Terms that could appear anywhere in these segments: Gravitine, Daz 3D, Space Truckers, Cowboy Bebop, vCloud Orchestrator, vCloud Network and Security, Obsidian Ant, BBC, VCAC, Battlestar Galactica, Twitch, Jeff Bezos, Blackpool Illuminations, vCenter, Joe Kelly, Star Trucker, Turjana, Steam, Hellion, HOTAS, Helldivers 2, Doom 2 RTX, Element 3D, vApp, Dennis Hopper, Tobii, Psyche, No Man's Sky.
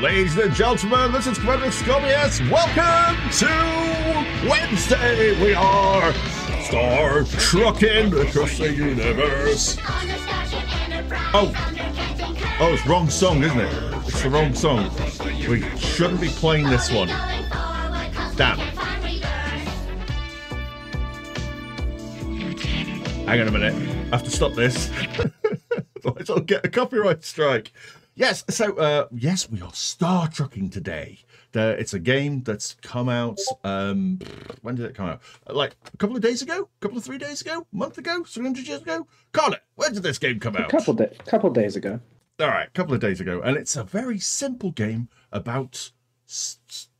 Ladies and gentlemen, this is Commander Ascorbius. Welcome to Wednesday. We are Star Trucking across the universe. Oh, it's wrong song, isn't it? It's the wrong song. We shouldn't be playing this one. Damn. Hang on a minute. I have to stop this. Otherwise I'll get a copyright strike. Yes, so, yes, we are Star Trucking today. It's a game that's come out, when did it come out? Like, a couple of days ago? A couple of 3 days ago? A month ago? 300 years ago? Connor, when did this game come out? A couple of days ago. All right, a couple of days ago. And it's a very simple game about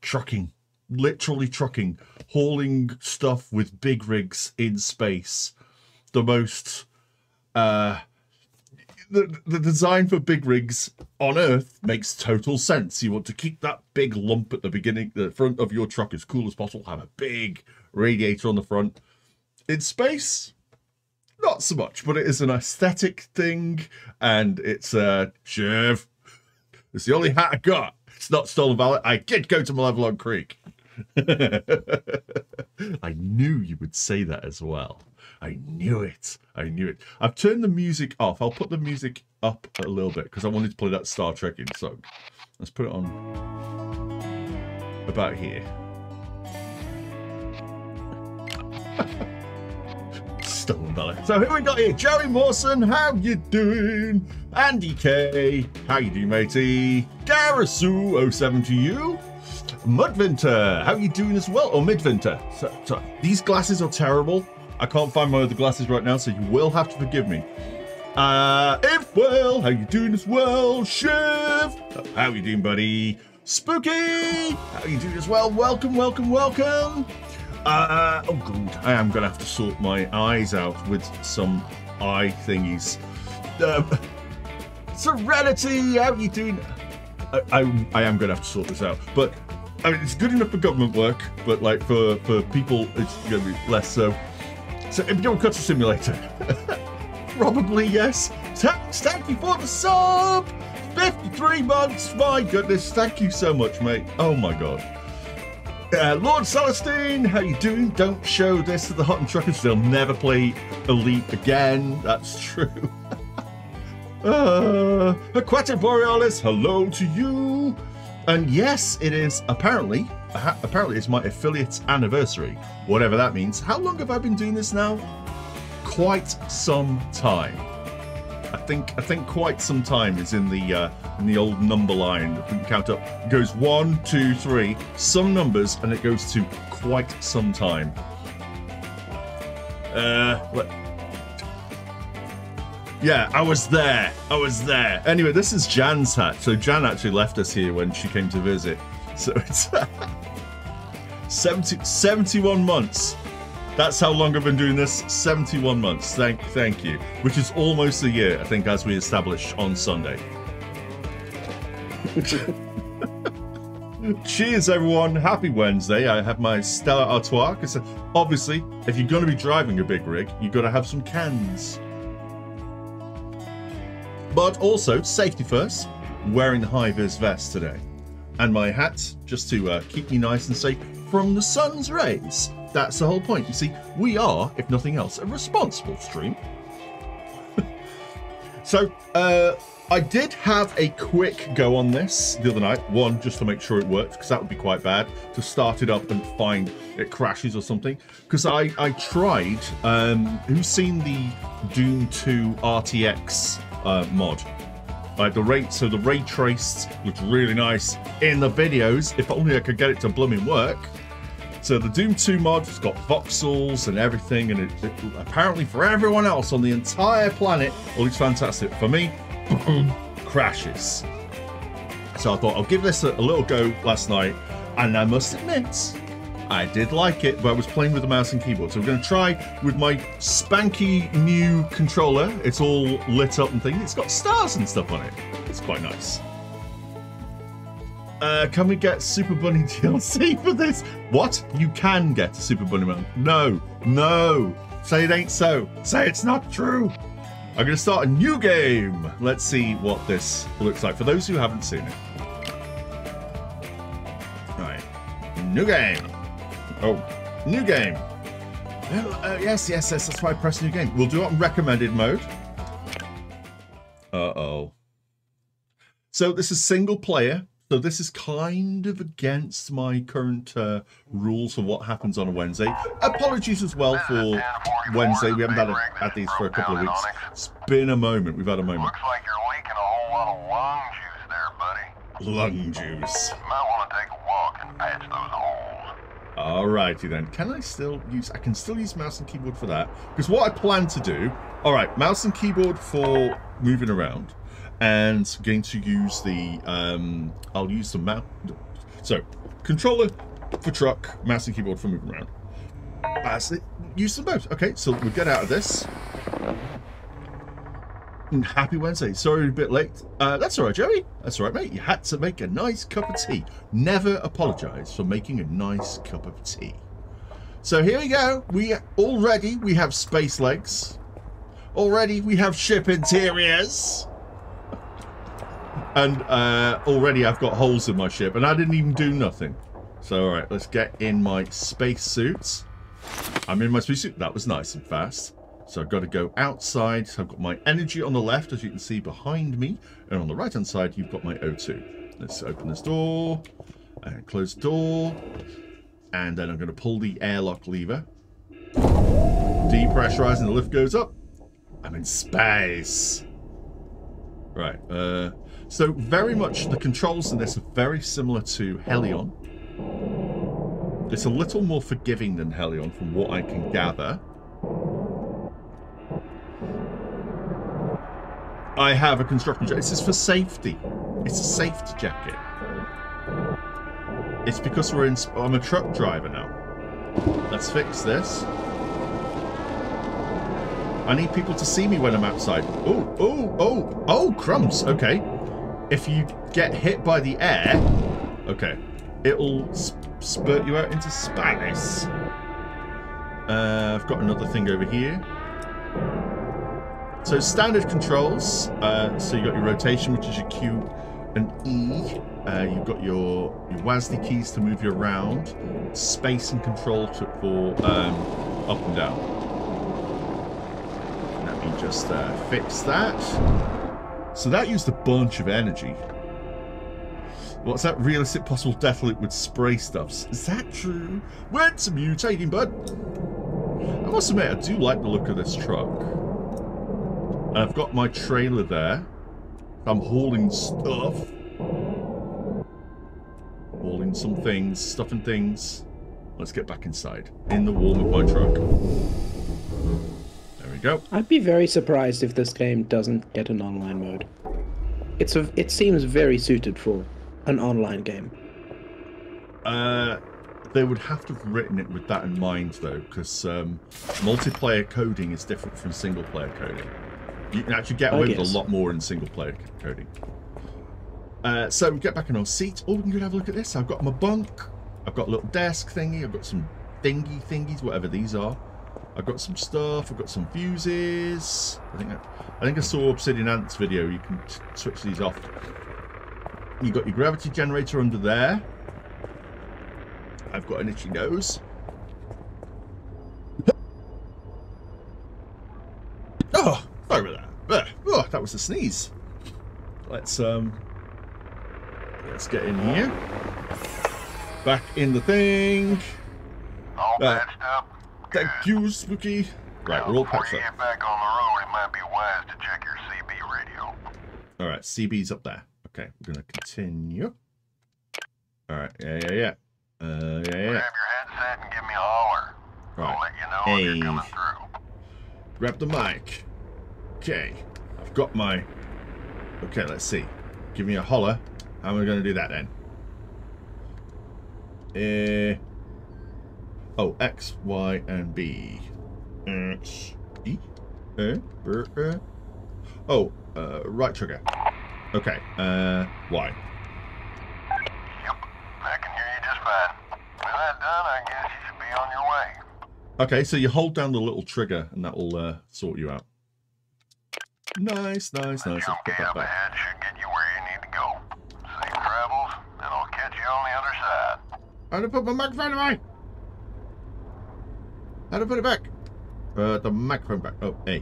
trucking. Literally trucking. Hauling stuff with big rigs in space. The most, The design for big rigs on Earth makes total sense. You want to keep that big lump at the beginning, the front of your truck as cool as possible. Have a big radiator on the front. In space, not so much, but it is an aesthetic thing. And it's a Jeff. It's the only hat I got. It's not stolen valor. I did go to Malevelon Creek. I knew you would say that as well. I knew it. I knew it. I've turned the music off. I'll put the music up a little bit because I wanted to play that Star Trekking song. Let's put it on about here. Stolen valor. So who we got here? Joey Mawson, how you doing? Andy K, how you doing, matey? Garasu07 to you. Mudvinter, how you doing as well? Or Midvinter. So these glasses are terrible. I can't find my other glasses right now, so you will have to forgive me. If well, how you doing as well? Shiv, how you doing, buddy? Spooky, how you doing as well? Welcome, welcome, welcome. Oh god, I am gonna have to sort my eyes out with some eye thingies. Serenity, how you doing? I am gonna have to sort this out, but I mean, it's good enough for government work, but like for people, it's gonna be less so. So, if you don't cut a simulator, probably yes. Thank you for the sub! 53 months, my goodness, thank you so much, mate. Oh my god. Lord Celestine, how you doing? Don't show this to the Hot and Truckers, they'll never play Elite again, that's true. Aquatic Borealis, hello to you. And yes, it is apparently it's my affiliate's anniversary, whatever that means. How long have I been doing this now? Quite some time. I think quite some time is in the old number line. I can count up. It goes 1, 2, 3, some numbers, and it goes to quite some time. Yeah, I was there. Anyway, this is Jan's hat. So Jan actually left us here when she came to visit. So it's 71 months. That's how long I've been doing this, 71 months. Thank you. Which is almost a year, I think, as we established on Sunday. Cheers, everyone. Happy Wednesday. I have my Stella Artois. Because obviously, if you're going to be driving a big rig, you've got to have some cans. But also, safety first, I'm wearing the high-vis vest today. And my hat, just to keep me nice and safe from the sun's rays. That's the whole point. You see, we are, if nothing else, a responsible stream. So, I did have a quick go on this the other night. One, just to make sure it worked, because that would be quite bad. To start it up and find it crashes or something. Because I tried, who's seen the Doom 2 RTX mod? Like the ray traced looked really nice in the videos. If only I could get it to blooming work. So the Doom 2 mod has got voxels and everything, and it apparently for everyone else on the entire planet, all looks fantastic. For me, crashes. So I thought I'll give this a little go last night, and I must admit, I did like it, but I was playing with the mouse and keyboard. So we're going to try with my spanky new controller. It's all lit up and things. It's got stars and stuff on it. It's quite nice. Can we get Super Bunny DLC for this? What? You can get a Super Bunny Man. No. No. Say it ain't so. Say it's not true. I'm going to start a new game. Let's see what this looks like for those who haven't seen it. New game. Oh, new game. Yes, that's why I press new game. We'll do it on recommended mode. Uh-oh. So this is single player. So this is kind of against my current rules for what happens on a Wednesday. Apologies as well for Wednesday. We haven't had these for a couple of weeks. It's been a moment. We've had a moment. Looks like you're leaking a whole lot of lung juice there, buddy. Lung juice. You might want to take a walk and patch those holes. Alrighty then. Can I still use... I can still use mouse and keyboard for that. Because what I plan to do... Alright, mouse and keyboard for moving around. And I'm going to use the, I'll use the map. So, controller for truck, mouse and keyboard for moving around. That's it. Use them both. Okay, so we'll get out of this. And happy Wednesday. Sorry, a bit late. That's all right, Joey. That's all right, mate. You had to make a nice cup of tea. Never apologize for making a nice cup of tea. So here we go. We have space legs. Already we have ship interiors. And already I've got holes in my ship, and I didn't even do nothing. So, all right, let's get in my space suits. I'm in my space suit. That was nice and fast. So I've got to go outside. So I've got my energy on the left, as you can see behind me. And on the right-hand side, you've got my O2. Let's open this door and close the door. And then I'm going to pull the airlock lever. Depressurizing, the lift goes up. I'm in space. Right, so very much the controls in this are very similar to Hellion. It's a little more forgiving than Hellion from what I can gather. I have a construction jacket. This is for safety. It's a safety jacket. It's because we're in... I'm a truck driver now. Let's fix this. I need people to see me when I'm outside. Oh, oh, oh, oh, crumbs. Okay. If you get hit by the air, okay, it'll spurt you out into space. I've got another thing over here. So standard controls. So you've got your rotation, which is your Q and E. You've got your WASD keys to move you around. Space and control for up and down. Let me just fix that. So that used a bunch of energy. What's that? Realistic possible death loop with spray stuffs. Is that true? We're mutating, bud. I must admit, I do like the look of this truck. And I've got my trailer there. I'm hauling stuff. Hauling some things, stuffing things. Let's get back inside. In the warm of my truck. Go. I'd be very surprised if this game doesn't get an online mode. It seems very suited for an online game. They would have to have written it with that in mind, though, because multiplayer coding is different from single-player coding. You can actually get away with a lot more in single-player coding. So we get back in our seat. Oh, we can go have a look at this. I've got my bunk. I've got a little desk thingy. I've got some thingies, whatever these are. I've got some stuff. I've got some fuses. I think I saw Obsidian Ant's video. You can switch these off. You've got your gravity generator under there. I've got an itchy nose. Oh, sorry about that. Oh, that was a sneeze. Let's get in here. Back in the thing. All patched up. Thank you, Spooky. Right, we're all packed up. Back on the road, it might be wise to check your CB radio. All right, CB's up there. Okay, we're gonna continue. All right, yeah. Grab your headset and give me a holler. Right. I'll let you know if you're coming through. Grab the mic. Okay, I've got my. Okay, let's see. Give me a holler. How am I gonna do that then? Oh, X, Y, and B. Oh, right trigger. Okay, Y. Yep, I can hear you just fine. With that done, I guess you should be on your way. Okay, so you hold down the little trigger and that will sort you out. Nice, nice, nice. Okay, up ahead should get you where you need to go. Safe travels, and I'll catch you on the other side. I'm going to put my microphone away. How do I put it back? The microphone back. Oh, hey.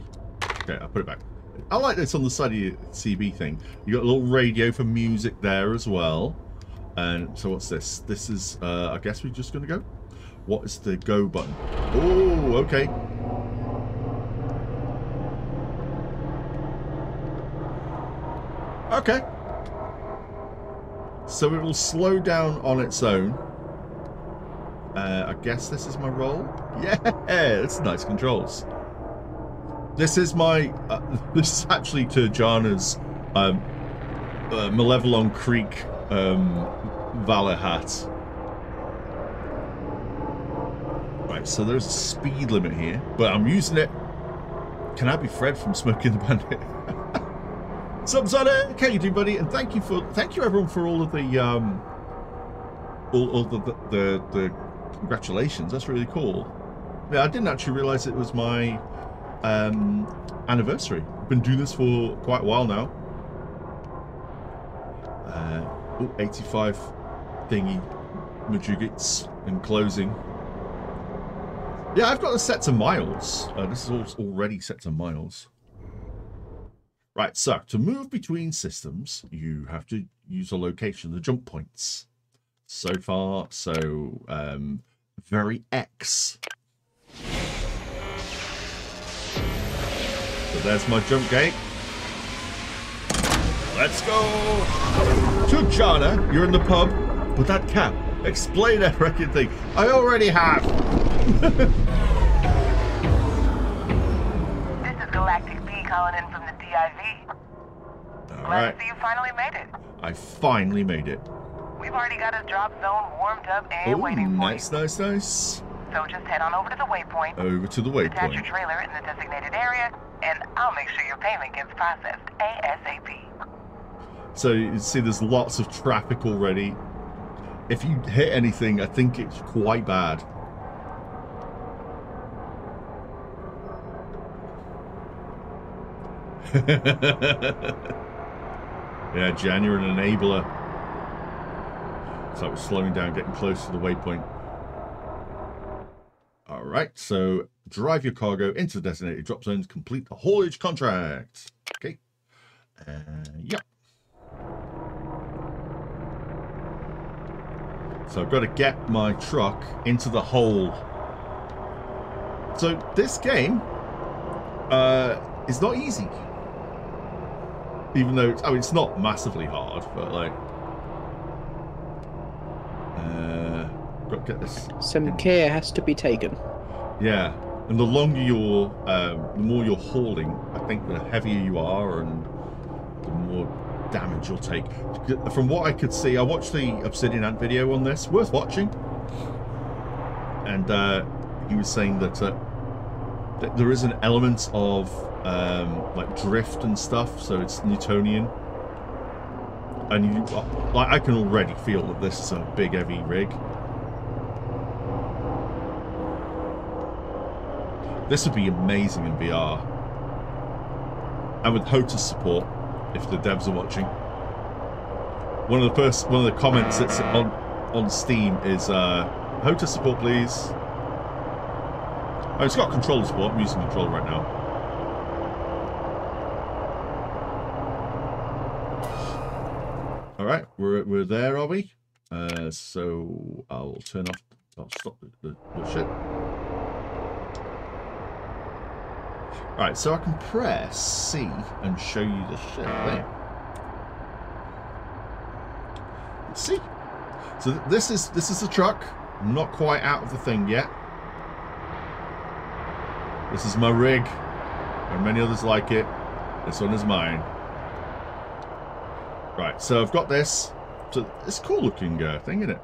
Okay, I put it back. I like this on the side of your CB thing. You got a little radio for music there as well. And so what's this? This is, I guess we're just going to go. What is the go button? Oh, okay. Okay. So it will slow down on its own. I guess this is my roll. Yeah, it's nice controls. This is my... this is actually Turjana's Malevelon Creek Valor hat. Right, so there's a speed limit here, but I'm using it. Can I be Fred from Smoking the Bandit? Subs on it. How you do, buddy? And thank you everyone for all of the all the congratulations. That's really cool. Yeah, I didn't actually realise it was my anniversary. I've been doing this for quite a while now. 85 thingy majugits in closing. Yeah, I've got this set to miles. This is already set to miles. Right, so to move between systems, you have to use a location, the jump points. So far, so very X. So there's my jump gate. Let's go! Turjana, you're in the pub, but that cap, explain that freaking thing. I already have! This is Galactic B calling in from the DIV. All right. Glad to see you finally made it. I finally made it. We've already got a drop zone warmed up and waiting for you. Nice, nice. So just head on over to the waypoint. Over to the waypoint. Attach your trailer in the designated area, and I'll make sure your payment gets processed ASAP. So you see there's lots of traffic already. If you hit anything, I think it's quite bad. Yeah, Jan, you're an enabler. So I was slowing down, getting close to the waypoint. All right, so drive your cargo into the designated drop zones, complete the haulage contract. Okay. Yep. So I've got to get my truck into the hole. So this game is not easy. Even though, it's not massively hard, but like... got to get this. Some care has to be taken. Yeah, and the longer you're, the more you're hauling, I think the heavier you are and the more damage you'll take. From what I could see, I watched the Obsidian Ant video on this, worth watching. And he was saying that, that there is an element of like drift and stuff, so it's Newtonian. And you, like, I can already feel that this is a big heavy rig. This would be amazing in VR. And with HOTA's support, if the devs are watching. One of the comments that's on Steam is HOTA support, please. Oh, it's got controller support. I'm using controller right now. All right, we're there, are we? So I'll turn off. I'll stop the shit. Alright, so I can press C and show you the shit there. See? So this is the truck. I'm not quite out of the thing yet. This is my rig. And many others like it. This one is mine. Right, so I've got this. So it's a cool looking thing, isn't it?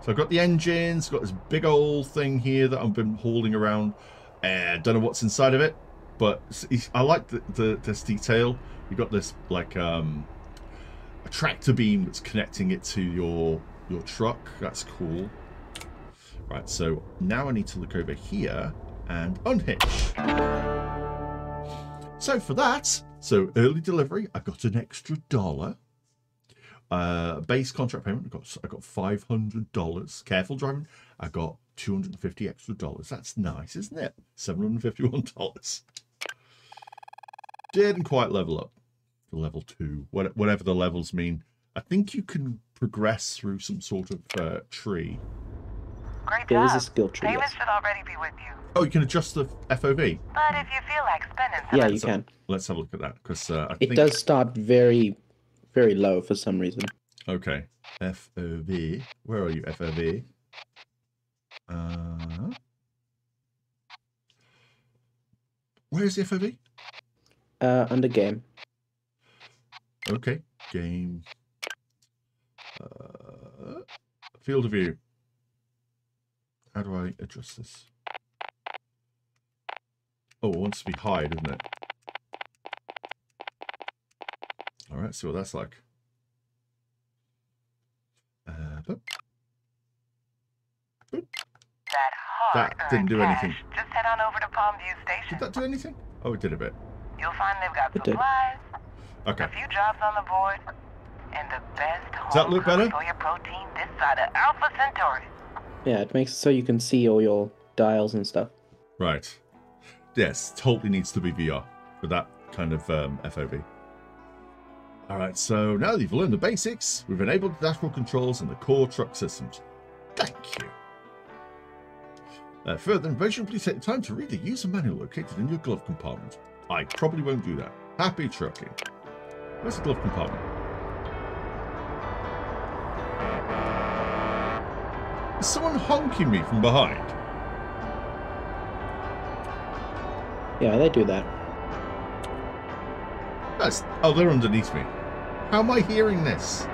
So I've got the engines, got this big old thing here that I've been hauling around. I don't know what's inside of it, but I like this detail. You've got this like a tractor beam that's connecting it to your truck. That's cool. Right, so now I need to look over here and unhitch. So for that, so early delivery, I got an extra $1. Base contract payment, I got $500. Careful driving. I got $250 extra dollars. That's nice, isn't it? $751. Didn't quite level up to level 2, whatever the levels mean. I think you can progress through some sort of tree. Great job. There is a skill tree. Payments should already be with you. Oh, you can adjust the FOV. But if you feel like spending some, yeah, you can. Let's have a look at that, because I think it does start very, very low for some reason. Okay, FOV. Where are you, FOV? Where is the FOV? Under game. Okay, game. Field of view. How do I adjust this? Oh, it wants to be high, doesn't it? All right, see what that's like. That didn't do anything. Just head on over to Palmview Station. Did that do anything? Oh, it did a bit. You'll find they've got supplies, okay, a few jobs on the board, and the best home. Does that look better? For your protein this side of Alpha Centauri. Yeah, it makes it so you can see all your dials and stuff. Right. Yes, totally needs to be VR with that kind of FOV. All right, so now that you've learned the basics, we've enabled the dashboard controls and the core truck systems. Thank you. Further information, please take the time to read the user manual located in your glove compartment. I probably won't do that. Happy trucking. Where's the glove compartment? Is someone honking me from behind? Yeah, they do that. That's... Oh, they're underneath me. How am I hearing this?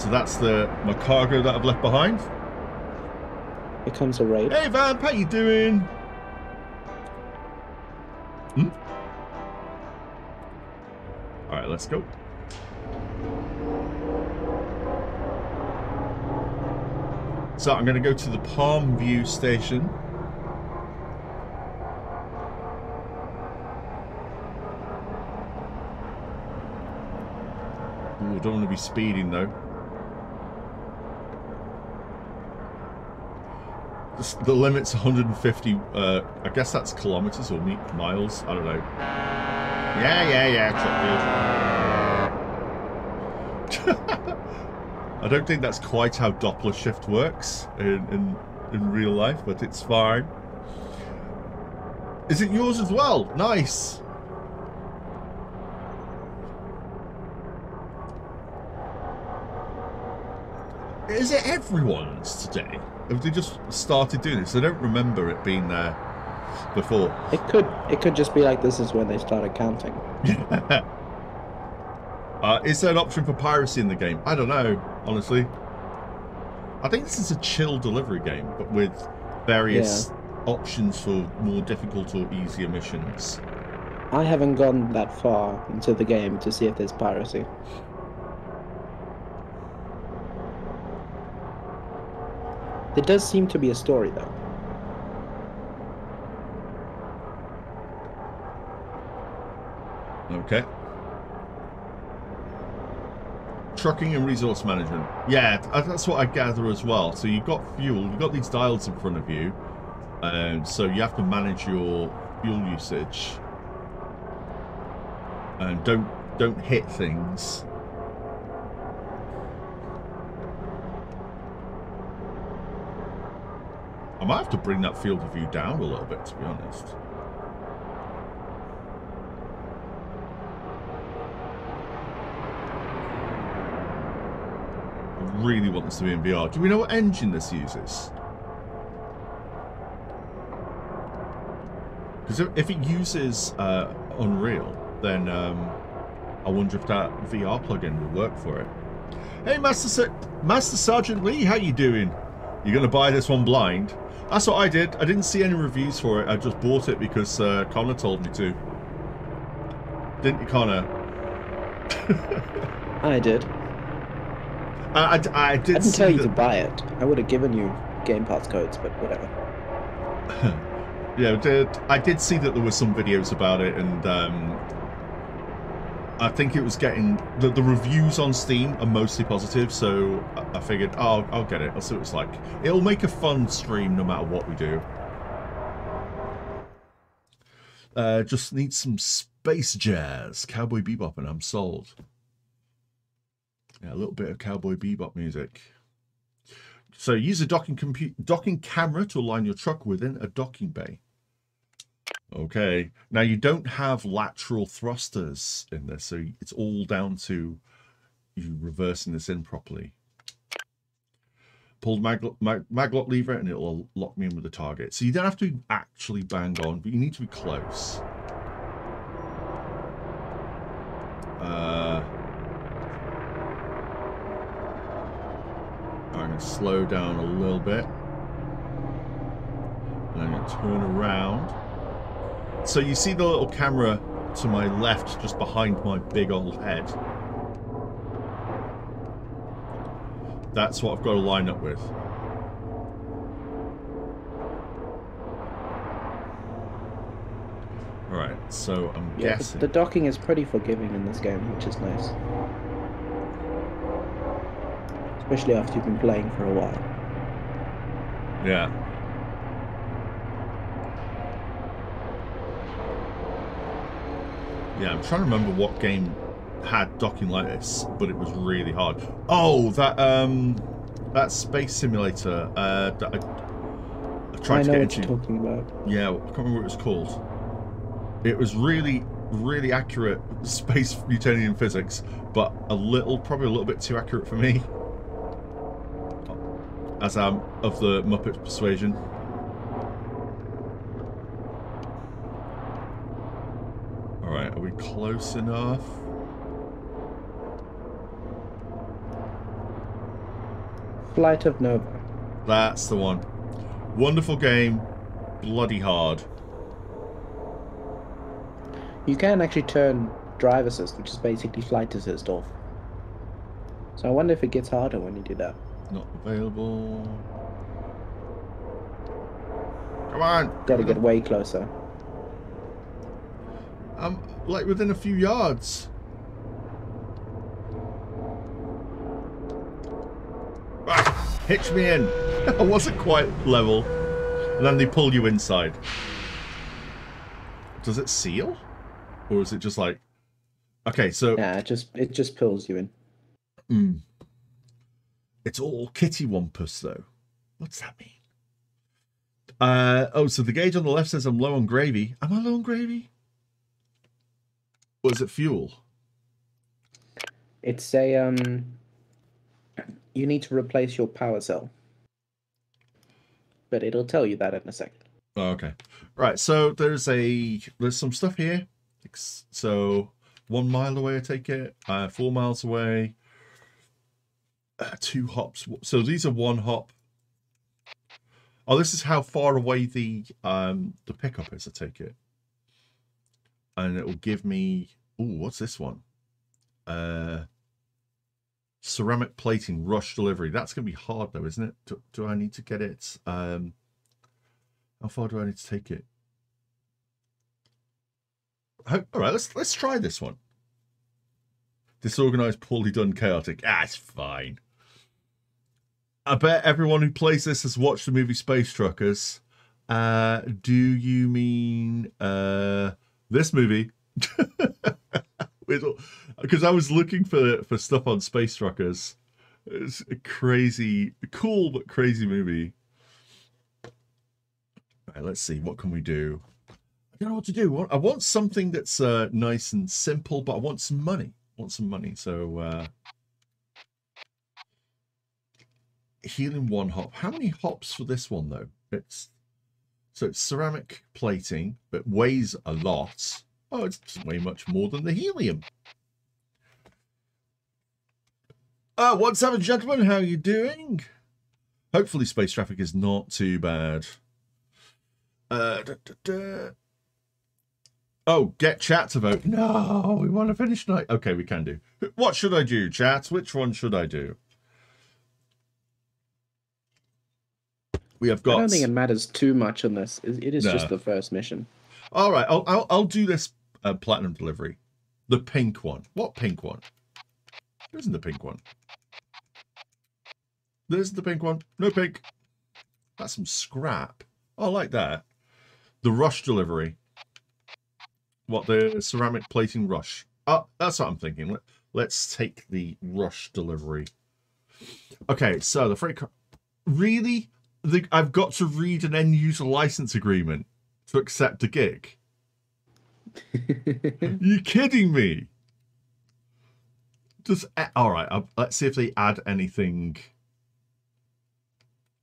So that's my cargo that I've left behind. Here comes a raid. Hey, Vamp, how you doing? Hmm? All right, let's go. So I'm going to go to the Palmview Station. Ooh, I don't want to be speeding though. The limit's 150. I guess that's kilometers or miles. I don't know. Yeah. Truck field. I don't think that's quite how Doppler shift works in real life, but it's fine. Is it yours as well? Nice. Is it everyone's today? Have they just started doing this? I don't remember it being there before. It could just be like this is when they started counting. Is there an option for piracy in the game? I don't know, honestly. I think this is a chill delivery game, but with various options for more difficult or easier missions. I haven't gone that far into the game to see if there's piracy. There does seem to be a story, though. Okay. Trucking and resource management. Yeah, that's what I gather as well. So you've got fuel, you've got these dials in front of you, so you have to manage your fuel usage and don't hit things. I might have to bring that field of view down a little bit, to be honest. Really want this to be in VR. Do we know what engine this uses? Because if it uses Unreal, then I wonder if that VR plugin will work for it. Hey, Master Sergeant Lee, how you doing? You're gonna buy this one blind? That's what I did. I didn't see any reviews for it. I just bought it because Connor told me to. Didn't you, Connor? I did. I didn't tell you to buy it. I would have given you Game Pass codes, but whatever. Yeah, I did see that there were some videos about it, and I think it was getting... The reviews on Steam are mostly positive, so I figured, oh, I'll get it. I'll see what it's like. It'll make a fun stream no matter what we do. Just need some space jazz. Cowboy Bebop and I'm sold. Yeah, a little bit of Cowboy Bebop music. So use a docking camera to align your truck within a docking bay. Okay, now you don't have lateral thrusters in this, so it's all down to you reversing this in properly. Pull the maglock lever and it'll lock me in with the target. So you don't have to actually bang on, but you need to be close. I'm going to slow down a little bit. And I'm going to turn around. So you see the little camera to my left, just behind my big old head. That's what I've got to line up with. Alright, so I'm guessing... The docking is pretty forgiving in this game, which is nice. Especially after you've been playing for a while. Yeah. Yeah, I'm trying to remember what game had docking like this, but it was really hard. Oh, that space simulator that I tried to get into. I know what you're talking about. Yeah, I can't remember what it was called. It was really, really accurate space Newtonian physics, but probably a little bit too accurate for me, as I'm of the Muppet persuasion. Alright, are we close enough? Flight of Nova. That's the one. Wonderful game. Bloody hard. You can actually turn drive assist, which is basically flight assist, off. So I wonder if it gets harder when you do that. Not available. Come on! Gotta get way closer. I'm like within a few yards. Ah, hitch me in. I wasn't quite level. And then they pull you inside. Does it seal? Or is it just like... Okay, so... Yeah, it just pulls you in. Mm. It's all kitty wampus, though. What's that mean? Oh, so the gauge on the left says I'm low on gravy. Am I low on gravy? Was it fuel? It's a you need to replace your power cell, but it'll tell you that in a second. Oh, okay, right. So there's some stuff here. So 1 mile away, I take it. 4 miles away. 2 hops. So these are 1 hop. Oh, this is how far away the pickup is, I take it. And it will give me... Ooh, what's this one? Ceramic plating, rush delivery. That's going to be hard, though, isn't it? Do I need to get it? How far do I need to take it? All right, let's try this one. Disorganized, poorly done, chaotic. Ah, it's fine. I bet everyone who plays this has watched the movie Space Truckers. Do you mean... this movie, because I was looking for stuff on Space Truckers. It's a crazy, cool but crazy movie. All right, let's see, what can we do? I don't know what to do. I want something that's nice and simple, but I want some money. So healing 1 hop. How many hops for this one though? So it's ceramic plating, but weighs a lot. Oh, it's way much more than the helium. What's up, gentlemen? How are you doing? Hopefully space traffic is not too bad. Oh, get chat to vote. No, we want to finish night. Okay, we can do. What should I do, chat? Which one should I do? We have got... I don't think it matters too much on this. It is just the first mission. All right, I'll do this platinum delivery. The pink one. What pink one? There isn't the pink one. There isn't the pink one. No pink. That's some scrap. Oh, I like that. The rush delivery. What, the ceramic plating rush? Oh, that's what I'm thinking. Let's take the rush delivery. Okay, so the freight car... Really? I've got to read an end-user license agreement to accept a gig? You kidding me? Just... All right, let's see if they add anything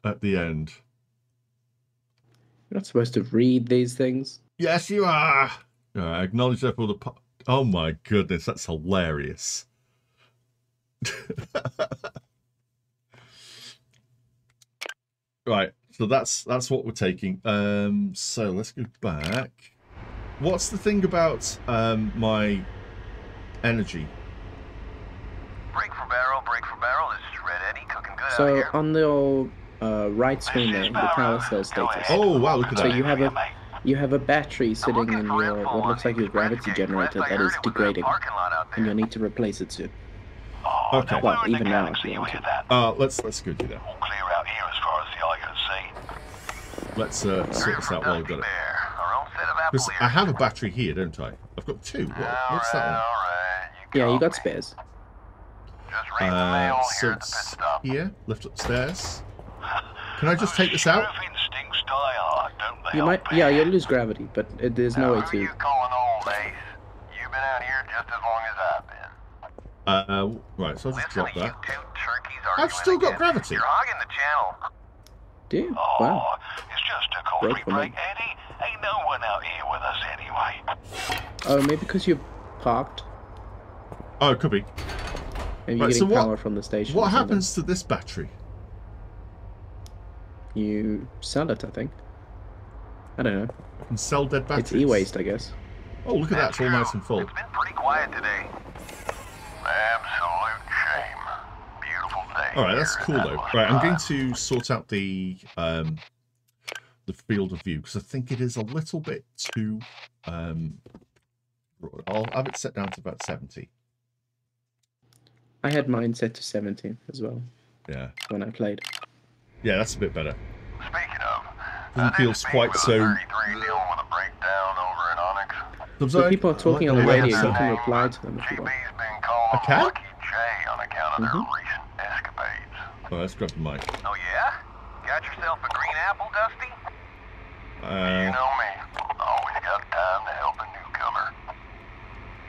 at the end. You're not supposed to read these things. Yes, you are. Acknowledge that for the... Oh, my goodness. That's hilarious. Right. So that's what we're taking. So let's go back. What's the thing about my energy? Break for barrel. This is Red Eddie cooking good out here. So on the old right screen there, the power cell status. Oh, wow. Look at that. So you have a... You have a battery sitting in your, what looks like your gravity generator that is degrading, and you'll need to replace it soon. Okay. Well, even now, if you want to. Let's go do that. All clear out here as far as the eye can see. Let's sort this out while I've got it. Because I have a battery here, don't I? I've got two. What's that one? Yeah, you got spares. So it's here, lift upstairs. Can I just take this out? You might, yeah, you'll lose gravity, but there's no way to. You calling old Ace? You've been out here just as long as I've been. Right, so I'll just drop that. I've still got gravity. You're hogging the channel. Dude, wow. It's just a coffee break, Eddie. Ain't no one out here with us anyway. Oh, maybe because you're parked. Oh, it could be. Maybe you're getting power from the station. What happens to this battery? You sell it, I think. I don't know. I can sell dead batteries. It's e-waste, I guess. Oh, look at that. It's all nice and full. It's been pretty quiet today. Absolute shame. Beautiful day. All right, that's cool, though. Right, I'm going to sort out the field of view, because I think it is a little bit too broad. I'll have it set down to about 70. I had mine set to 70 as well. Yeah. When I played. Yeah, that's a bit better. Speaking of... Doesn't feel quite so. Deal with a breakdown over in Onyx. So people are talking on the radio. You can reply to them if you want. I can. Oh, let's grab the mic. Oh yeah, got yourself a green apple, Dusty. You know me, always got time to help a newcomer.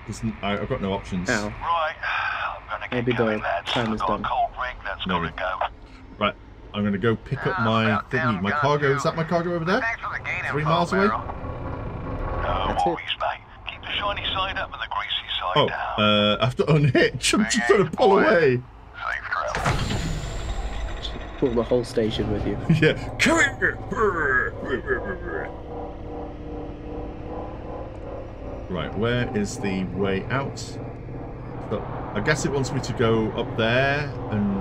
Listen, I've got no options. Ow. Right, I'm gonna get going. Time is done. Right. I'm going to go pick up my thingy, my cargo. Is that my cargo over there? 3 miles away? That's it. Keep the shiny side up and the greasy side down. I have to unhitch. I'm just going to pull away. Just pull the whole station with you. Yeah. Come here! Right, where is the way out? So, I guess it wants me to go up there and...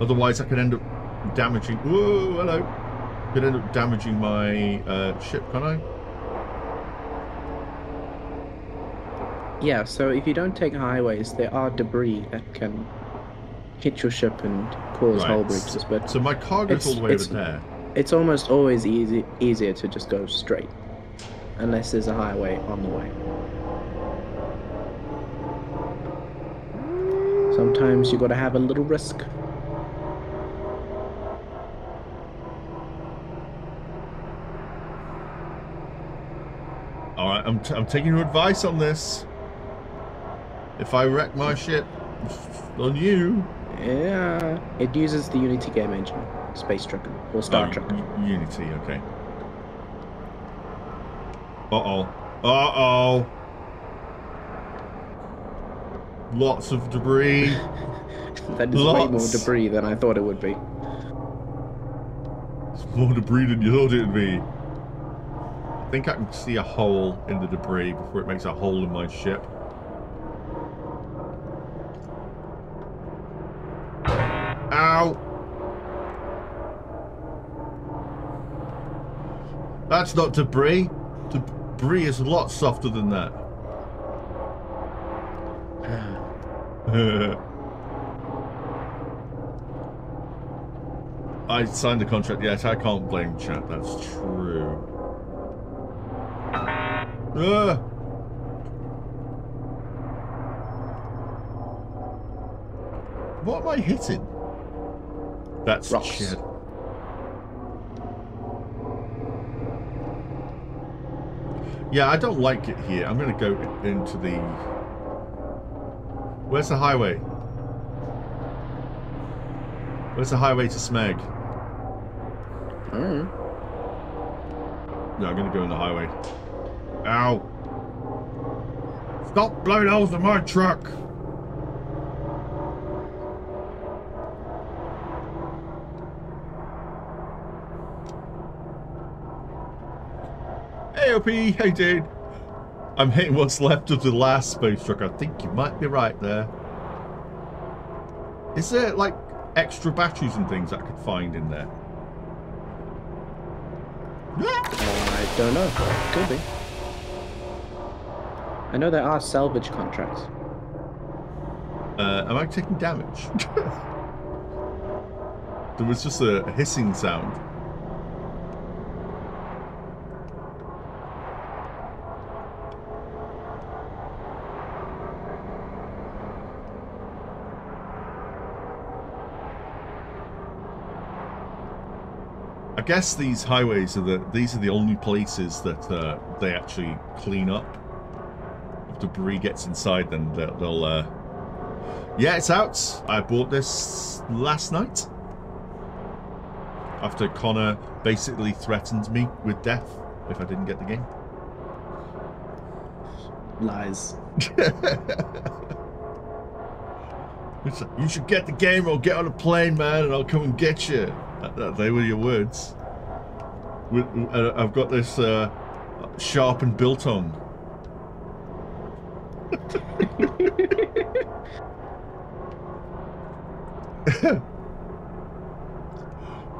Otherwise, I could end up damaging... Whoa, hello. Could end up damaging my ship, can't I? Yeah, so if you don't take highways, there are debris that can hit your ship and cause hull breaches. But so my cargo's all the way over there. It's almost always easier to just go straight, unless there's a highway on the way. Sometimes you got to have a little risk. All right, I'm taking your advice on this. If I wreck my ship, on you. Yeah, it uses the Unity game engine, Space Trucker or Star Trucker. Unity, okay. Uh oh. Lots of debris. That is way more debris than I thought it would be. It's more debris than you thought it would be. I think I can see a hole in the debris before it makes a hole in my ship. Ow! That's not debris. Debris is a lot softer than that. I signed the contract yet. I can't blame chat. That's true. What am I hitting? That's shit. Yeah, I don't like it here. I'm going to go into the... Where's the highway? Where's the highway to Smeg? No, I'm going to go in the highway. Ow! Stop blowing holes in my truck! I did. I'm hitting what's left of the last space truck. I think you might be right there. Is there like extra batteries and things I could find in there? I don't know. Could be. I know there are salvage contracts. Am I taking damage? There was just a hissing sound. I guess these highways are these are the only places that they actually clean up. If debris gets inside, then they'll yeah, it's out. I bought this last night after Connor basically threatened me with death if I didn't get the game. Lies. You should get the game or get on a plane, man, and I'll come and get you. They were your words. I've got this sharpened biltong.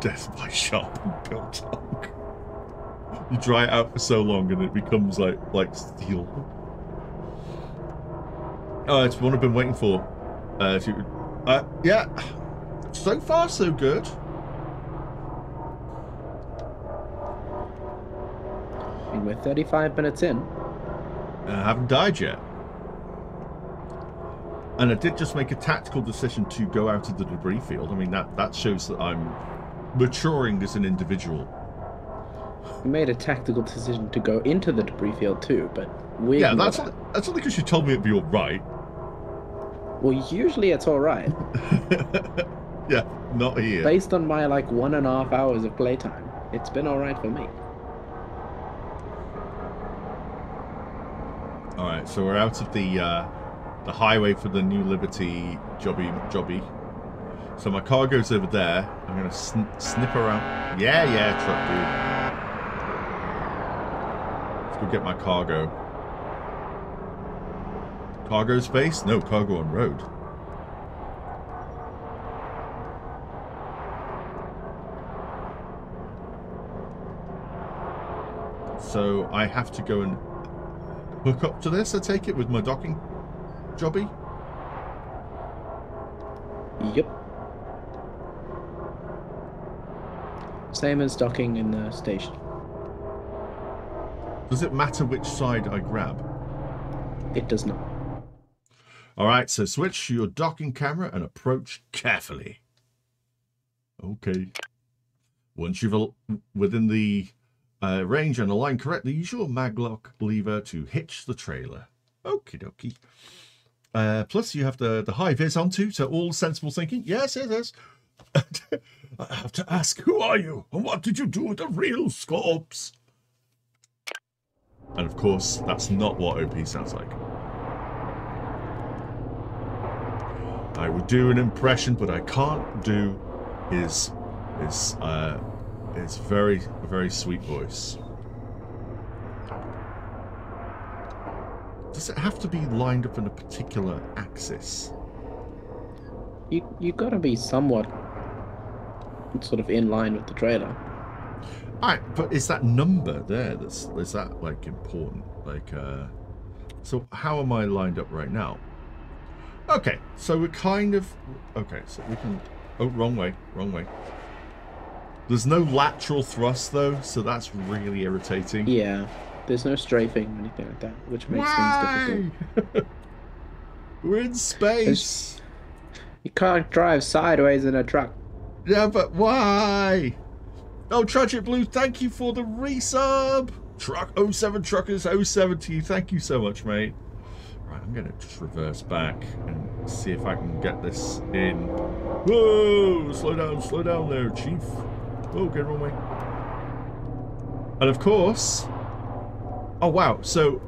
Death by sharpened biltong. You dry it out for so long and it becomes like steel. Oh, it's one I've been waiting for. Yeah, so far so good. And we're 35 minutes in. I haven't died yet. And I did just make a tactical decision to go out of the debris field. I mean, that shows that I'm maturing as an individual. You made a tactical decision to go into the debris field too, but we... Yeah, that's only because you told me it'd be all right. Well, usually it's all right. Yeah, not here. Based on my, like, 1.5 hours of playtime, it's been all right for me. Alright, so we're out of the highway for the New Liberty jobby. So my cargo's over there. I'm going to snip around. Yeah, truck dude. Let's go get my cargo. Cargo space? No, cargo on road. So I have to go and hook up to this, I take it, with my docking jobby? Yep. Same as docking in the station. Does it matter which side I grab? It does not. Alright, so switch your docking camera and approach carefully. Okay. Once you've within the range and align correctly, use your maglock lever to hitch the trailer. Okie dokie. Plus, you have the high vis on too, so all sensible thinking. Yes, it is. I have to ask, who are you? And what did you do with the real Scorps? And of course, that's not what OP sounds like. I would do an impression, but I can't do his very, very sweet voice. Does it have to be lined up in a particular axis? You gotta be somewhat sort of in line with the trailer. Alright, but is that number there that's, is that like important? Like so how am I lined up right now? Okay, so we're kind of okay, so we can wrong way. There's no lateral thrust though, so that's really irritating. Yeah. There's no strafing or anything like that, which makes things difficult. We're in space. It's, you can't drive sideways in a truck. Yeah, but why? Oh, Tragic Blue, thank you for the resub. Truck 07 Truckers 07 to you. Thank you so much, mate. Right, I'm gonna just reverse back and see if I can get this in. Whoa, slow down there, Chief. Whoa, get wrong way. And of course. Oh wow, so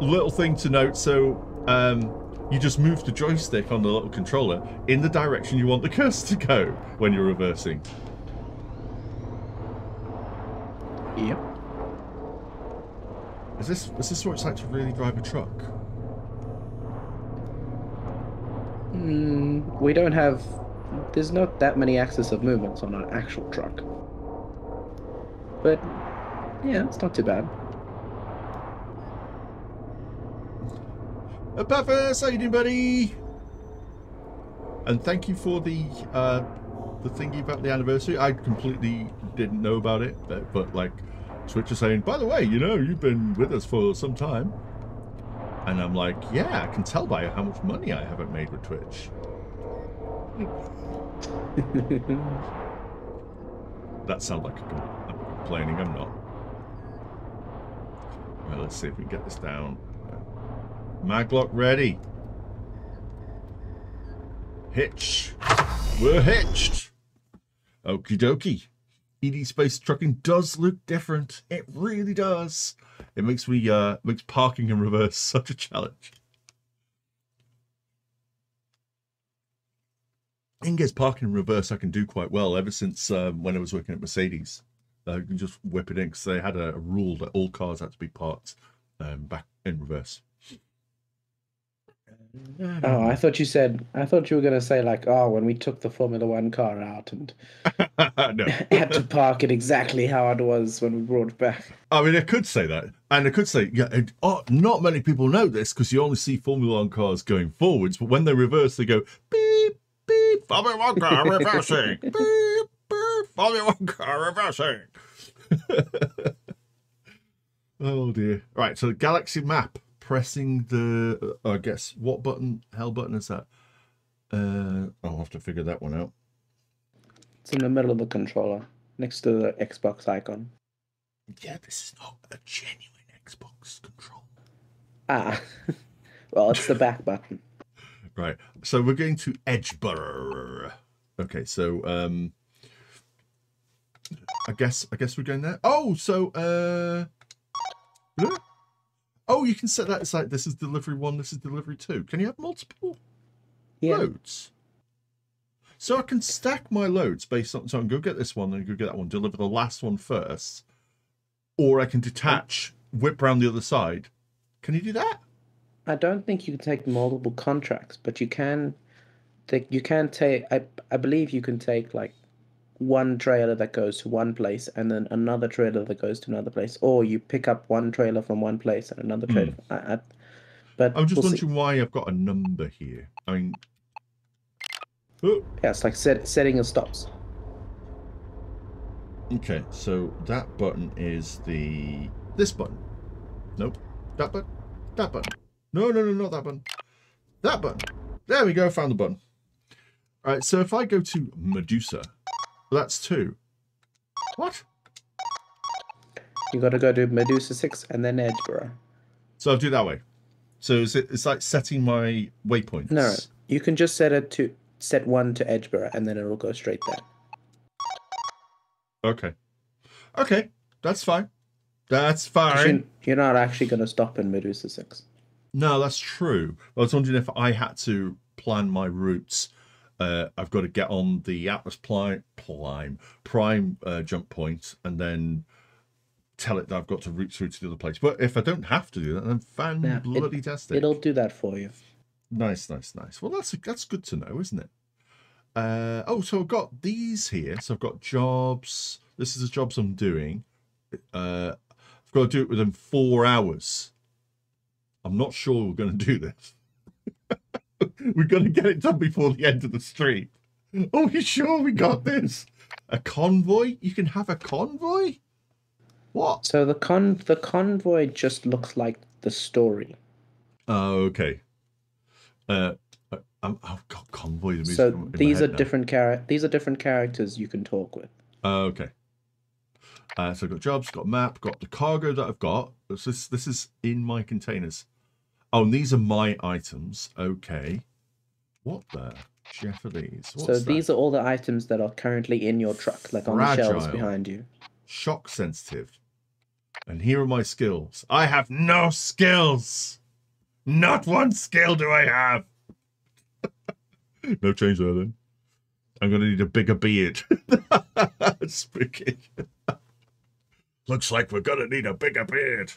little thing to note, so you just move the joystick on the little controller in the direction you want the cursor to go when you're reversing. Yep. Is this what it's like to really drive a truck? We don't have, there's not that many axes of movements on an actual truck. But yeah, it's not too bad. Pappas, how you doing, buddy? And thank you for the thingy about the anniversary. I completely didn't know about it, but like Twitch is saying, by the way, you know, you've been with us for some time. And I'm like, yeah, I can tell by how much money I haven't made with Twitch. That sounds like I'm complaining. I'm not. Right, let's see if we can get this down. Maglock ready. Hitch. We're hitched. Okie dokie. ED Space Trucking does look different. It really does. It makes me makes parking in reverse such a challenge. Inge's parking in reverse I can do quite well ever since when I was working at Mercedes. You can just whip it in because they had a rule that all cars had to be parked back in reverse. Oh, I thought you were going to say like, oh, when we took the Formula One car out and no. Had to park it exactly how it was when we brought it back. I mean, I could say that, and I could say, yeah, oh, not many people know this because you only see Formula One cars going forwards, but when they reverse, they go beep beep Formula One car reversing, beep beep Formula One car reversing. Oh dear! Right, so the galaxy map. Pressing the, I guess, what button, hell button is that? I'll have to figure that one out. It's in the middle of the controller, next to the Xbox icon. Yeah, this is not a genuine Xbox controller. Ah, well, it's the back button. Right, so we're going to Edgeborough. Okay, so, I guess we're going there. Oh, so, look. Oh, you can set that aside. This is delivery one, this is delivery two. Can you have multiple loads? So I can stack my loads based on, so I can go get this one, then go get that one, deliver the last one first. Or I can detach, whip around the other side. Can you do that? I don't think you can take multiple contracts, but you can take, I believe you can take like one trailer that goes to one place and then another trailer that goes to another place, or you pick up one trailer from one place and another trailer. But I'm just wondering why I've got a number here. I mean, yeah, it's like setting and stops. Okay, so that button is the this button. Nope, that button. That button. No, no, no, not that button. That button. There we go. Found the button. All right, so if I go to Medusa. That's two. What? You got to go to Medusa 6 and then Edgeborough. So I'll do that way. So it's like setting my waypoints. No, you can just set it to set one to Edgeborough and then it will go straight there. Okay. Okay, that's fine. That's fine. You're not actually going to stop in Medusa 6. No, that's true. I was wondering if I had to plan my routes. I've got to get on the Atlas Prime jump point and then tell it that I've got to route through to the other place. But if I don't have to do that, then fan bloody test it. It'll do that for you. Nice, nice, nice. Well, that's good to know, isn't it? Oh, so I've got these here. So I've got jobs. This is the jobs I'm doing. I've got to do it within 4 hours. I'm not sure we're going to do this. We're going to get it done before the end of the stream. Oh, you sure we got this? A convoy? You can have a convoy? What? So the convoy just looks like the story. Oh, okay. I've got convoy. The so these are different characters. These are different characters you can talk with. Okay. So I've got jobs, got map, got the cargo that I've got. This is in my containers. Oh, and these are my items. Okay. What the Jeff are these? What's so these that? Are all the items that are currently in your truck, like fragile, on the shelves behind you. Shock sensitive. And here are my skills. I have no skills. Not one skill do I have. No change there then. I'm going to need a bigger beard. Spooky. Looks like we're going to need a bigger beard.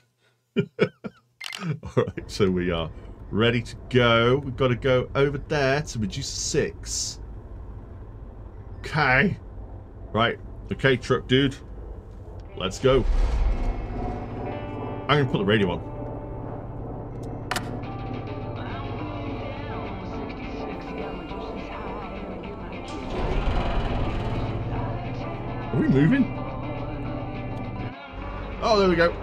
All right, so we are ready to go. We've got to go over there to reduce 6. Okay. Right. Okay, truck dude. Let's go. I'm going to put the radio on. Are we moving? Oh, there we go.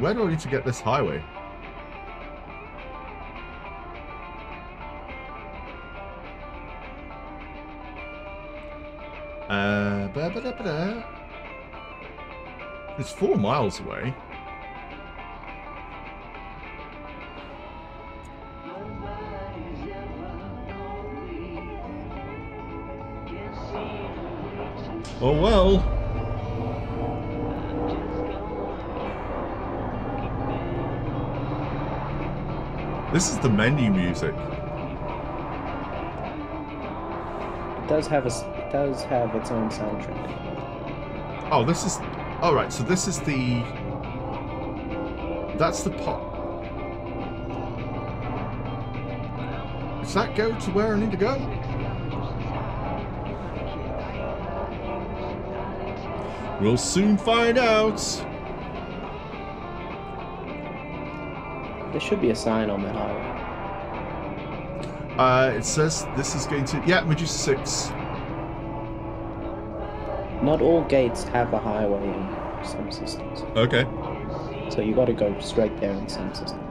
Where do I need to get this highway? It's 4 miles away. Oh well. This is the menu music. It does have its own soundtrack. Oh, this is all right. So this is the that's the pop. Does that go to where I need to go? We'll soon find out. There should be a sign on that highway. It says this is going to... Yeah, Medusa 6. Not all gates have a highway in some systems. Okay. So you got to go straight there in some systems.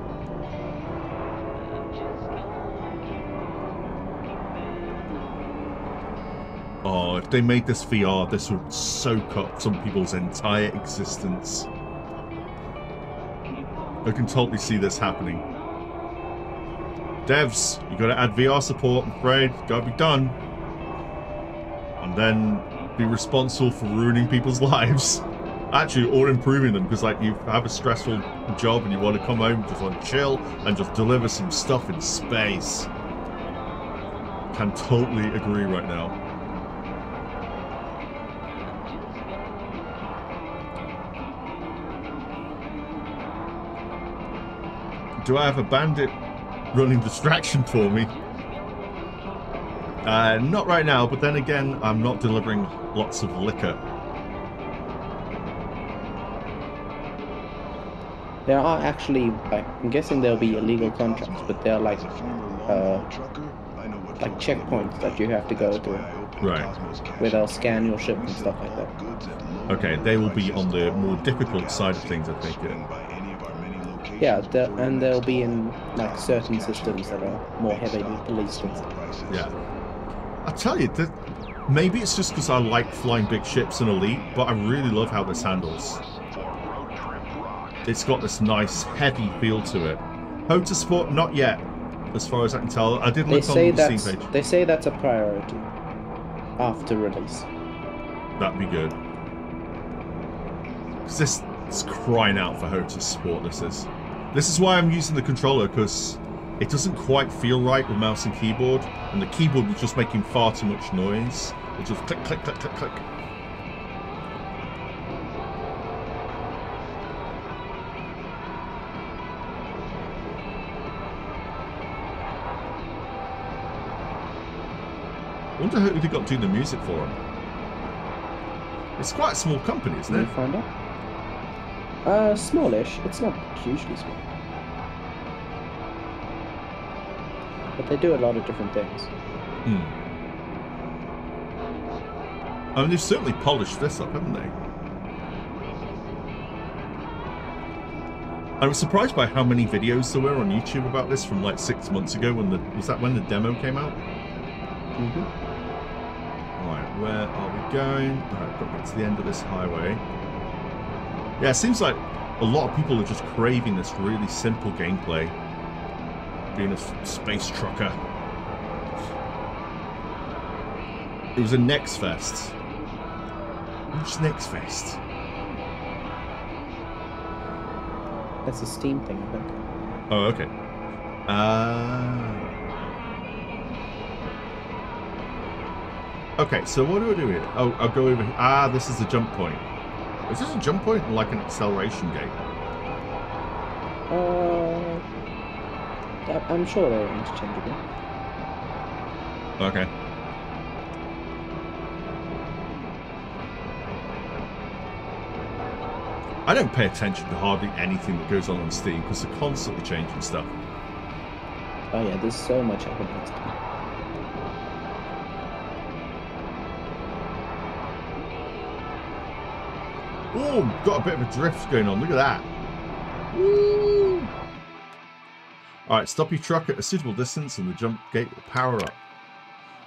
Oh, if they made this VR, this would soak up some people's entire existence. I can totally see this happening. Devs, you gotta add VR support, I'm afraid. Gotta be done. And then be responsible for ruining people's lives. Actually, or improving them, because like you have a stressful job and you want to come home, just want to chill and just deliver some stuff in space. Can totally agree right now. Do I have a bandit running distraction for me? Not right now, but then again, I'm not delivering lots of liquor. There are actually, I'm guessing there'll be illegal contracts, but they're like checkpoints that you have to go through. Right. Where they'll scan your ship and stuff like that. Okay, they will be on the more difficult side of things, I think. Yeah. Yeah, and they'll be in like certain systems that are more heavily policed. Yeah, I tell you, maybe it's just because I like flying big ships in Elite, but I really love how this handles. It's got this nice heavy feel to it. Home to support, not yet, as far as I can tell. I did look on the Steam page. They say that's a priority after release. That'd be good. Because this is crying out for Home to support. This is. This is why I'm using the controller, because it doesn't quite feel right with mouse and keyboard, and the keyboard was just making far too much noise. It was just click, click, click, click, click. Wonder who they got doing the music for them. It's quite a small company, isn't it? Find out. Smallish. It's not hugely small. But they do a lot of different things. Hmm. I mean, they've certainly polished this up, haven't they? I was surprised by how many videos there were on YouTube about this from like 6 months ago. When the was that when the demo came out? Mm-hmm. Alright, where are we going? Alright, got to get to the end of this highway. Yeah, it seems like a lot of people are just craving this really simple gameplay. Being a space trucker. It was a Next Fest. What's Next Fest? That's a Steam thing, I think. Oh, okay. Okay, so what do I do here? Oh, I'll go over here. Ah, this is the jump point. Is this a jump point or like an acceleration gate? I'm sure they're interchangeable. Okay. I don't pay attention to hardly anything that goes on Steam because they're constantly changing stuff. Oh yeah, there's so much happening on Steam. Oh, got a bit of a drift going on. Look at that. Woo! All right, stop your truck at a suitable distance, and the jump gate will power up.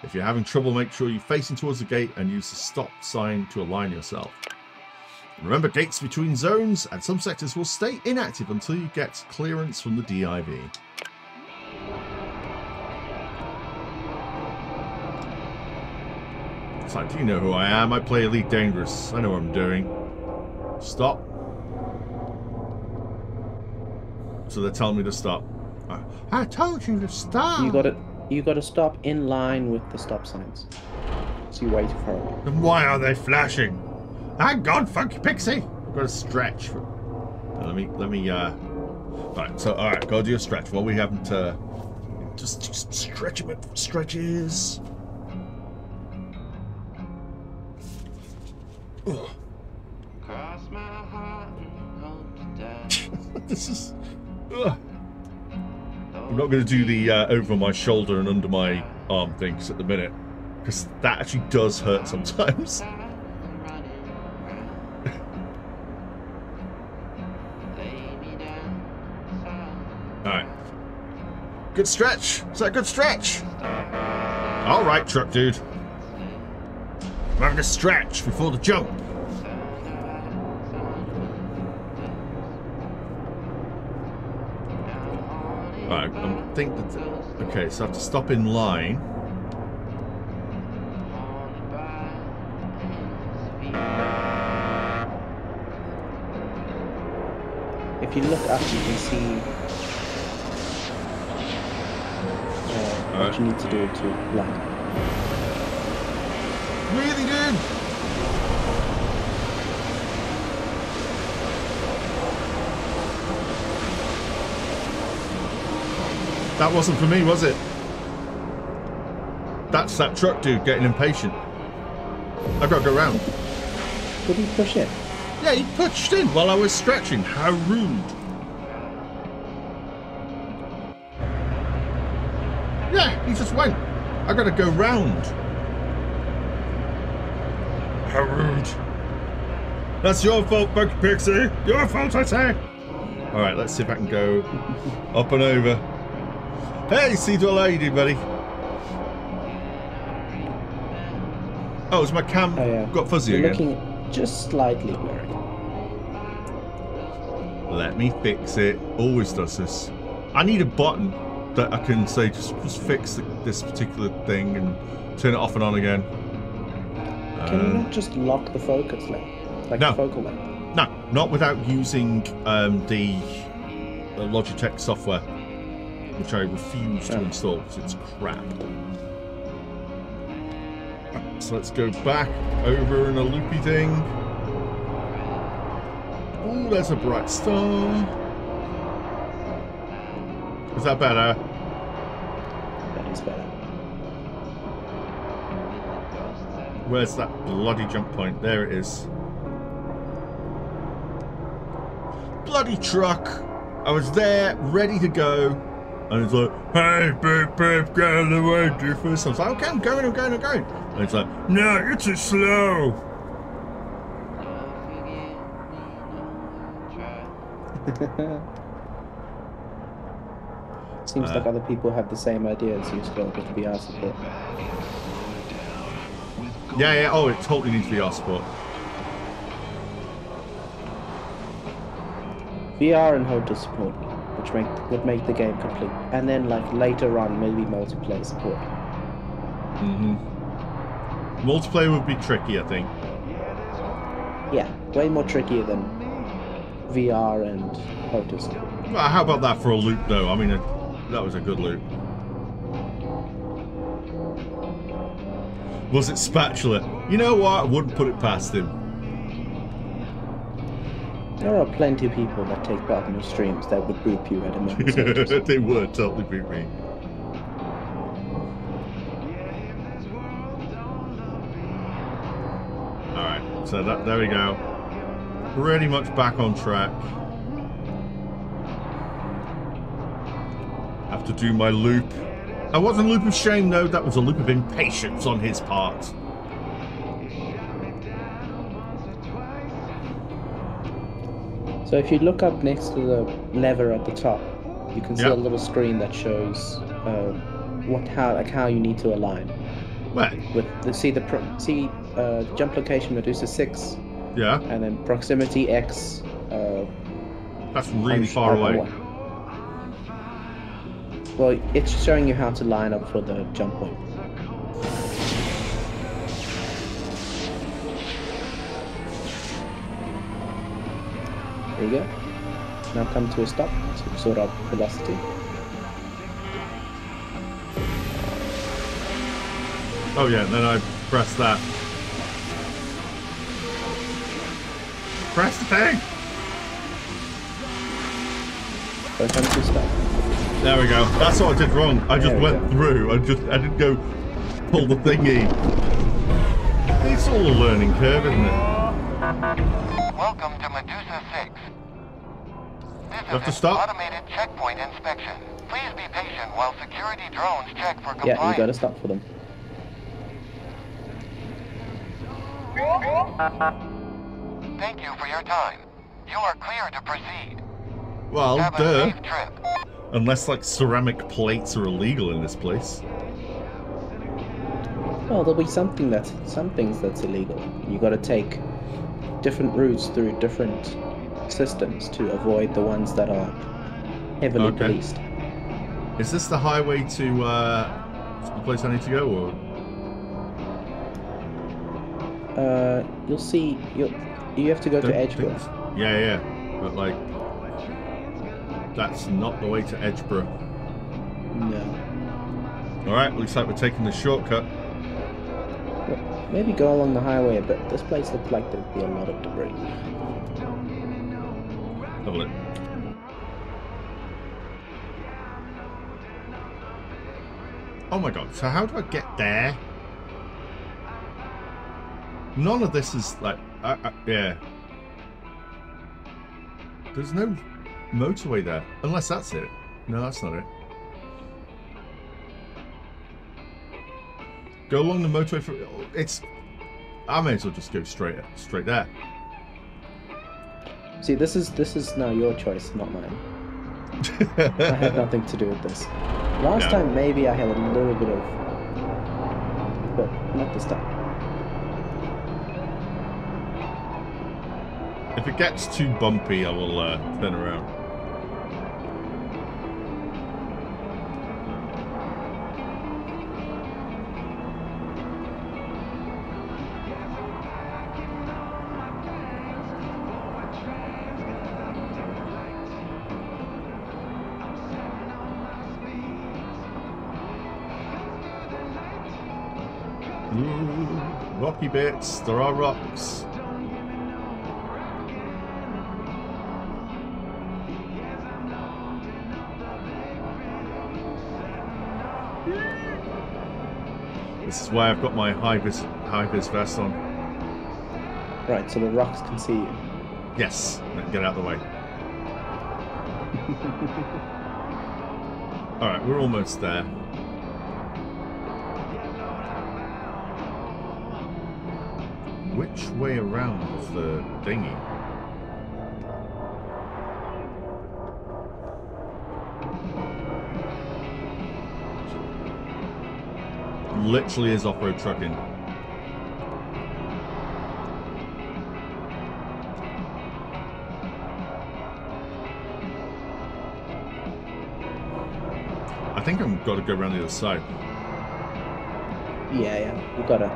If you're having trouble, make sure you're facing towards the gate and use the stop sign to align yourself. Remember gates between zones, and some sectors will stay inactive until you get clearance from the DIV. It's like, do you know who I am? I play Elite Dangerous. I know what I'm doing. Stop. So they're telling me to stop. I told you to stop. You gotta stop in line with the stop signs. So you wait for it. Then why are they flashing? Thank God, Funky Pixie! I've got to stretch. Alright, so, alright, go do a stretch. Well, we haven't, Just stretch him up. Stretches. Ugh. Cross my heart and hope to die. This is... Ugh. I'm not going to do the over my shoulder and under my arm things at the minute. Because that actually does hurt sometimes. Good stretch. Is that a good stretch? All right, truck dude. I'm having a stretch before the jump. All right, I think that. Okay, so I have to stop in line. If you look up, you can see. What you need to do to land. Really good! That wasn't for me, was it? That's that truck dude getting impatient. I've got to go round. Did he push it? Yeah, he pushed in while I was stretching. How rude! He just went. I gotta go round. How rude. That's your fault, Bug Pixie. Your fault, I say. All right, let's see if I can go up and over. Hey, see to a lady, buddy. Oh, is my cam got fuzzy You're again? Looking just slightly blurry. Let me fix it. Always does this. I need a button that I can say just fix this particular thing and turn it off and on again. Can you not just lock the focus length? Like no. The focal length? No, not without using the Logitech software, which I refuse to install because it's crap. So let's go back over in a loopy thing. Oh, there's a bright star. Is that better? That is better. Where's that bloody jump point? There it is. Bloody truck. I was there, ready to go. And it's like, hey, beep, beep, get out of the way, doofus. I was like, okay, I'm going. And it's like, no, you're too slow. Seems like other people have the same idea as you, still get to be asked a bit. Yeah, oh, it totally needs to be our sport. VR and HOTA support, which would make the game complete, and then like later on maybe multiplayer support. Multiplayer would be tricky, I think. Yeah, way more trickier than VR and HOTA support. Well, how about that for a loop though? I mean, that was a good loop. Was it Spatula? You know what? I wouldn't put it past him. There are plenty of people that take part in your streams that would boop you at a moment. They would totally boop me. Alright, so there we go. Pretty much back on track. Have to do my loop. That wasn't a loop of shame though, that was a loop of impatience on his part. So if you look up next to the lever at the top, you can see a little screen that shows how you need to align. Where? With see jump location reduced to 6. Yeah. And then proximity X. That's really far away. Well, it's showing you how to line up for the jump point. There you go. Now come to a stop, so sort out velocity. Oh yeah, then I press that. Press the thing! So come to stop. There we go. That's what I did wrong. I just went through. I didn't go pull the thingy. It's all a learning curve, isn't it? Welcome to Medusa 6. This is an automated checkpoint inspection. Please be patient while security drones check for compliance. Yeah, you gotta stop for them. Thank you for your time. You are clear to proceed. Well, have a safe trip. Unless, like, ceramic plates are illegal in this place. Well, there'll be some things that's illegal. You gotta take different routes through different systems to avoid the ones that are heavily policed. Is this the highway to the place I need to go, or? You'll see. You have to go to Edgeborough. Yeah, but like that's not the way to Edgeborough. No. All right, looks like we're taking the shortcut. Maybe go along the highway, but this place looks like there'd be a lot of debris. Have a look. Oh my god, so how do I get there? None of this is like... yeah. There's no motorway there. Unless that's it. No, that's not it. Go along the motorway for it's. I may as well just go straight there. See, this is now your choice, not mine. I had nothing to do with this. Last time, maybe I had a little bit of, but not this time. If it gets too bumpy, I will turn around. Rocky bits, there are rocks. This is why I've got my high-vis vest on. Right, so the rocks can see you. Yes, get out of the way. Alright, we're almost there. Which way around is the dinghy? Literally is off-road trucking. I think I've got to go around the other side. Yeah, yeah, you gotta.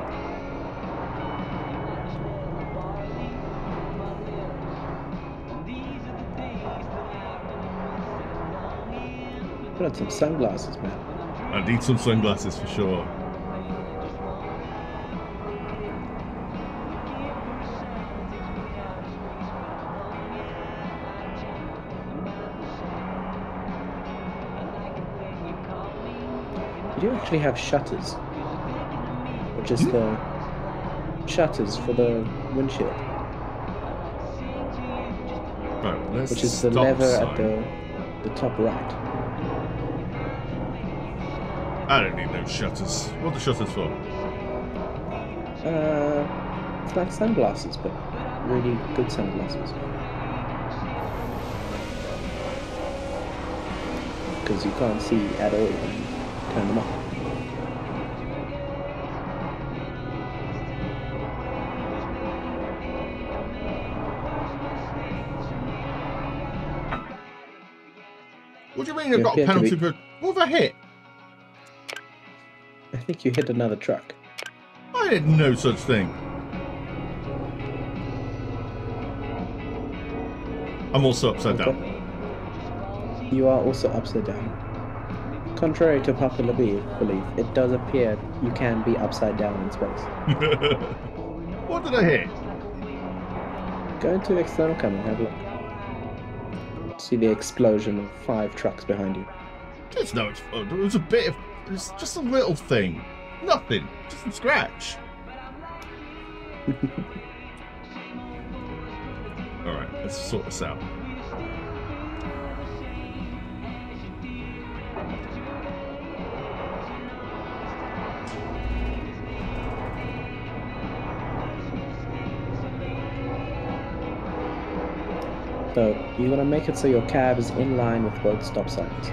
Put on some sunglasses, man. I need some sunglasses for sure. You do actually have shutters, which is the shutters for the windshield. Right, let's which is the lever at the top right. I don't need no shutters. What are the shutters for? It's like sunglasses, but really good sunglasses. Because you can't see at all when you turn them off. What do you mean I've got a penalty for... What have I hit? I think you hit another truck. I did no such thing. I'm also upside down. You are also upside down. Contrary to popular belief, it does appear you can be upside down in space. What did I hit? Go into external cam and have a look. See the explosion of 5 trucks behind you. There's no explosion. There was a bit of... It's just a little thing. Nothing. Just from scratch. Alright, let's sort this out. So, you're going to make it so your cab is in line with both stop signs.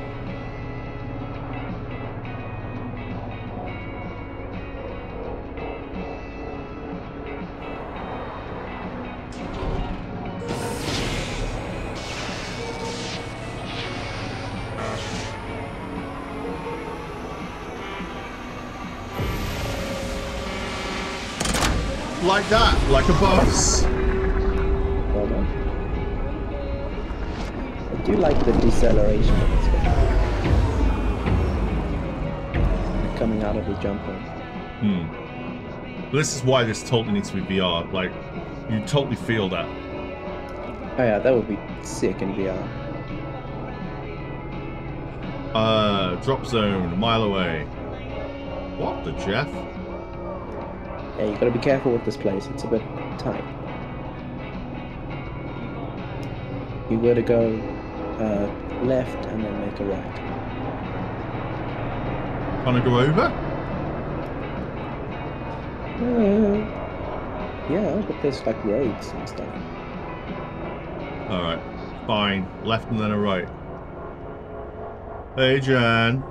Like that, like a boss. Well done. I do like the deceleration of this one. Coming out of the jumper. Hmm. This is why this totally needs to be VR. Like, you totally feel that. Oh yeah, that would be sick in VR. Drop zone, a mile away. What the Jeff? Yeah, you gotta be careful with this place, it's a bit tight. You gotta go left and then make a right. Wanna go over? Yeah, but there's like roads and stuff. Alright, fine. Left and then a right. Hey, Jan.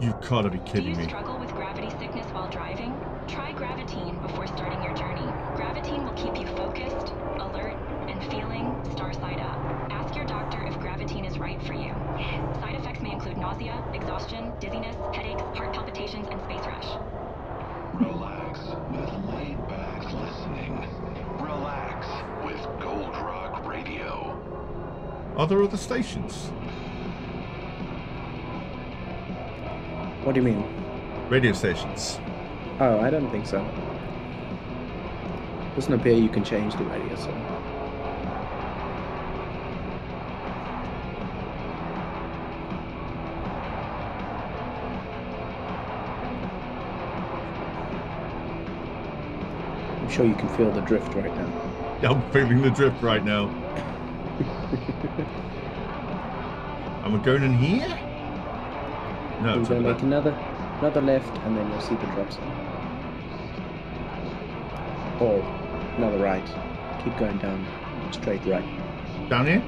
You've got to be kidding me. Do you struggle with gravity sickness while driving? Try Gravitine before starting your journey. Gravitine will keep you focused, alert, and feeling star-side up. Ask your doctor if Gravitine is right for you. Side effects may include nausea, exhaustion, dizziness, headaches, heart palpitations, and space rush. Relax with laid-back listening. Relax with Gold Rock Radio. Are there other stations? What do you mean? Radio stations. Oh, I don't think so. Doesn't appear you can change the radio, so... sure you can feel the drift right now. Yeah, I'm feeling the drift right now. Am I going in here? No. I'm going to make another left, and then you'll see the drop zone. Or another right. Keep going down, straight right. Down here?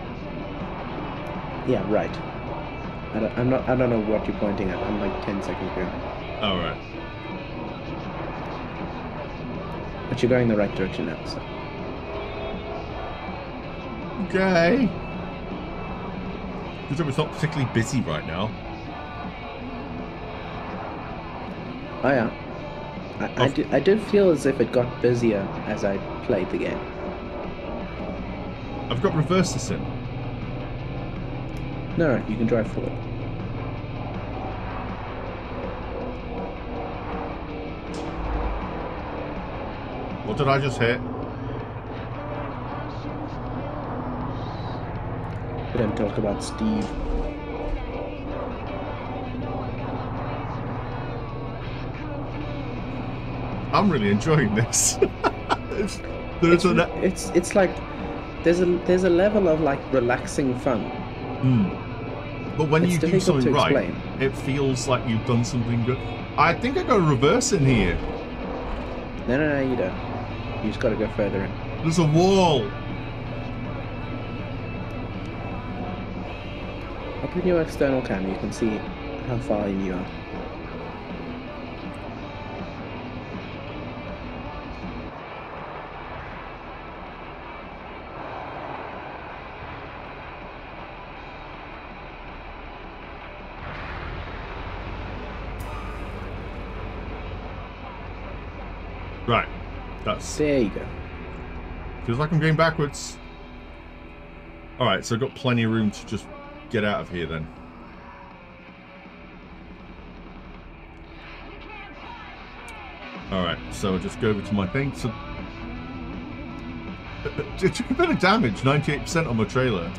Yeah, right. I don't know what you're pointing at. I'm like 10 seconds behind. All right. But you're going the right direction now, so. Okay. Because it's not particularly busy right now. Oh yeah. I did feel as if it got busier as I played the game. I've got reverse to sit. No, you can drive forward. What did I just hear? We don't talk about Steve. I'm really enjoying this. it's like there's a level of like relaxing fun. Mm. But when you do something right, it feels like you've done something good. I think I got a reverse in here. No, no, no, you don't. You just got to go further in. There's a wall. Open your external cam. You can see how far in you are. Right, that's... There you go. Feels like I'm going backwards. Alright, so I've got plenty of room to just get out of here then. Alright, so I'll just go over to my thing. So... It took a bit of damage, 98% on my trailer.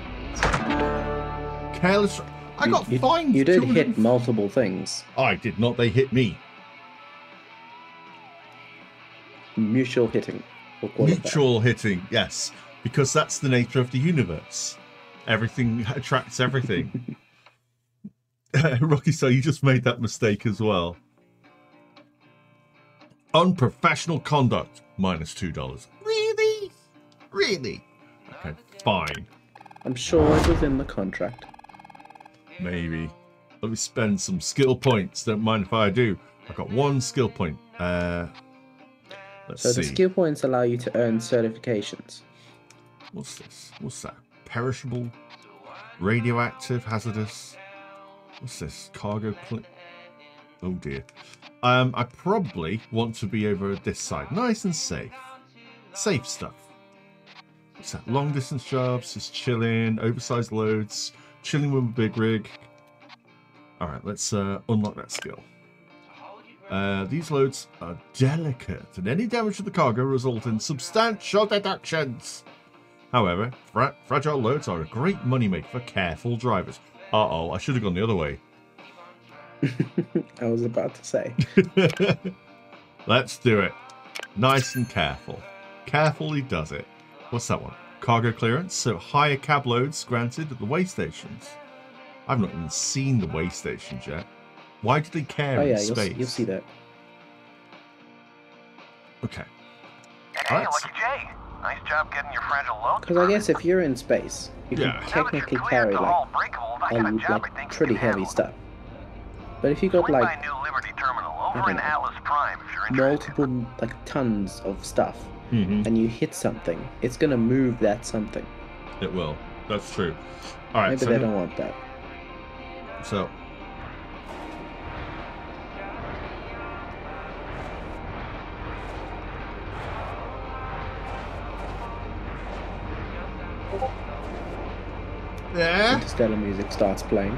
Careless... I got fined! You did hit multiple things. I did not, they hit me. Mutual hitting. Mutual hitting, yes. Because that's the nature of the universe. Everything attracts everything. Rocky, so you just made that mistake as well. Unprofessional conduct, minus $2. Really? Really? Okay, fine. I'm sure it was in the contract. Maybe. Let me spend some skill points. Don't mind if I do. I've got one skill point. Let's see. The skill points allow you to earn certifications. What's this? What's that? Perishable, radioactive, hazardous. What's this? Cargo clip. Oh dear. I probably want to be over this side. Nice and safe. Safe stuff. What's that? Long distance jobs, just chilling, oversized loads, chilling with a big rig. All right, let's unlock that skill. These loads are delicate, and any damage to the cargo results in substantial deductions. However, fragile loads are a great moneymaker for careful drivers. Uh-oh, I should have gone the other way. I was about to say. Let's do it. Nice and careful. Carefully does it. What's that one? Cargo clearance, so higher cab loads granted at the weigh stations. I've not even seen the weigh stations yet. Why do they care in space? You'll see that. Okay. Hey, lucky Jay. Nice job getting your fragile load. Because I guess if you're in space, you can technically carry like pretty heavy stuff. But if you got like multiple like tons of stuff, and you hit something, it's gonna move that something. It will. That's true. All right. Maybe they don't want that. So. Yeah. Interstellar music starts playing.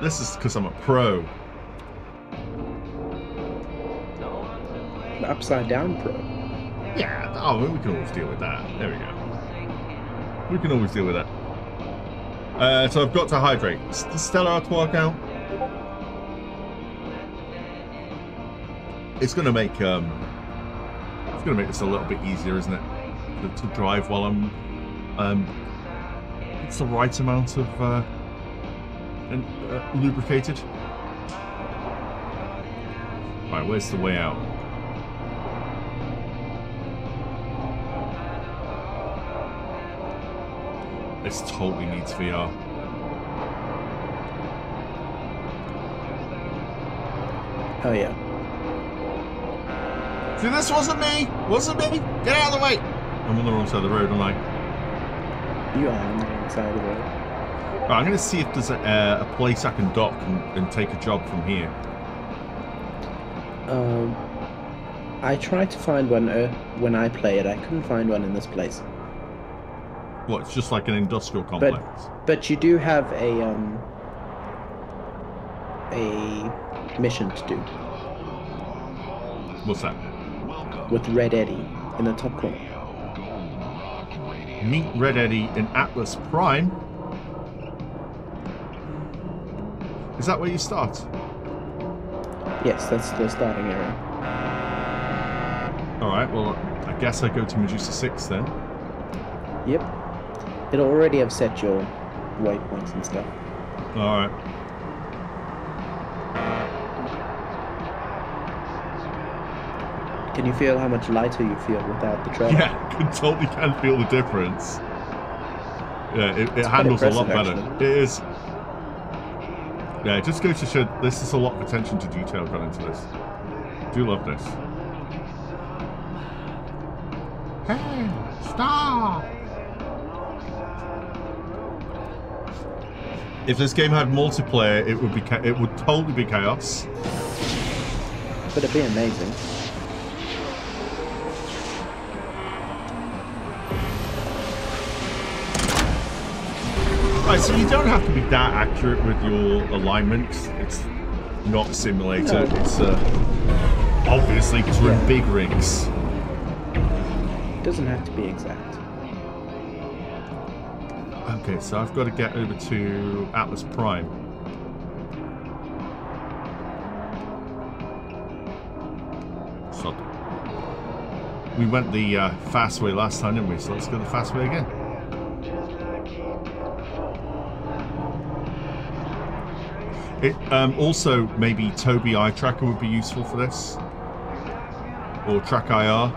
This is because I'm a pro. The upside down pro. Yeah. Oh, we can always deal with that. There we go. We can always deal with that. So I've got to hydrate. Does Stella Artois count? It's going to make this a little bit easier, isn't it, to drive while I'm. It's the right amount of lubricated. Right, where's the way out? This totally needs VR. Oh yeah. See, this wasn't me! Wasn't me! Get out of the way! I'm on the wrong side of the road, aren't I? You are on the wrong side of the road. Right, I'm going to see if there's a place I can dock and take a job from here. I tried to find one when I play it. I couldn't find one in this place. What, it's just like an industrial complex? But you do have a mission to do. What's that? With Red Eddie in the top corner. Meet Red Eddie in Atlas Prime? Is that where you start? Yes, that's the starting area. Alright, well, I guess I go to Medusa 6 then. Yep. It'll already have set your waypoints and stuff. Alright. Can you feel how much lighter you feel without the trailer? Yeah, I totally can feel the difference. Yeah, it handles a lot better. Actually. It is. Yeah, just goes to show this is a lot of attention to detail gone into this. I do love this. Hey, stop! If this game had multiplayer, it would totally be chaos. But it'd be amazing. Right, so you don't have to be that accurate with your alignments. It's not simulator. No. It's obviously because we're in big rigs. It doesn't have to be exact. Okay, so I've got to get over to Atlas Prime. Sod. We went the fast way last time, didn't we? So let's go the fast way again. It, also, maybe Tobii Eye Tracker would be useful for this. Or Track IR.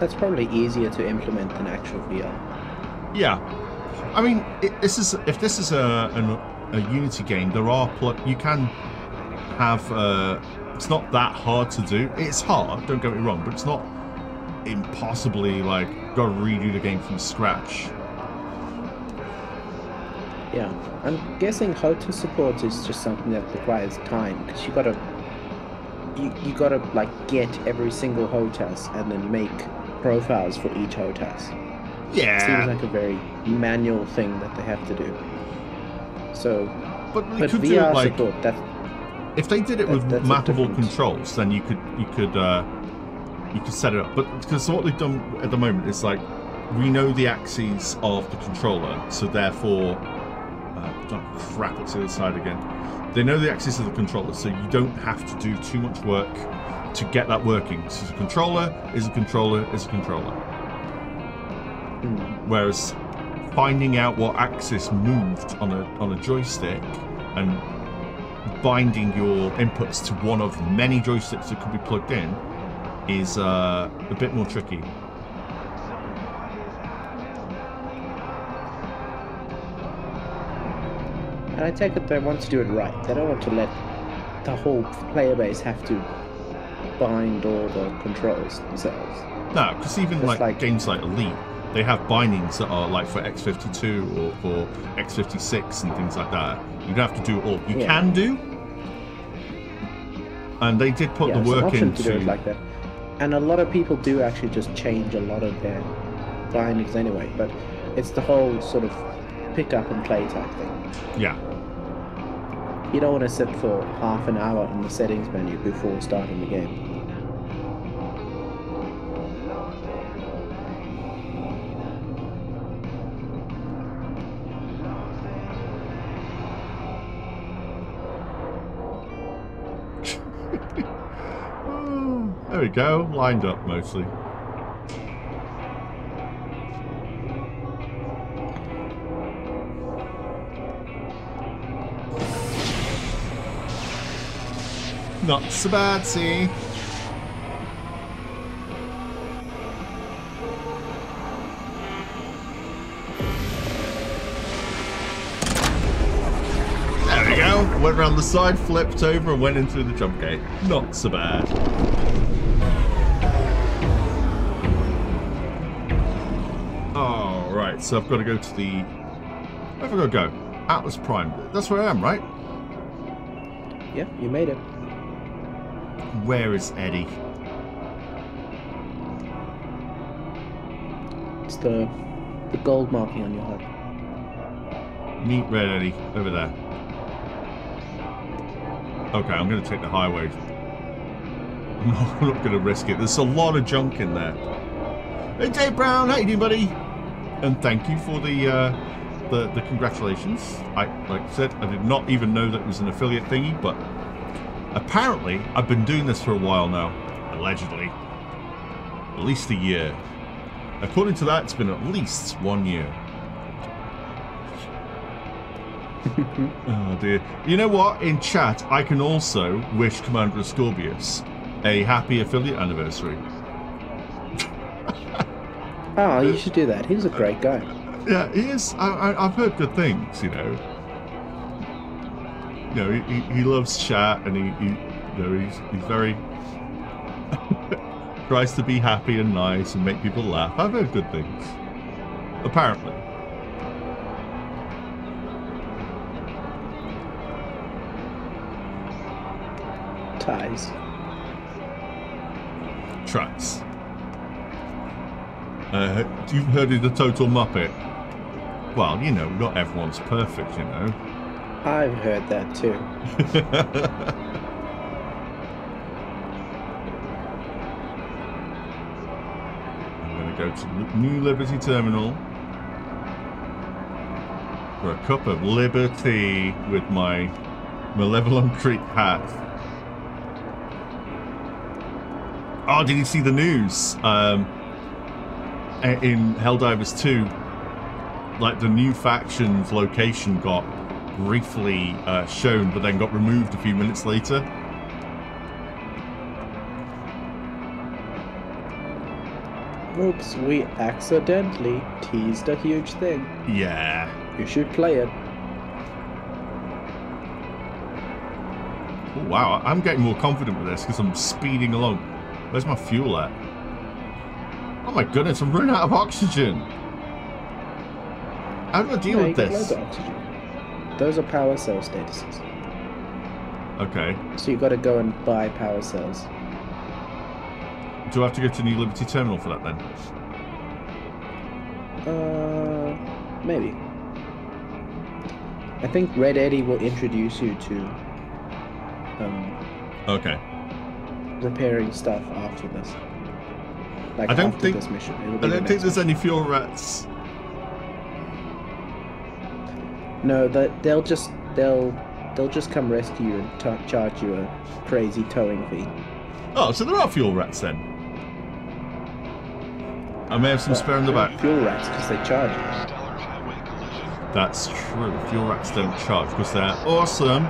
That's probably easier to implement than actual VR. Yeah. I mean, if this is a Unity game, there are... You can have... it's not that hard to do. It's hard, don't get me wrong, but it's not impossibly, like, got to redo the game from scratch. Yeah, I'm guessing HOTA support is just something that requires time, because you gotta like get every single HOTAS and then make profiles for each HOTAS. Yeah, it seems like a very manual thing that they have to do. So, but could VR do, like, support that. If they did it with mappable controls, then you could set it up. But because what they've done at the moment is like we know the axes of the controller, so therefore. Oh crap, it's the other side again. They know the axis of the controller, so you don't have to do too much work to get that working. So the controller is a controller is a controller. Mm. Whereas finding out what axis moved on a joystick and binding your inputs to one of many joysticks that could be plugged in is a bit more tricky. And I take it they want to do it right. They don't want to let the whole player base have to bind all the controls themselves. No, because even like games like Elite, they have bindings that are like for X52 or for X56 and things like that. You don't have to do it all. You can do. And they did put the work into do it like that. And a lot of people do actually just change a lot of their bindings anyway. But it's the whole sort of pick up and play type thing. Yeah. You don't want to sit for half an hour in the settings menu before starting the game. There we go, lined up mostly. Not so bad, see? Went around the side, flipped over, and went in through the jump gate. Not so bad. All right, so I've got to go to the... Where have I got to go? Atlas Prime. That's where I am, right? Yeah, you made it. Where is Eddie? It's the gold marking on your head. Meet Red Eddie over there. Okay, I'm going to take the highway. I'm not going to risk it. There's a lot of junk in there. Hey, Dave Brown, how you doing, buddy? And thank you for the congratulations. Like I said, I did not even know that it was an affiliate thingy, but apparently I've been doing this for a while now. Allegedly. At least a year. According to that, it's been at least 1 year. Oh dear. You know what? In chat, I can also wish Commander Ascorbius a happy affiliate anniversary. Oh, you should do that. He was a great guy. Yeah, he is. I've heard good things, you know. You know, he loves chat, and he's very tries to be happy and nice and make people laugh. I've heard good things. Apparently. Ties. Trucks. You've heard of the Total Muppet? Well, you know, not everyone's perfect, you know. I've heard that too. I'm going to go to New Liberty Terminal for a cup of liberty with my Malevelon Creek hat. Oh, did you see the news? In Helldivers 2, like the new faction's location got briefly shown, but then got removed a few minutes later. Oops, we accidentally teased a huge thing. Yeah. You should play it. Oh, wow, I'm getting more confident with this because I'm speeding along. Where's my fuel at? Oh my goodness, I'm running out of oxygen. How do I deal with this? Those are power cell statuses. Okay. So you've got to go and buy power cells. Do I have to go to New Liberty Terminal for that then? Maybe. I think Red Eddie will introduce you to... Okay. Repairing stuff after this. Like I don't think this mission. I don't think there's any fuel rats. No, they'll just come rescue you and charge you a crazy towing fee. Oh, so there are fuel rats then. I may have some spare in the back. Fuel rats because they charge. That's true. Fuel rats don't charge because they're awesome.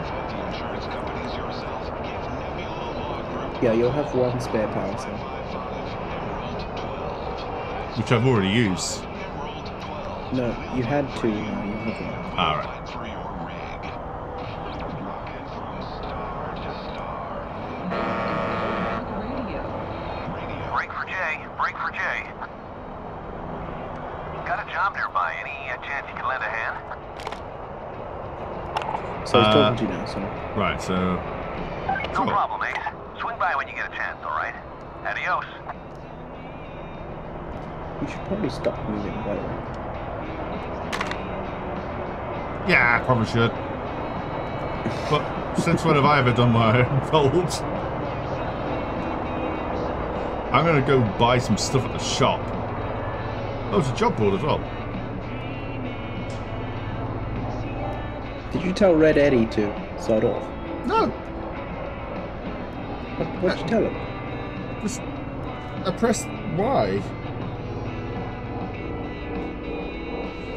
Yeah, you'll have one spare power cell. Which I've already used. No, you had two, now you have one. Alright. Break for Jay, break for Jay. Got a job nearby, any chance you can lend a hand? So he's talking to you now, so... Right, so... No problem, mate. By when you get a chance, all right? Adios. You should probably stop moving, by the way. Yeah, I probably should. But since when have I ever done my own fault? I'm going to go buy some stuff at the shop. Oh, it's a job board as well. Did you tell Red Eddie to sod off? No. What'd you tell him? Just, I pressed Y.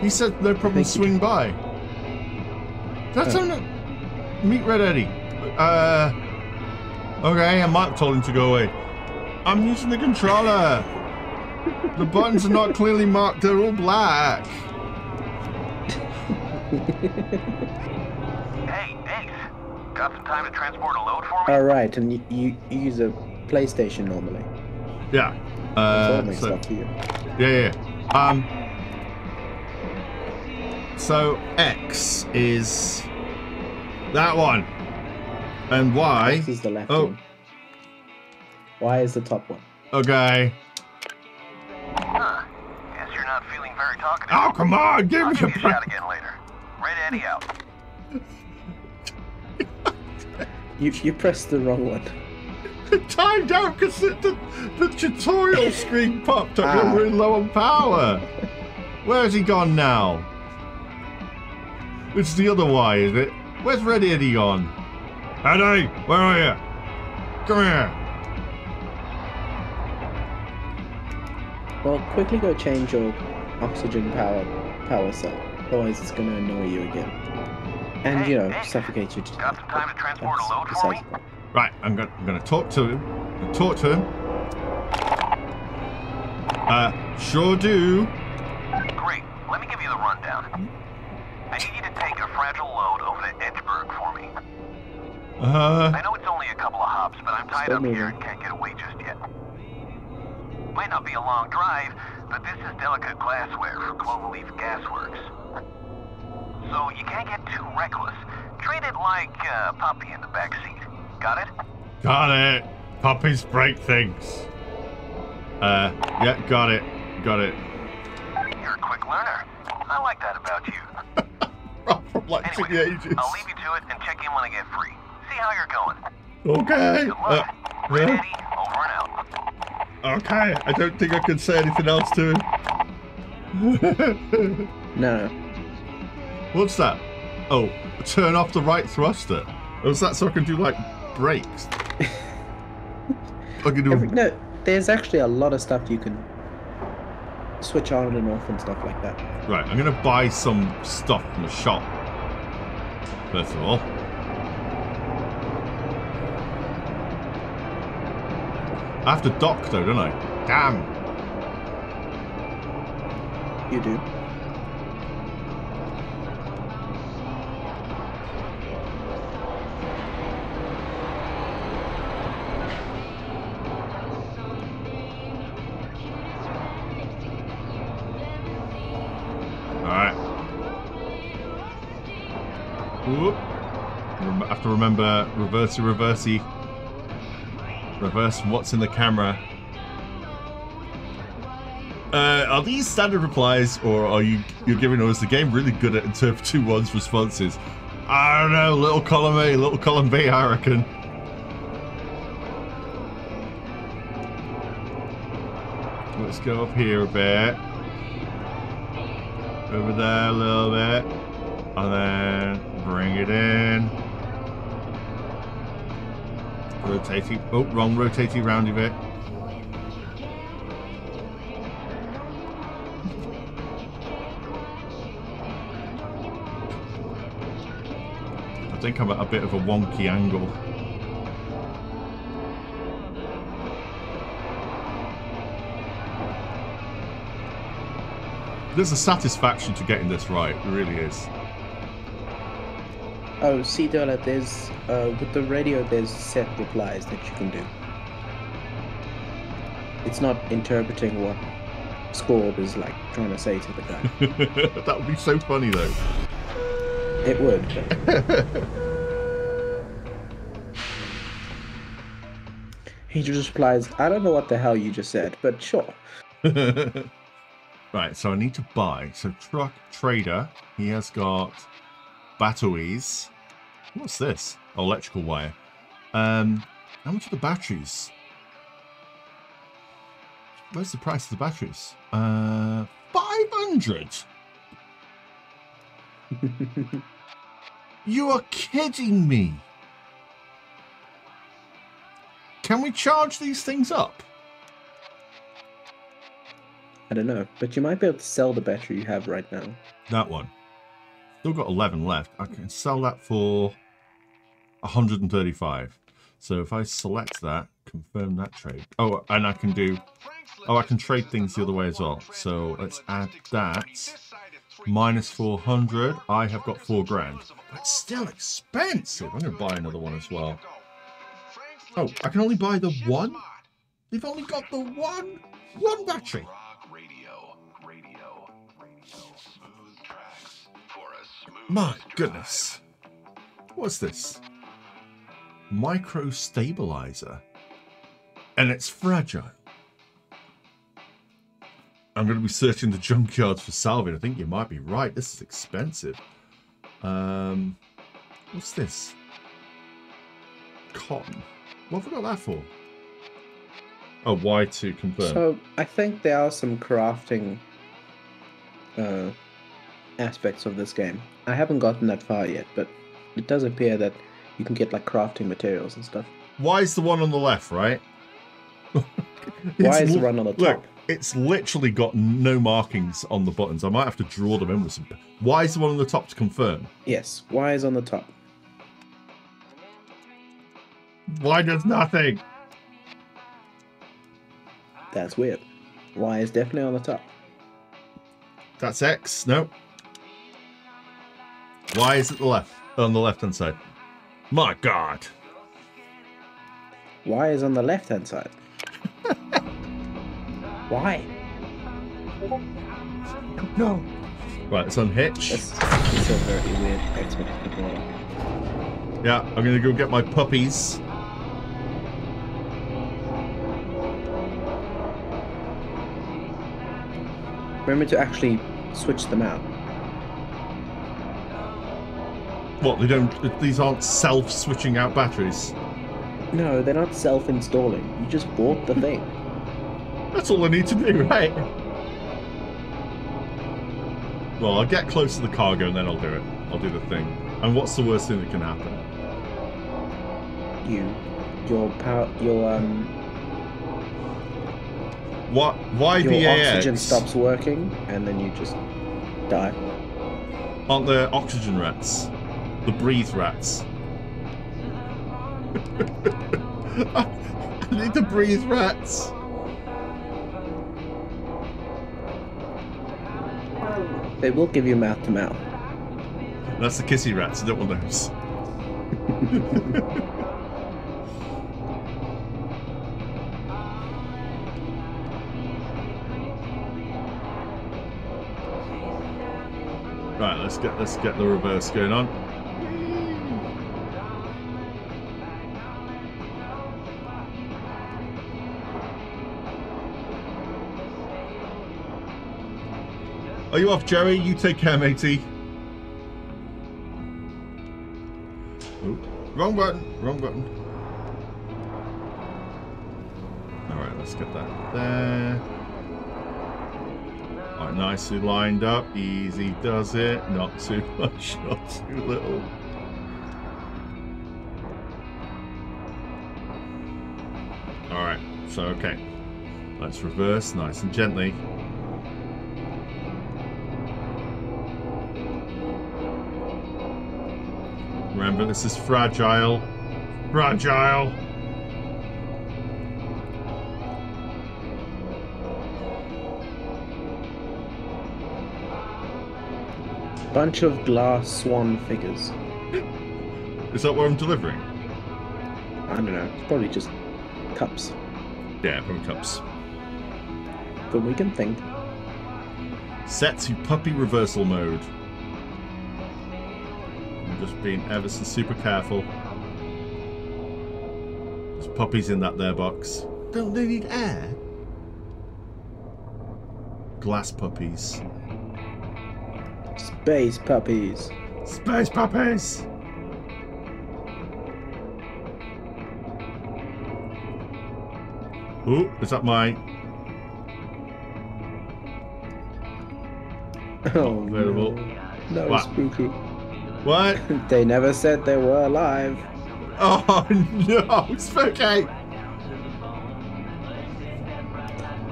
He said no problem, swing by. That's on Meet Red Eddie. Okay, and Mike told him to go away. I'm using the controller. The buttons are not clearly marked, they're all black. Hey, thanks. Got some time to transport a load for me? Alright, and you use a PlayStation normally. Yeah. So, yeah. So X is that one. And Y. This is the left one. Y is the top one. Okay. Huh. Guess you're not feeling very talkative. Oh, come on, give me a shot again later. Red Eddie out. You pressed the wrong one. It timed out because the tutorial screen popped up and we're low on power. Where's he gone now? It's the other Y, is it? Where's Red Eddie gone? Eddie, where are you? Come here. Well, quickly go change your oxygen power cell, otherwise it's going to annoy you again. And, hey, you know, suffocate you to death. Right, I'm going to talk to him. Sure do. Great, let me give you the rundown. I need you to take a fragile load over to Edgeburg for me. I know it's only a couple of hops, but I'm tied up here and can't get away just yet. Might not be a long drive, but this is delicate glassware for Cloverleaf Gasworks. So you can't get too reckless. Treat it like Poppy in the backseat. Got it? Got it. Puppies break things. Yeah, got it. Got it. You're a quick learner. I like that about you. From like anyway, I'll leave you to it and check in when I get free. See how you're going. Okay. Good luck. Red Eddie, over and out. Okay, I don't think I can say anything else to him. No. What's that? Oh, turn off the right thruster. Oh, is that so I can do, like, brakes? I can do... No, there's actually a lot of stuff you can switch on and off and stuff like that. Right, I'm going to buy some stuff from the shop, first of all. I have to dock though, don't I? Damn. You do. All right. Whoop. I have to remember reversey. Reverse what's in the camera. Are these standard replies, or are you're giving us the game really good at interpreting one's responses? I don't know, little column A, little column B, I reckon. Let's go up here a bit. Over there a little bit. And then bring it in. Rotating. Oh, wrong. Rotating round a bit. I think I'm at a bit of a wonky angle. There's a satisfaction to getting this right. It really is. Oh, see, Dollar, there's, with the radio, there's set replies that you can do. It's not interpreting what Scorb is, like, trying to say to the guy. That would be so funny, though. It would. He just replies, I don't know what the hell you just said, but sure. Right, so I need to buy. So, Truck Trader, he has got batteries. What's this? Oh, electrical wire. How much are the batteries? Where's the price of the batteries? 500. You are kidding me. Can we charge these things up? I don't know, but you might be able to sell the battery you have right now. That one. Still got 11 left. I can sell that for 135. So if I select that, confirm that trade. Oh, and I can do... Oh, I can trade things the other way as well. So let's add that. Minus 400. I have got 4 grand. That's still expensive. I'm going to buy another one as well. Oh, I can only buy the one? They've only got the one? One battery. My goodness. What's this? Micro stabilizer. And it's fragile. I'm going to be searching the junkyards for salvia. I think you might be right. This is expensive. What's this? Cotton. What have I got that for? Oh, why to confirm? So I think there are some crafting aspects of this game. I haven't gotten that far yet, but it does appear that you can get like crafting materials and stuff. Why is the one on the left, right? Why is the one on the top? Look, it's literally got no markings on the buttons. I might have to draw them in with some... Why is the one on the top to confirm? Yes, why is on the top? Why does nothing? That's weird. Why is definitely on the top? That's X. Nope. Why is it the left? On the left-hand side. My God. Why is on the left-hand side? Why? No. Right, it's unhitched. It's a very weird X-Men controller. Yeah, I'm gonna go get my puppies. Remember to actually switch them out. What, they don't, these aren't self-switching out batteries? No, they're not self-installing. You just bought the thing. That's all I need to do, right? Well, I'll get close to the cargo and then I'll do it. I'll do the thing. And what's the worst thing that can happen? What? Why the oxygen stops working, and then you just die. Aren't there oxygen rats? The breathe rats. I need to breathe rats. They will give you mouth to mouth. That's the kissy rats. You don't want those. Right, let's get the reverse going on. Are you off, Jerry? You take care, matey. Ooh, wrong button. Wrong button. All right, let's get that there. Right, nicely lined up, easy does it, not too much, not too little. Alright, so okay, let's reverse nice and gently. Remember, this is fragile, fragile. Bunch of glass swan figures. Is that what I'm delivering? I don't know. It's probably just cups. Yeah, probably cups. But we can think. Set to puppy reversal mode. I'm just being ever so super careful. There's puppies in that there box. Don't they need air? Glass puppies. Space puppies. Space puppies! Ooh, is that my... Oh, no. That was spooky. What? They never said they were alive. Oh, no! Spooky!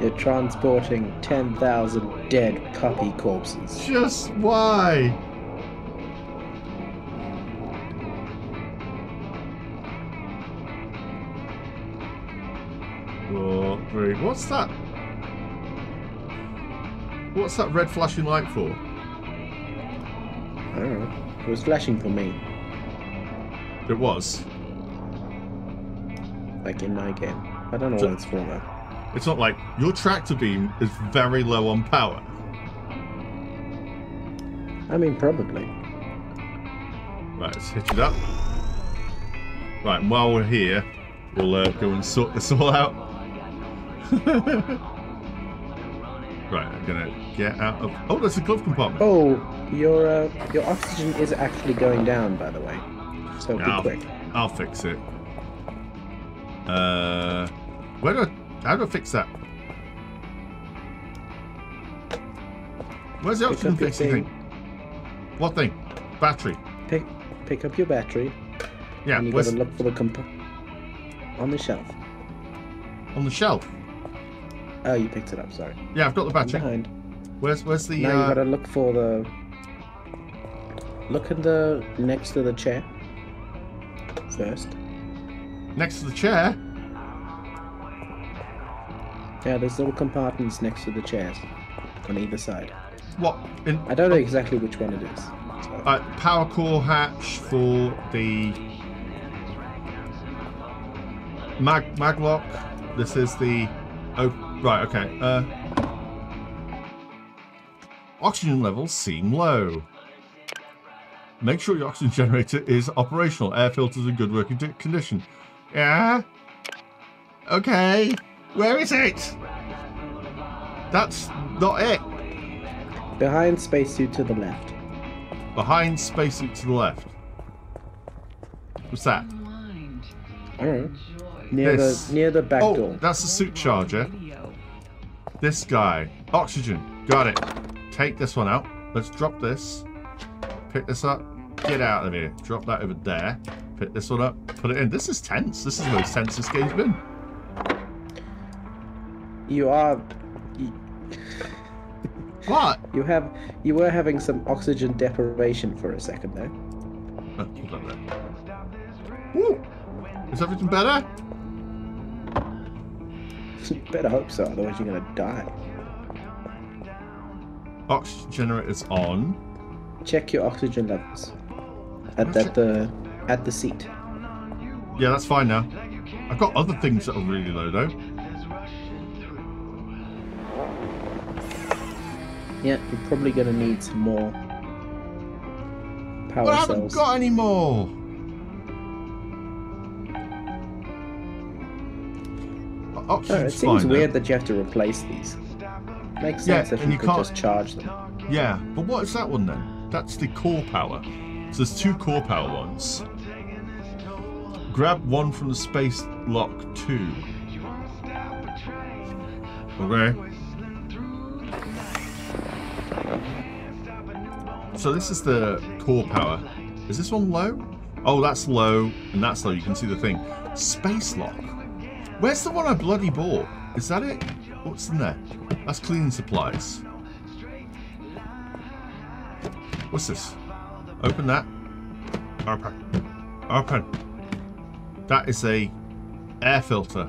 You're transporting 10,000 dead puppy corpses. Just why? Oh, rude. What's that? What's that red flashing light for? I don't know. It was flashing for me. It was? Like in my game. I don't know what it's for though. It's not like your tractor beam is very low on power. I mean, probably. Right, let's hit it up. Right, and while we're here, we'll go and sort this all out. Right, I'm gonna get out of. Oh, there's a glove compartment. Oh, your oxygen is actually going down, by the way. So yeah, be quick. I'll fix it. How do I fix that? Where's the oxygen fixing thing? What thing? Battery. Pick up your battery. Yeah. And you gotta look for the on the shelf. On the shelf. Oh, you picked it up. Sorry. Yeah, I've got the battery. I'm behind. Where's the? Now you gotta look for the. Look at the next to the chair. First. Next to the chair. Yeah, there's little compartments next to the chairs on either side. What? I don't know exactly which one it is. So. Power core hatch for the maglock. This is the right. Okay. Oxygen levels seem low. Make sure your oxygen generator is operational. Air filters in good working condition. Yeah. Okay. Where is it? That's not it. Behind spacesuit to the left. Behind spacesuit to the left. What's that? I don't know. Near the back door. That's the suit charger. This guy. Oxygen. Got it. Take this one out. Let's drop this. Pick this up. Get out of here. Drop that over there. Pick this one up. Put it in. This is tense. This is the most tense this game's been. You are. What? You were having some oxygen deprivation for a second there. Woo! Is everything better? You better hope so, otherwise you're gonna die. Oxygen generator's on. Check your oxygen levels. At the seat. Yeah, that's fine now. I've got other things that are really low though. Yeah, you're probably going to need some more power cells. I haven't got any more! Oxygen's it seems weird that you have to replace these. Makes sense if you could just charge them. Yeah, but what is that one then? That's the core power. So there's two core power ones. Grab one from the space lock 2. Okay. So this is the core power. Is this one low? Oh, that's low, and that's low. You can see the thing. Space lock. Where's the one I bloody bought? Is that it? What's in there? That's cleaning supplies. What's this? Open that. Open. Open. That is a air filter.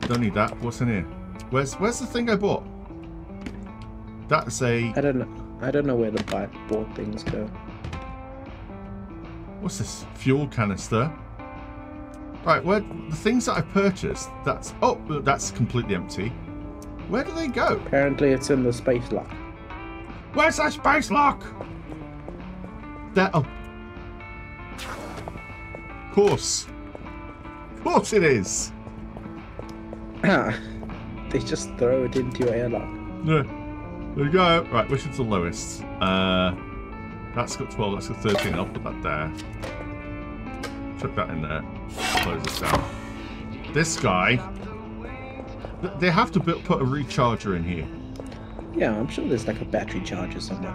Don't need that. What's in here? Where's the thing I bought? That's a. I don't know. I don't know where the board things go. What's this? Fuel canister. Right, where the things that I purchased, that's that's completely empty. Where do they go? Apparently it's in the space lock. Where's that space lock? There Of course. Of course it is. They just throw it into your airlock. Yeah. There we go. Right, which is the lowest? That's got 12, that's got 13. I'll put that there. Chuck that in there. Close this down. This guy. They have to put a recharger in here. Yeah, I'm sure there's like a battery charger somewhere.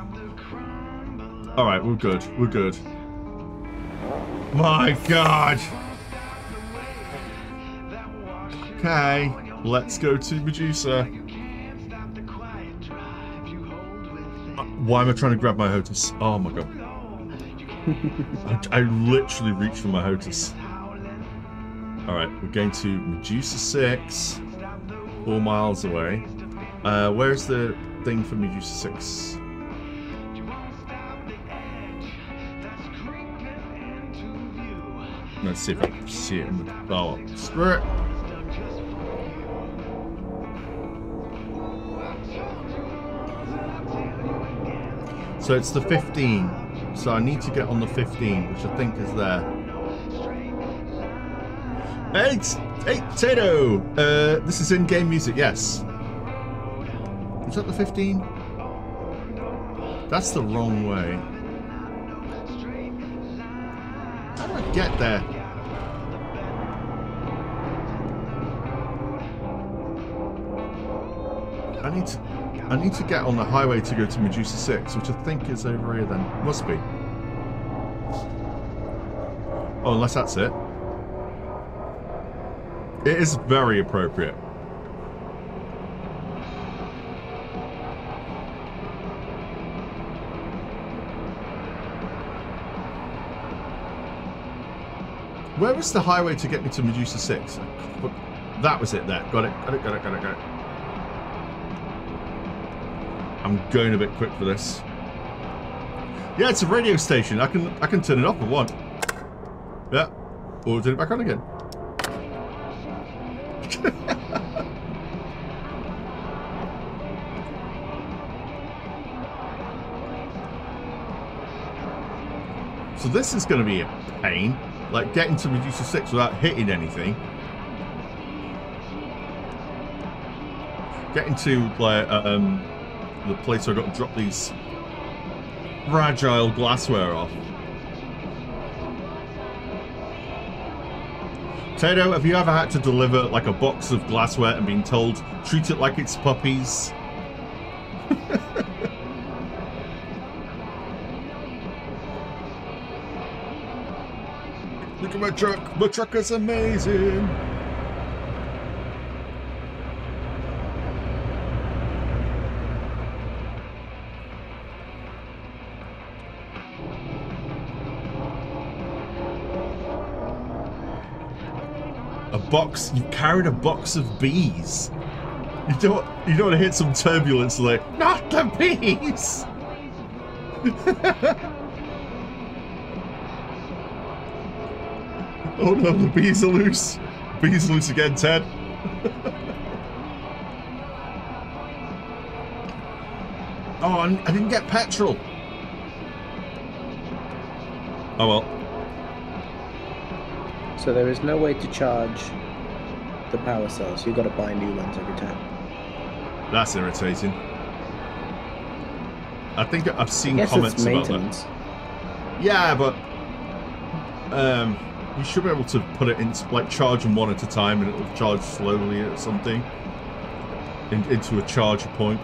Alright, we're good. We're good. My God! Okay, let's go to Medusa. Why am I trying to grab my HOTUS? Oh my god. I literally reached for my HOTUS. Alright, we're going to Medusa 6. 4 miles away. Where's the thing for Medusa 6? Let's see if I can see it in the... Oh, screw it! So it's the 15. So I need to get on the 15, which I think is there. Hey, Tato! This is in-game music, yes. Is that the 15? That's the wrong way. How do I get there? I need to get on the highway to go to Medusa 6, which I think is over here then. Must be. Oh, unless that's it. It is very appropriate. Where was the highway to get me to Medusa 6? That was it there. Got it. I'm going a bit quick for this. Yeah, it's a radio station. I can turn it off if I want. Yeah. Or turn it back on again. So this is going to be a pain. Like getting to Medusa 6 without hitting anything. Getting to like the place where I got to drop these fragile glassware off. Tato, have you ever had to deliver like a box of glassware and been told, treat it like it's puppies? Look at my truck! My truck is amazing! Box, you've carried a box of bees. You don't want to hit some turbulence like, not the bees. Oh no, the bees are loose. Bees loose again, Ted. Oh, I didn't get petrol. Oh well. So there is no way to charge the power cells. You've got to buy new ones every time. That's irritating. I think I've seen comments about that. Yeah, but you should be able to put it in, like charge them one at a time, and it'll charge slowly or something into a charge point.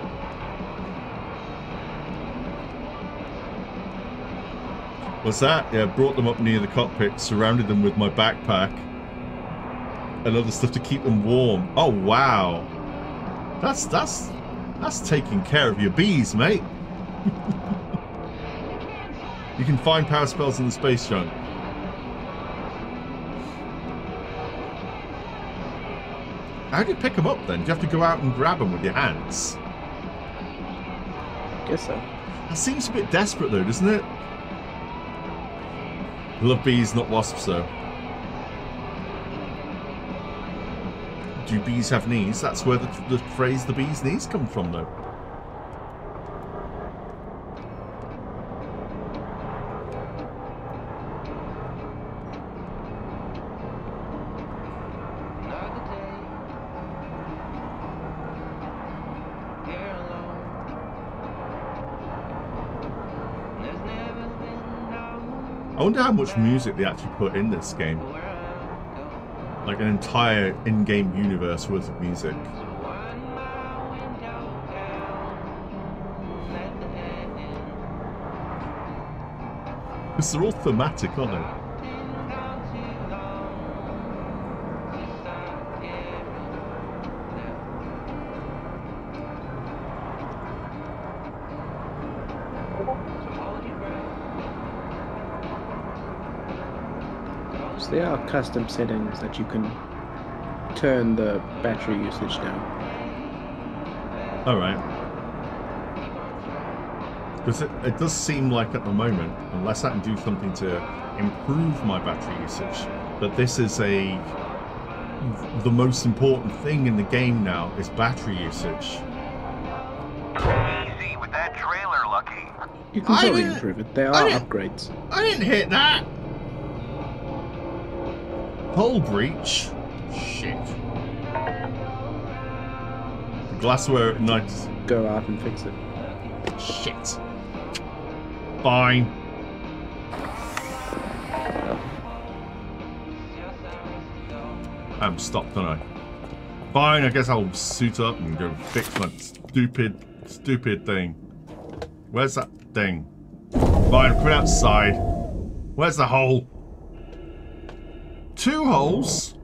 What's that? Yeah, brought them up near the cockpit, surrounded them with my backpack and other stuff to keep them warm. Oh wow, that's taking care of your bees, mate. You can find power spells in the space junk. How do you pick them up then? Do you have to go out and grab them with your hands? I guess so. That seems a bit desperate though, doesn't it? I love bees, not wasps, though. Do bees have knees? That's where the phrase, the bee's knees, come from, though. I wonder how much music they actually put in this game. Like an entire in-game universe worth of music. Because they're all thematic, aren't they? there are custom settings that you can turn the battery usage down. Alright. Because it does seem like at the moment, unless I can do something to improve my battery usage, that this is the most important thing in the game now is battery usage. Easy with that trailer, Lucky. You can totally improve it. There are upgrades. I didn't hit that. Hull breach. Shit. The glassware at night. Go out and fix it. Shit. Fine. I'm stopped, don't I? Fine, I guess I'll suit up and go fix my stupid thing. Where's that thing? Fine, put it outside. Where's the hole? Two holes?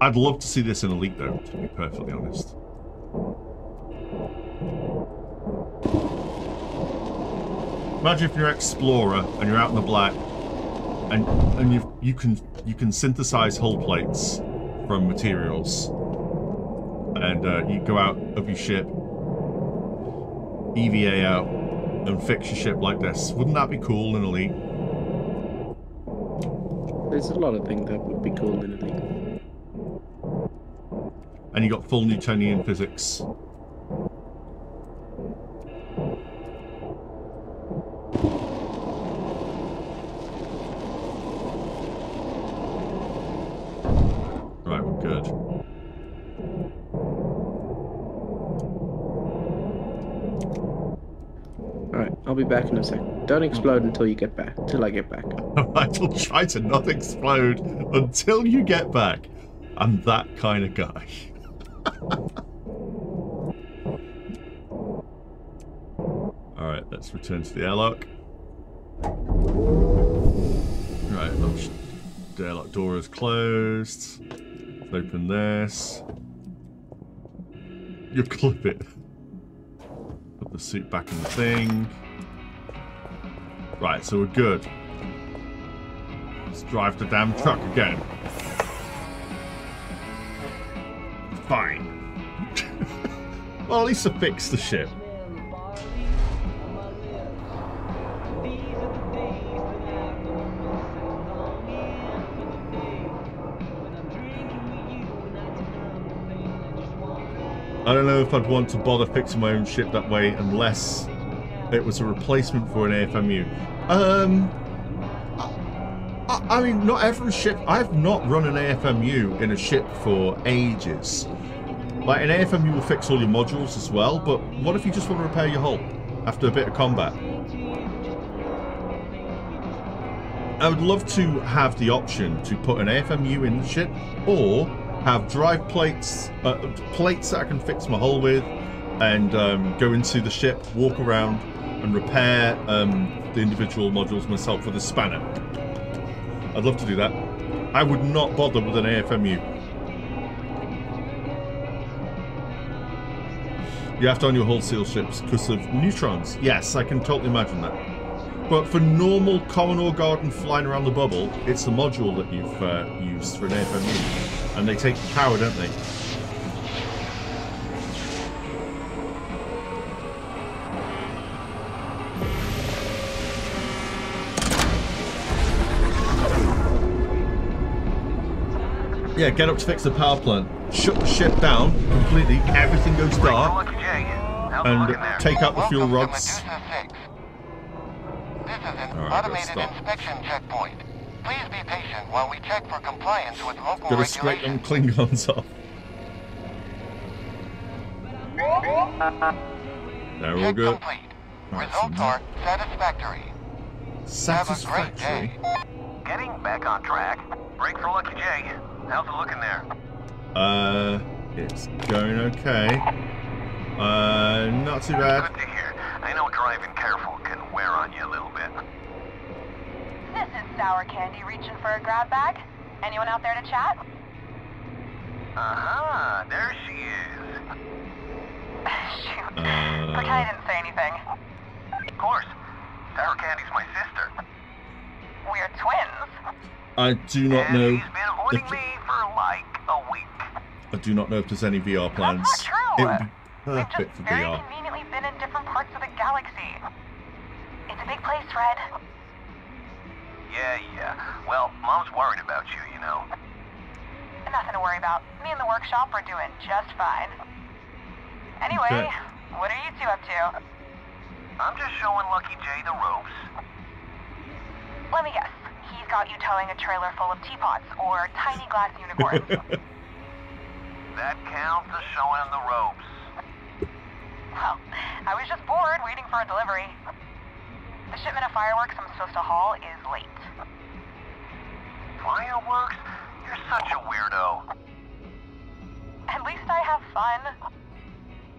I'd love to see this in Elite though, to be perfectly honest. Imagine if you're an explorer and you're out in the black and you can synthesize hull plates from materials and you go out of your ship, EVA out, and fix your ship like this. Wouldn't that be cool in Elite? There's a lot of things that would be cool in Elite. And you got full Newtonian physics. Right, we're good. Alright, I'll be back in a sec. Don't explode until you get back. Till I get back. Alright, I'll try to not explode until you get back. I'm that kind of guy. Alright, let's return to the airlock. Right, the airlock door is closed. Let's open this. You clip it. Put the suit back in the thing. Right, so we're good. Let's drive the damn truck again. Fine. Well, at least I fixed the ship. I don't know if I'd want to bother fixing my own ship that way unless it was a replacement for an AFMU. I mean, not every ship. I've not run an AFMU in a ship for ages. Like, an AFMU will fix all your modules as well, but what if you just want to repair your hull after a bit of combat? I would love to have the option to put an AFMU in the ship, or have drive plates, plates that I can fix my hull with, and go into the ship, walk around, and repair the individual modules myself with a spanner. I'd love to do that. I would not bother with an AFMU. You have to on your hull seal ships because of neutrons. Yes, I can totally imagine that. But for normal common or garden flying around the bubble, it's the module that you've used for an AFMU. And they take the power, don't they? Yeah, get up to fix the power plant. Shut the ship down completely. Everything goes dark. And take out the fuel rods. This is an automated inspection checkpoint. Please be patient while we check for compliance with local regulations. Gotta scrape them Klingons off. They're all good. Results are satisfactory. Satisfactory. Getting back on track. Break for Lucky J. How's it looking there? It's going okay. Not too bad. Good to hear. I know driving careful can wear on you a little bit. This is Sour Candy reaching for a grab bag. Anyone out there to chat? Uh-huh, there she is. Shoot. Pretend I didn't say anything. Of course. Sour Candy's my sister. We're twins. I do not know. She's been avoiding me for like a week. I do not know if there's any VR plans. That's not true. It would be perfect. We've just for very VR. Conveniently been in different parts of the galaxy. It's a big place, Fred. Yeah, yeah. Well, Mom's worried about you, you know. Nothing to worry about. Me and the workshop are doing just fine. Anyway, okay. What are you two up to? I'm just showing Lucky Jay the ropes. Let me guess. He's got you towing a trailer full of teapots or tiny glass unicorns. That counts as showing him the ropes. Well, I was just bored waiting for a delivery. The shipment of fireworks I'm supposed to haul is late. Fireworks? You're such a weirdo. At least I have fun.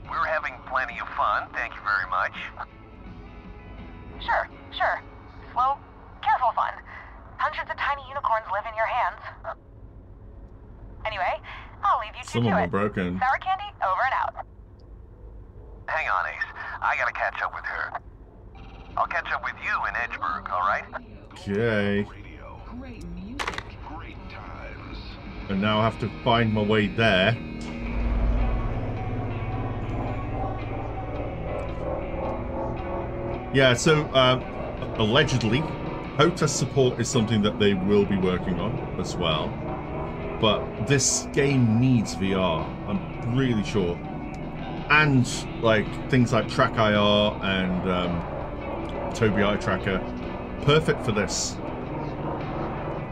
We're having plenty of fun, thank you very much. Sure, sure. Slow, careful fun. Hundreds of tiny unicorns live in your hands. Anyway, I'll leave you two to it. Broken. Sour Candy, over and out. Hang on, Ace. I gotta catch up with her. I'll catch up with you in Edgeburg, alright? Okay. Great music. Great times. And now I have to find my way there. Yeah, so allegedly, HOTAS support is something that they will be working on as well. But this game needs VR, I'm really sure. And like things like Track IR and Tobii Eye Tracker, perfect for this.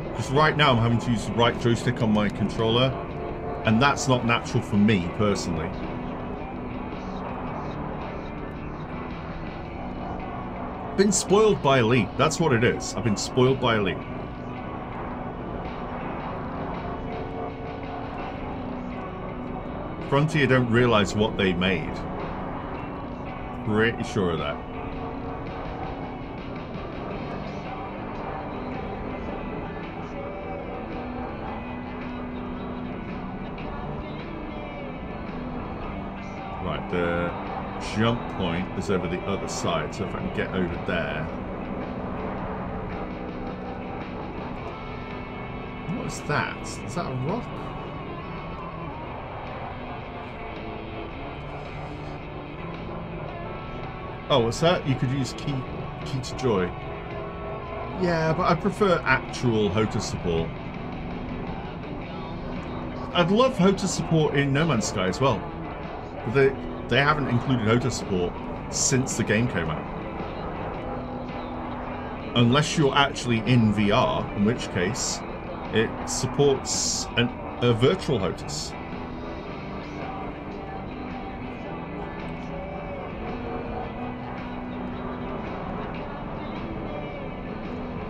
Because right now I'm having to use the right joystick on my controller, and that's not natural for me personally. Been spoiled by Elite. That's what it is. I've been spoiled by Elite. Frontier don't realize what they made. Pretty sure of that. Right, the jump point is over the other side, so if I can get over there. What is that? Is that a rock? Oh, what's that? You could use key to joy. Yeah, but I prefer actual HOTAS support. I'd love HOTAS support in No Man's Sky as well. But they haven't included HOTAS support since the game came out. Unless you're actually in VR, in which case it supports a virtual HOTAS.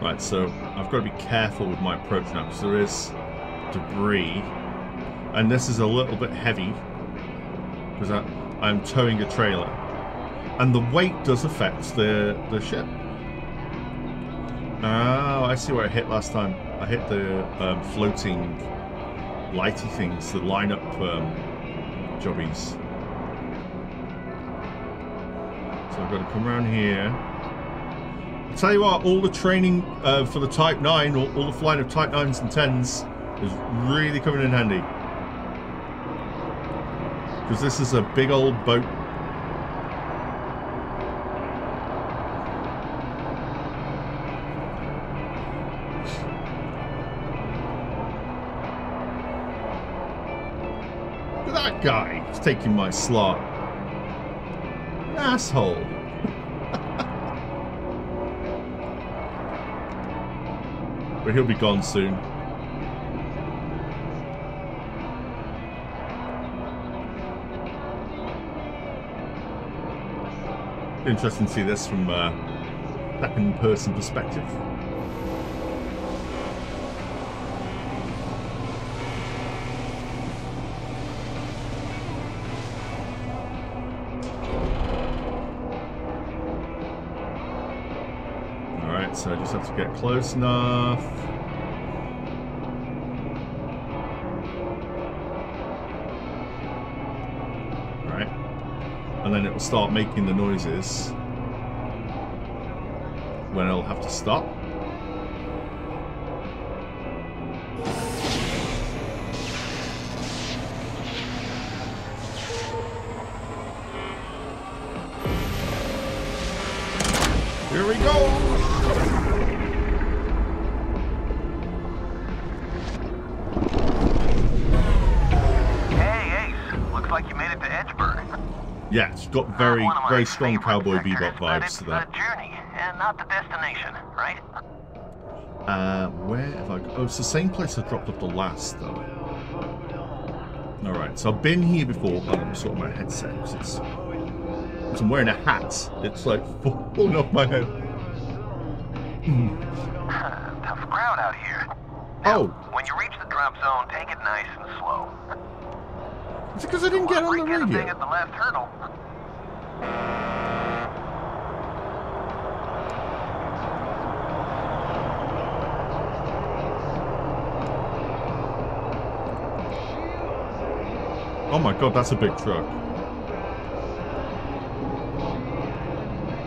Right, so I've got to be careful with my approach now because there is debris. And this is a little bit heavy because I'm towing a trailer, and the weight does affect the ship. Oh, I see where I hit last time. I hit the floating lighty things, the lineup jobbies. So I've got to come around here. I'll tell you what, all the training for the Type 9, all the flying of Type 9s and 10s is really coming in handy. Because this is a big old boat. Look at that guy. He's taking my slot. Asshole. But he'll be gone soon. Interesting to see this from second-person perspective. All right, so I just have to get close enough. and then it will start making the noises when it'll have to stop. Here we go! Hey, hey, looks like you made it to Edgeburg. Yeah, it's got very strong Cowboy Bebop vibes to that. It's a journey, and not the destination, right? Where have I gone? Oh, it's the same place I dropped off the last, though. Alright, so I've been here before, but I'm sort of my headset, because it's... I'm wearing a hat. It's like falling off my head. Tough crowd out here. Now, when you reach the drop zone, take it nice and slow. It's because I didn't get on the radio. At the last hurdle. Oh my god, that's a big truck.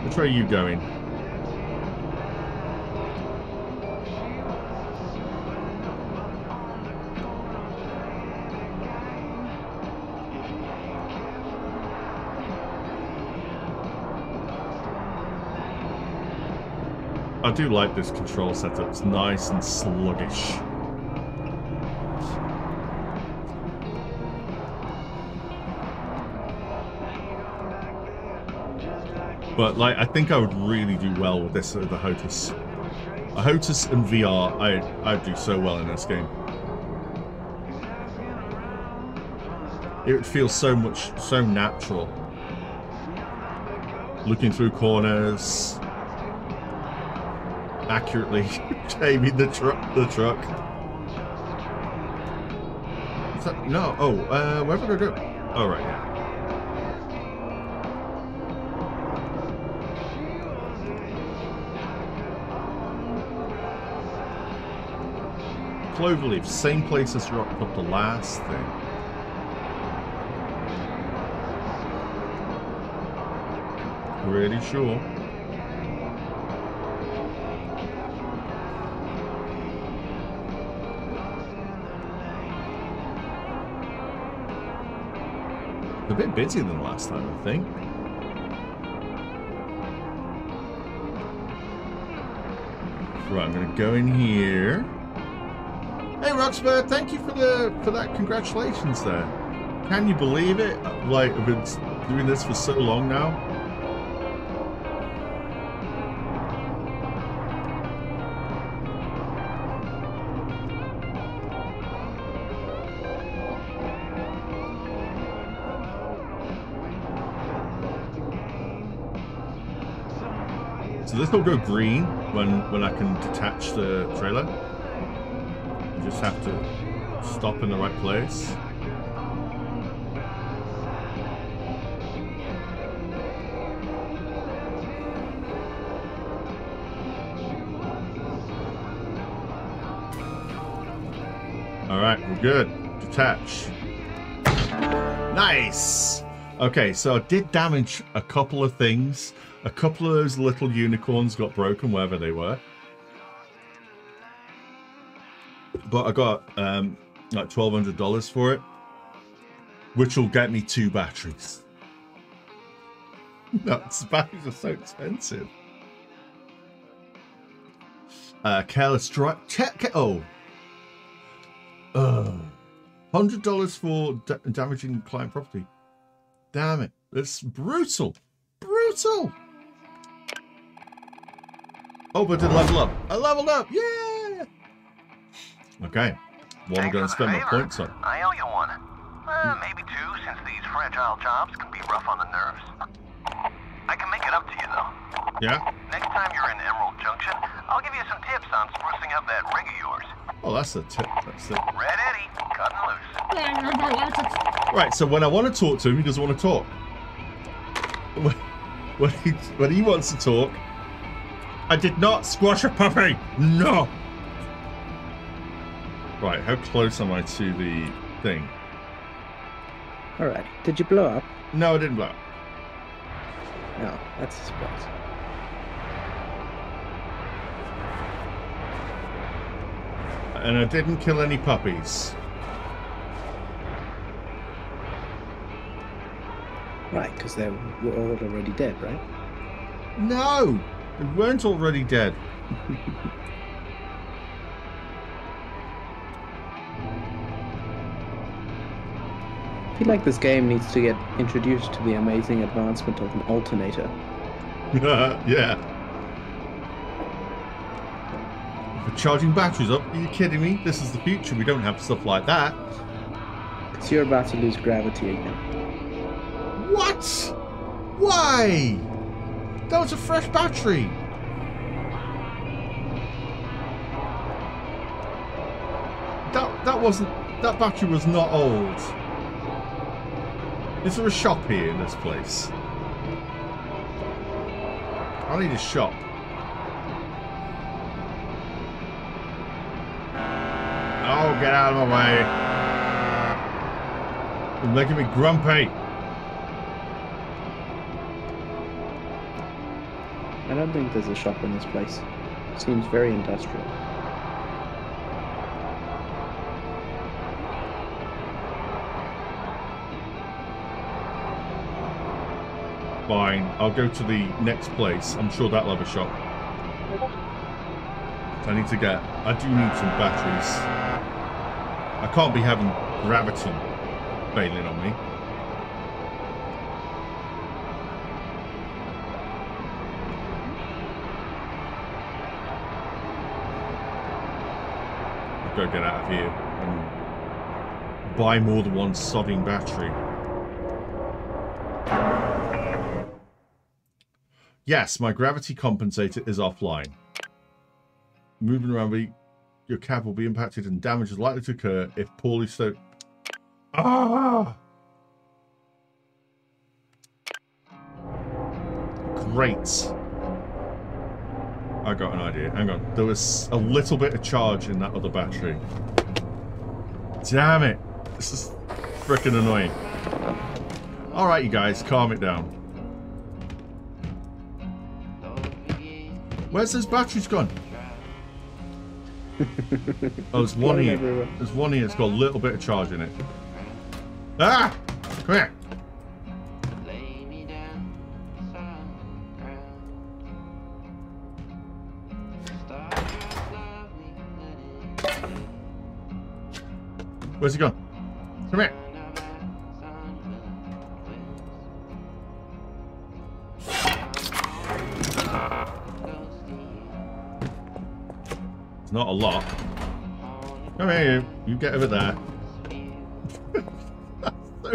Which way are you going? I do like this control setup, it's nice and sluggish. But, like, I think I would really do well with this, the HOTUS. A HOTUS and VR, I'd do so well in this game. It would feel so natural. Looking through corners. Accurately aiming the truck. Is that, no, oh, where would I go? Oh, right, yeah. Cloverleaf, same place as rocked up the last thing. Pretty sure. A bit busier than last time, I think. Right, I'm gonna go in here. Hey Roxburgh, thank you for that congratulations there. Can you believe it? Like, I've been doing this for so long now. So this will go green when I can detach the trailer. Just have to stop in the right place. Alright, we're good. Detach. Nice! Okay, so I did damage a couple of things. A couple of those little unicorns got broken wherever they were. But I got like $1,200 for it, which will get me 2 batteries. Nuts, batteries are so expensive. Careless drive. Oh, $100 for damaging client property. Damn it! That's brutal, brutal. Oh, but I did level up. I leveled up. Yeah. Okay, what I'm going to spend my points on. I owe you one. Maybe 2, since these fragile jobs can be rough on the nerves. I can make it up to you, though. Yeah? Next time you're in Emerald Junction, I'll give you some tips on sprucing up that rig of yours. Oh, that's the tip. That's the... Red Eddie, cut loose. Right, so when I want to talk to him, he doesn't want to talk. When he wants to talk, I did not squash a puppy. No. Right, how close am I to the thing? Alright, did you blow up? No, I didn't blow up. No, that's a surprise. And I didn't kill any puppies. Right, because they were all already dead, right? No! They weren't already dead. I feel like this game needs to get introduced to the amazing advancement of an alternator. Yeah. For charging batteries up? Are you kidding me? This is the future. We don't have stuff like that. Because you're about to lose gravity again. What? Why? That was a fresh battery. That wasn't. That battery was not old. Is there a shop here in this place? I need a shop. Oh, get out of my way! You're making me grumpy. I don't think there's a shop in this place. It seems very industrial. Fine, I'll go to the next place. I'm sure that'll have a shop. I need to get... I do need some batteries. I can't be having gravity bailing on me. Go get out of here and buy more than one sodding battery. Yes, my gravity compensator is offline. Moving around, your cab will be impacted and damage is likely to occur if poorly stowed. Ah! Great. I got an idea. Hang on. There was a little bit of charge in that other battery. Damn it. This is freaking annoying. Alright, you guys. Calm it down. Where's those batteries gone? Oh, there's one here. There's one here. It's got a little bit of charge in it. Ah! Come here. Where's he gone? Come here. It's not a lot. Come here, you. You get over there. That's so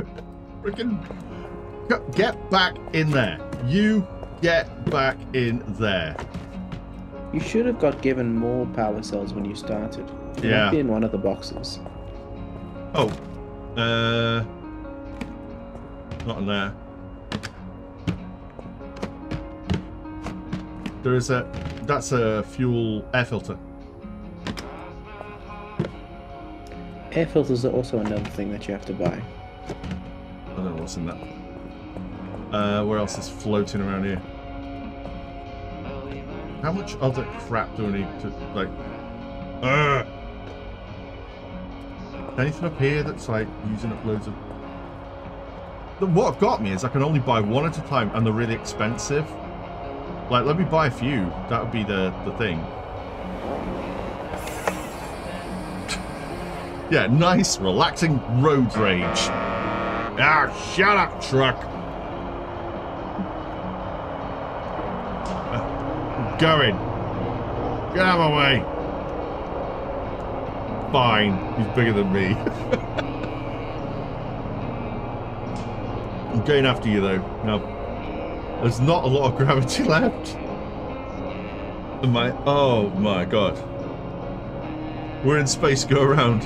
freaking... Get back in there. You get back in there. You should have got given more power cells when you started. You might be in one of the boxes. Oh, not in there. There is a, that's a fuel air filter. Air filters are also another thing that you have to buy. I don't know what's in that. Where else is floating around here? How much other crap do I need to, like, anything up here that's like using up loads of... What got me is I can only buy one at a time and they're really expensive. Like, let me buy a few. That would be the thing. Yeah, nice, relaxing road rage. Ah, shut up, truck. I'm going. Get out of my way. Fine, he's bigger than me. I'm going after you though. Now, there's not a lot of gravity left. Oh my god. We're in space, go around.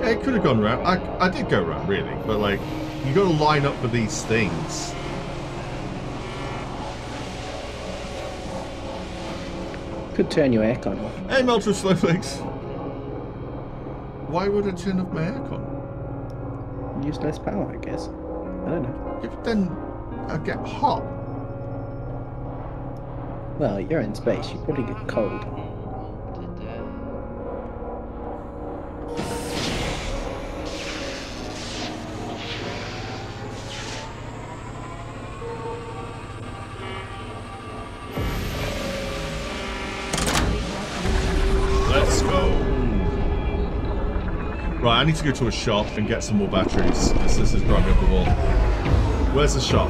Yeah, it could have gone round. I did go round, really. But like, you gotta line up for these things. Could turn your aircon off. Hey, Meltra Slowflakes! Why would I turn off my aircon? Use less power, I guess. I don't know. Yeah, but then I get hot. Well, you're in space. You probably get cold. Let's go. Right, I need to go to a shop and get some more batteries. This is driving up the wall. Where's the shop?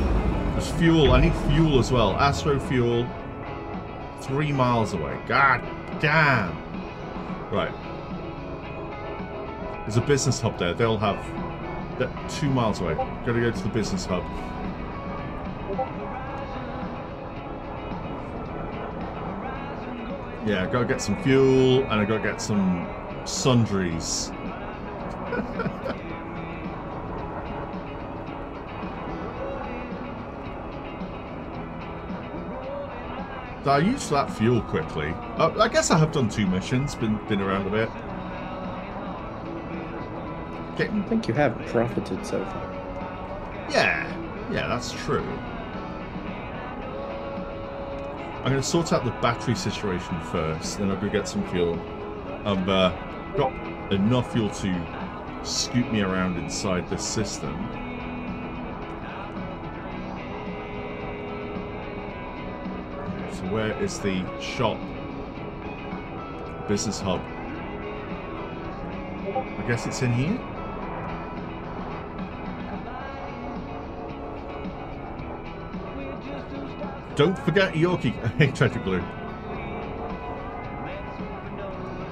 There's fuel. I need fuel as well. Astro fuel. 3 miles away. God damn. Right. There's a business hub there. They'll have that 2 miles away. Gotta go to the business hub. Yeah, I gotta get some fuel and I gotta get some sundries. So I used that fuel quickly. I guess I have done 2 missions, been around a bit. I don't think you have profited so far. Yeah, that's true. I'm going to sort out the battery situation first, then I'll go get some fuel. I've got enough fuel to scoop me around inside this system. So where is the shop? Business hub. I guess it's in here? Don't forget Yorkie. I hate Tragic Blue.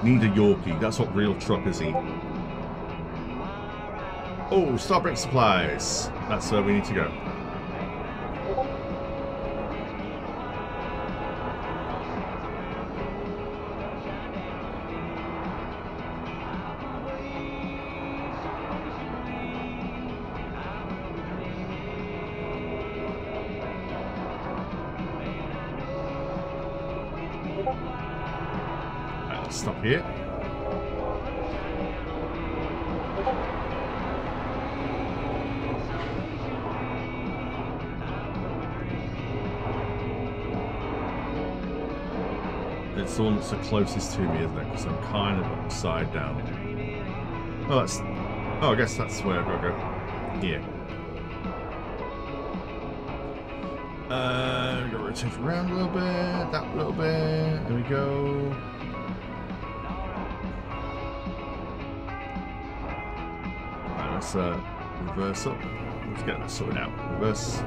Need a Yorkie. That's what real truckers eat. Oh, Starbrick supplies. That's where we need to go. Here. It's the one that's the closest to me, isn't it? Because I'm kind of upside down. Oh, that's. Oh, I guess that's where I've got to go. Here. I've got to rotate around a little bit, that little bit. There we go. Reverse up. Let's get that sorted out. Reverse.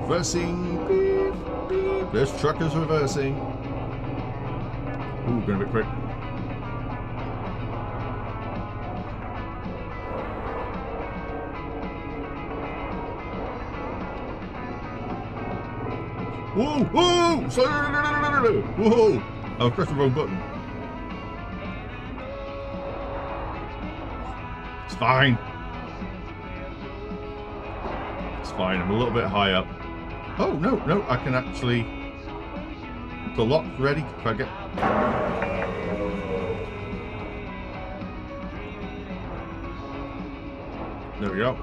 Reversing. Beep, beep. This truck is reversing. Ooh, going a bit quick. Whoa! Whoa! Whoa! I've pressed the wrong button. Fine. It's fine. I'm a little bit high up. Oh, no. I can actually... The lock ready. If I get... There we go.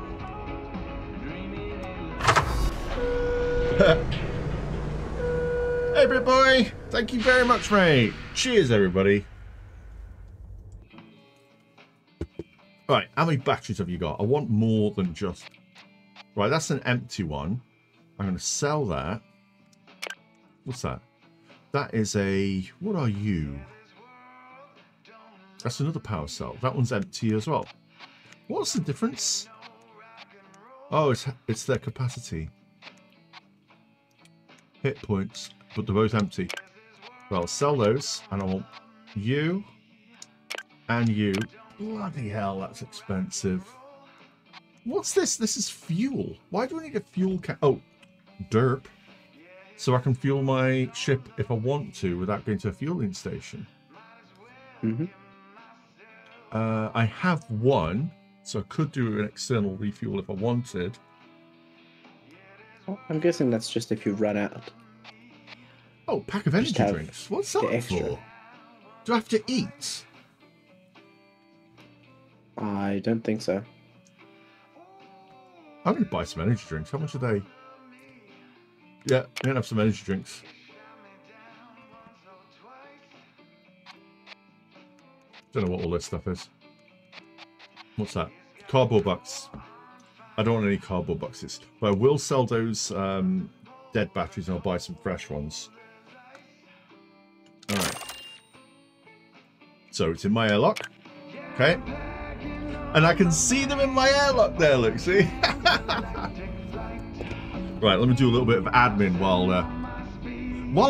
Hey, big boy. Thank you very much, mate. Cheers, everybody. Right, how many batteries have you got? I want more than just... Right, that's an empty one. I'm going to sell that. What's that? That is a... What are you? That's another power cell. That one's empty as well. What's the difference? Oh, it's their capacity. Hit points, but they're both empty. Well, I'll sell those, and I want you and you. Bloody hell, that's expensive. What's this? This is fuel. Why do I need a fuel can? Oh, derp. So I can fuel my ship if I want to without going to a fueling station. Mm-hmm. I have one, so I could do an external refuel if I wanted. Well, I'm guessing that's just if you run out. Oh, pack of energy drinks. What's that extra for? Do I have to eat? I don't think so. I need to buy some energy drinks. How much are they? Yeah, I'm going to have some energy drinks. Don't know what all this stuff is. What's that? Cardboard bucks. I don't want any cardboard boxes. But I will sell those dead batteries and I'll buy some fresh ones. Alright. So it's in my airlock. Okay. And I can see them in my airlock there, look, see? Right, let me do a little bit of admin while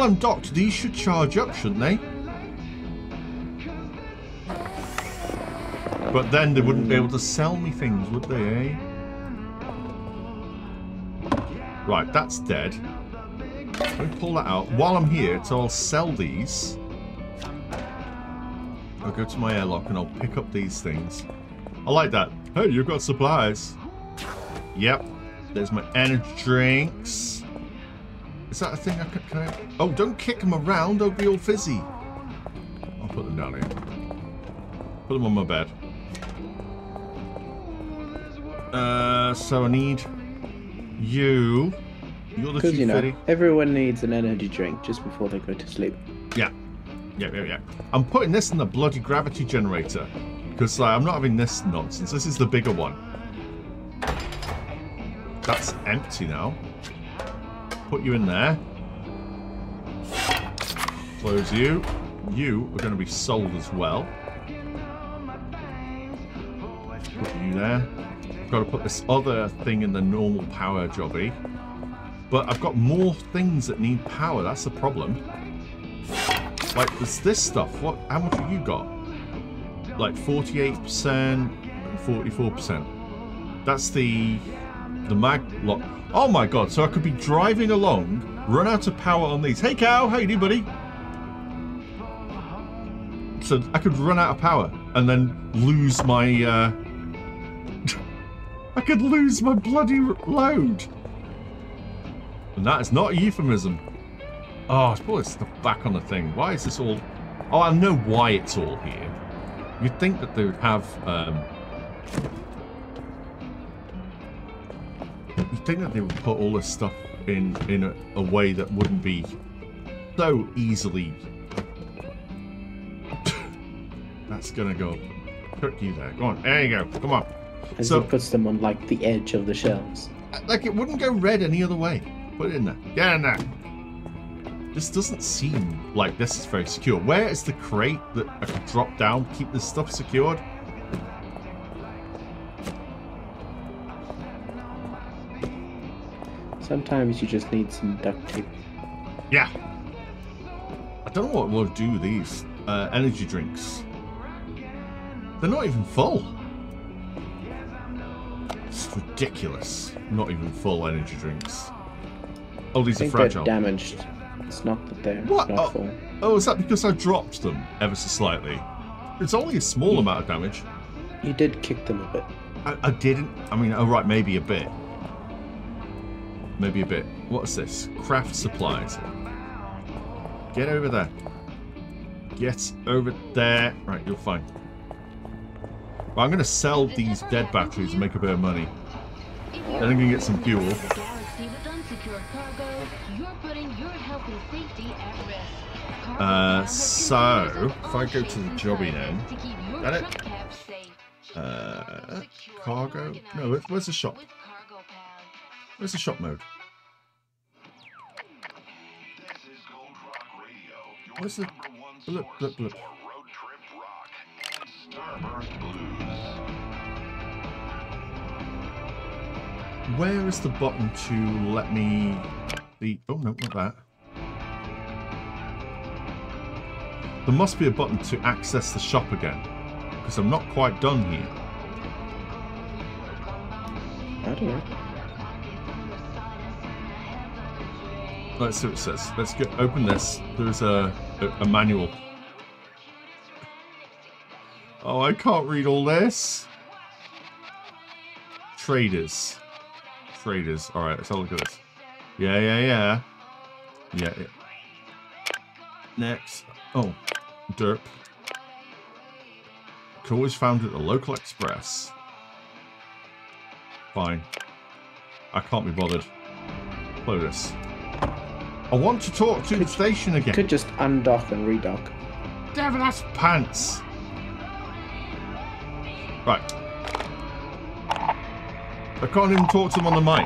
I'm docked. These should charge up, shouldn't they? But then they wouldn't be able to sell me things, would they, eh? Right, that's dead. Let me pull that out. While I'm here, so I'll sell these. I'll go to my airlock and I'll pick up these things. I like that. Hey, you've got supplies. Yep. There's my energy drinks. Is that a thing I could... Can I... Oh, don't kick them around. They'll be all fizzy. I'll put them down here. Put them on my bed. So I need... You. You're the 250. You know, everyone needs an energy drink just before they go to sleep. Yeah. Yeah. I'm putting this in the bloody gravity generator. Because I'm not having this nonsense. This is the bigger one. That's empty now. Put you in there. Close you. You are going to be sold as well. Put you there. I've got to put this other thing in the normal power jobby. But I've got more things that need power. That's the problem. Like, there's this stuff. What? How much have you got? Like 48%, 44%. That's the mag lock. Oh my god! So I could be driving along, run out of power on these. Hey Cow, how you doing, buddy? So I could run out of power and then lose my. I could lose my bloody load. And that is not a euphemism. Oh, I put this stuff back on the thing. Why is this all? Oh, I know why it's all here. You'd think that they would have, you'd think that they would put all this stuff in a way that wouldn't be so easily. That's gonna go. Put you there. Go on. There you go. Come on. And so it puts them on like the edge of the shelves. Like it wouldn't go red any other way. Put it in there. Get in there. This doesn't seem like this is very secure. Where is the crate that I could drop down, keep this stuff secured? Sometimes you just need some duct tape. Yeah. I don't know what we'll do with these energy drinks. They're not even full. It's ridiculous. Not even full energy drinks. Oh, these are fragile. They're damaged. It's not that they're not full. Oh, is that because I dropped them ever so slightly? It's only a small amount of damage. You did kick them a bit. I didn't. I mean, oh right, maybe a bit. Maybe a bit. What is this? Craft supplies. Get over there. Get over there. Right, you're fine. Well, I'm going to sell these dead batteries and make a bit of money. Then I'm going to get some fuel. So if I go to the jobby then, got it? Cargo? No, where's the shop? Where's the shop mode? Where's the blip blip blip? Where is the button to let me? The oh no, not that. There must be a button to access the shop again, because I'm not quite done here. I don't know. Let's see what it says. Let's go open this. There's a manual. Oh, I can't read all this. Traders. Traders. All right, let's have a look at this. Yeah. Next. Oh. Derp. Could always found at a local express. Fine. I can't be bothered. Close this. I want to talk to the station again. Could just undock and redock. Damn, that's pants. Right. I can't even talk to them on the mic.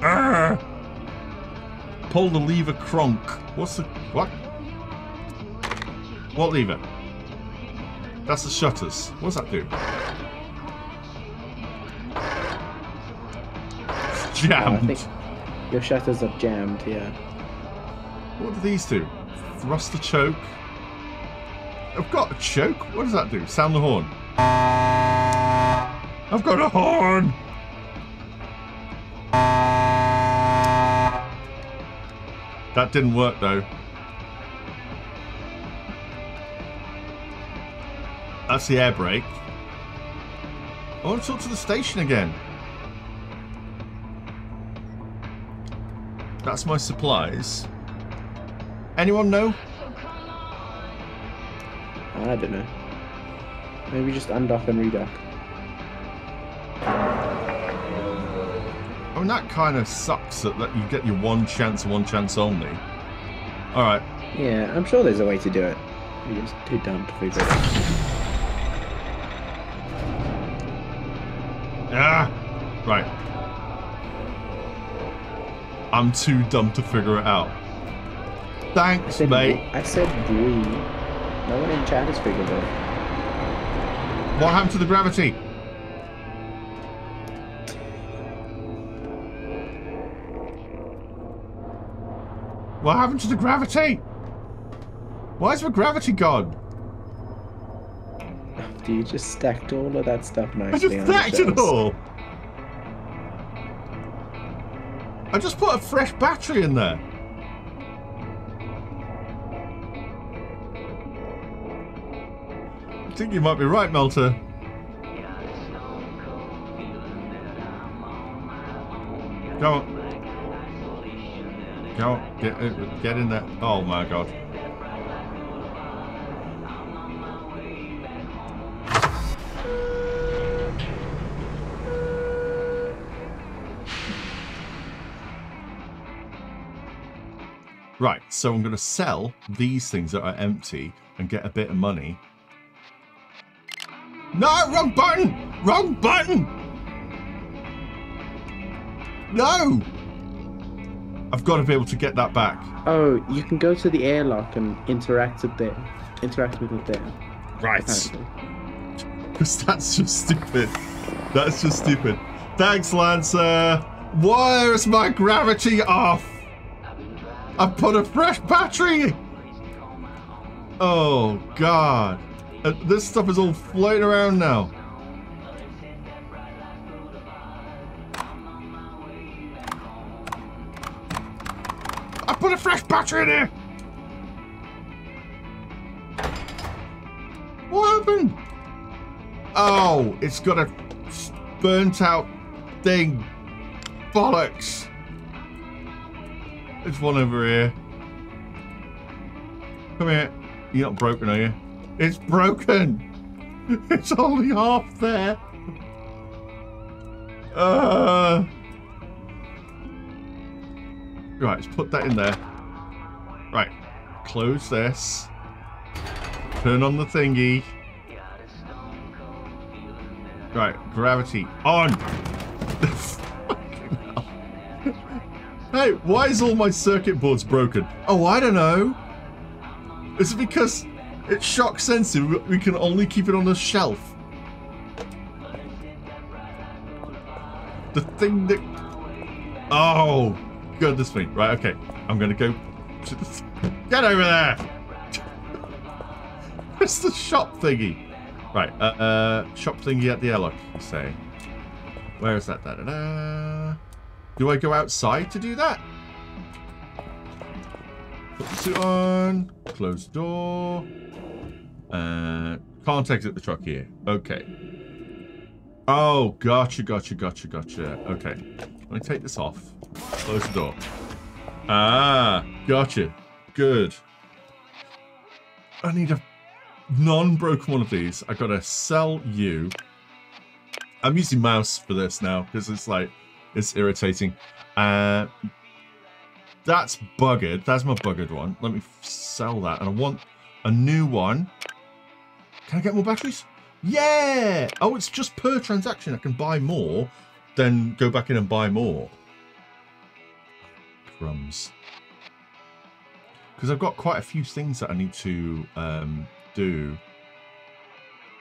Arrgh. Pull the lever, Kronk. What's the... what? What lever? That's the shutters. What's that do? It's jammed. No, I think your shutters are jammed, yeah. What do these do? Thrust the choke. I've got a choke? What does that do? Sound the horn. I've got a horn! That didn't work though. That's the air brake. I want to talk to the station again. That's my supplies. Anyone know? I don't know. Maybe just undock and redock. I mean, that kind of sucks that you get your one chance only. Alright. Yeah, I'm sure there's a way to do it. You're just too dumb to figure it out. Ah! Right. I'm too dumb to figure it out. Thanks, mate. I said we. No one in chat has figured it out. What happened to the gravity? What happened to the gravity? Why is my gravity gone? After you just stacked all of that stuff nicely. I just stacked it all! I just put a fresh battery in there. I think you might be right, Melter. Go on. Go on, get in there. Oh my god. Right, so I'm going to sell these things that are empty and get a bit of money. No, wrong button! Wrong button! No! I've got to be able to get that back. Oh, you can go to the airlock and interact with it. Interact with it there. Right. Because that's just stupid. That's just stupid. Thanks, Lancer. Why is my gravity off? I put a fresh battery. Oh god. This stuff is all floating around now. Put a fresh battery in here! What happened? Oh, it's got a burnt out thing. Bollocks. There's one over here. Come here. You're not broken, are you? It's broken! It's only half there. Right, let's put that in there. Right, close this. Turn on the thingy. Right, gravity on! Fucking hell. Hey, why is all my circuit boards broken? Oh, I don't know. Is it because it's shock sensitive? We can only keep it on the shelf. The thing that... oh! Go this thing. Right, okay. I'm gonna go to this. Get over there! It's the shop thingy. Right, shop thingy at the airlock, you say. Where is that? Da, da, da. Do I go outside to do that? Put the suit on. Close the door. Can't exit the truck here. Okay. Oh, gotcha, gotcha, gotcha, gotcha. Okay. Let me take this off. Close the door. Ah, gotcha. Good. I need a non-broken one of these. I gotta sell you. I'm using mouse for this now because it's like It's irritating. That's buggered. That's my buggered one. Let me sell that. And I want a new one. Can I get more batteries? Yeah! Oh, it's just per transaction. I can buy more, then go back in and buy more. Crumbs. Because I've got quite a few things that I need to do.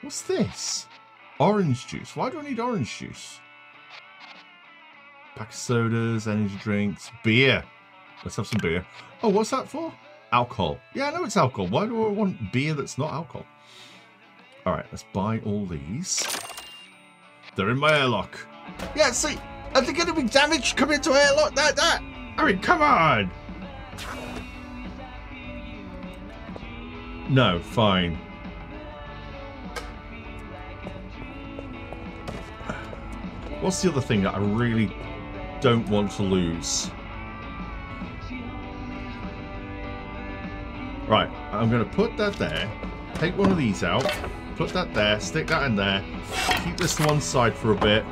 What's this? Orange juice. Why do I need orange juice? Pack of sodas, energy drinks, beer. Let's have some beer. Oh, what's that for? Alcohol. Yeah, I know it's alcohol. Why do I want beer that's not alcohol? All right, let's buy all these. They're in my airlock. Yeah, see, are they going to be damaged coming into airlock like that? I mean, come on. No, fine. What's the other thing that I really don't want to lose? Right, I'm going to put that there. Take one of these out. Put that there, stick that in there, keep this to one side for a bit.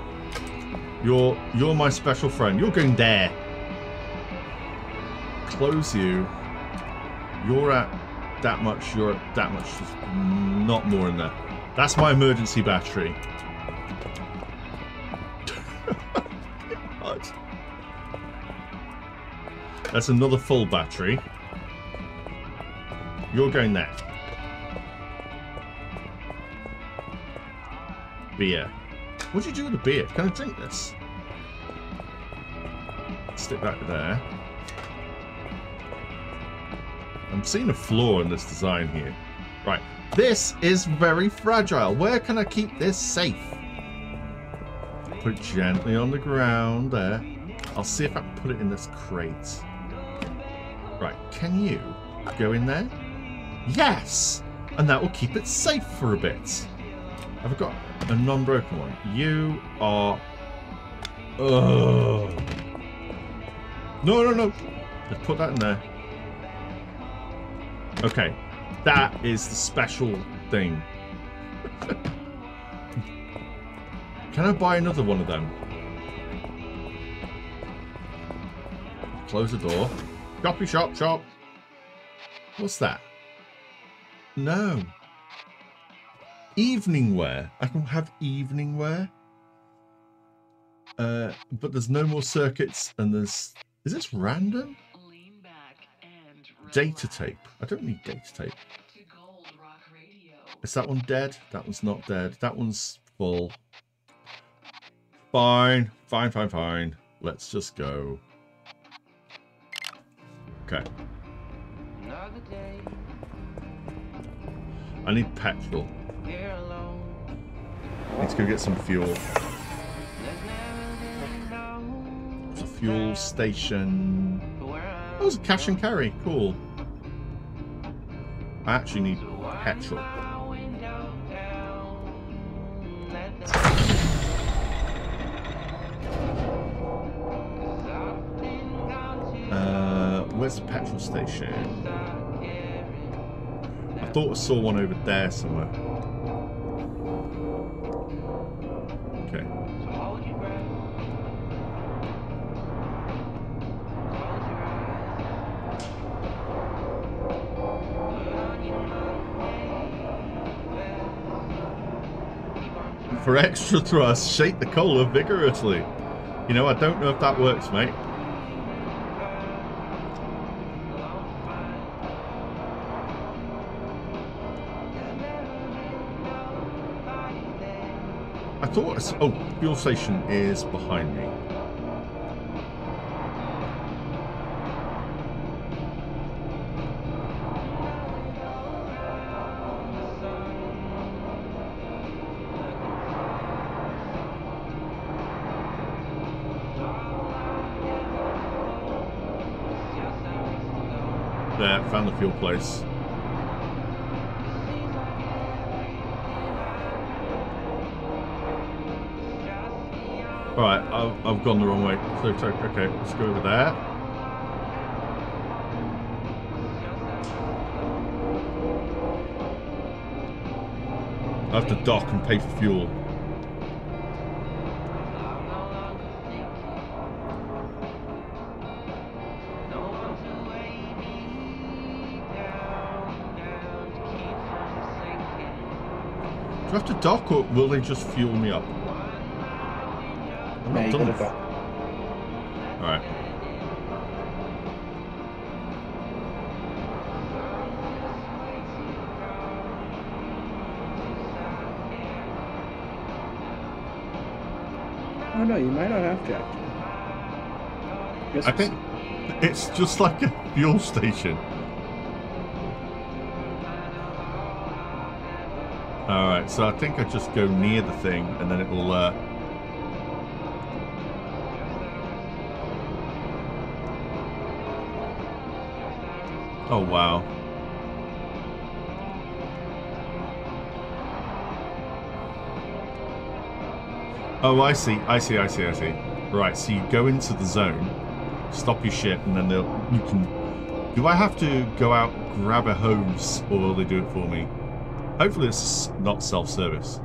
You're my special friend. You're going there. Close you. You're at that much, you're at that much. Just not more in there. That's my emergency battery. That's another full battery. You're going there. Beer. What do you do with the beer? Can I drink this? Stick that there. I'm seeing a flaw in this design here. Right. This is very fragile. Where can I keep this safe? Put it gently on the ground there. I'll see if I can put it in this crate. Right. Can you go in there? Yes! And that will keep it safe for a bit. Have I got a non-broken one? You are... Ugh. No, no, no. Let's put that in there. Okay. That is the special thing. Can I buy another one of them? Close the door. Copy shop, shop. What's that? No. Evening wear. I can have evening wear. But there's no more circuits and there's... Is this random? Data tape. I don't need data tape. Is that one dead? That one's not dead. That one's full. Fine. Fine, fine, fine. Let's just go. Okay. I need petrol. Let's go get some fuel. There's a fuel station. Oh, there's a cash and carry. Cool. I actually need petrol. Where's the petrol station? I thought I saw one over there somewhere. For extra thrust, shake the cola vigorously. You know, I don't know if that works, mate. I thought... Oh, fuel station is behind me. Found the fuel place. Alright, I've gone the wrong way. So, okay, let's go over there. I have to dock and pay for fuel. I have to dock or will they just fuel me up? I'm not done with that. Alright. Oh no, you might not have to. I think it's just like a fuel station. Alright, so I think I just go near the thing and then it will... Oh, wow. Oh, I see. Right, so you go into the zone, stop your ship, and then you can... Do I have to go out, grab a hose, or will they do it for me? Hopefully it's not self-service.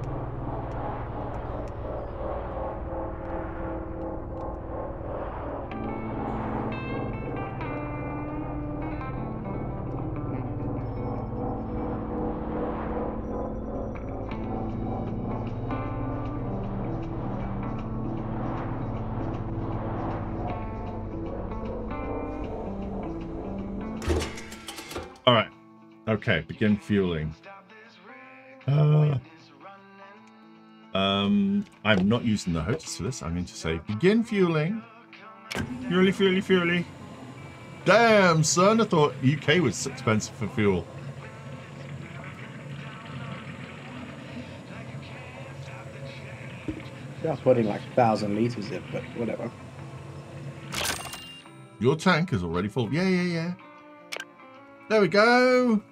All right. Okay, begin fueling. I'm not using the hostess for this. I'm going to say begin fueling. Fueling. Damn, son, I thought UK was expensive for fuel. They're putting like 1,000 liters in, but whatever. Your tank is already full. Yeah. There we go.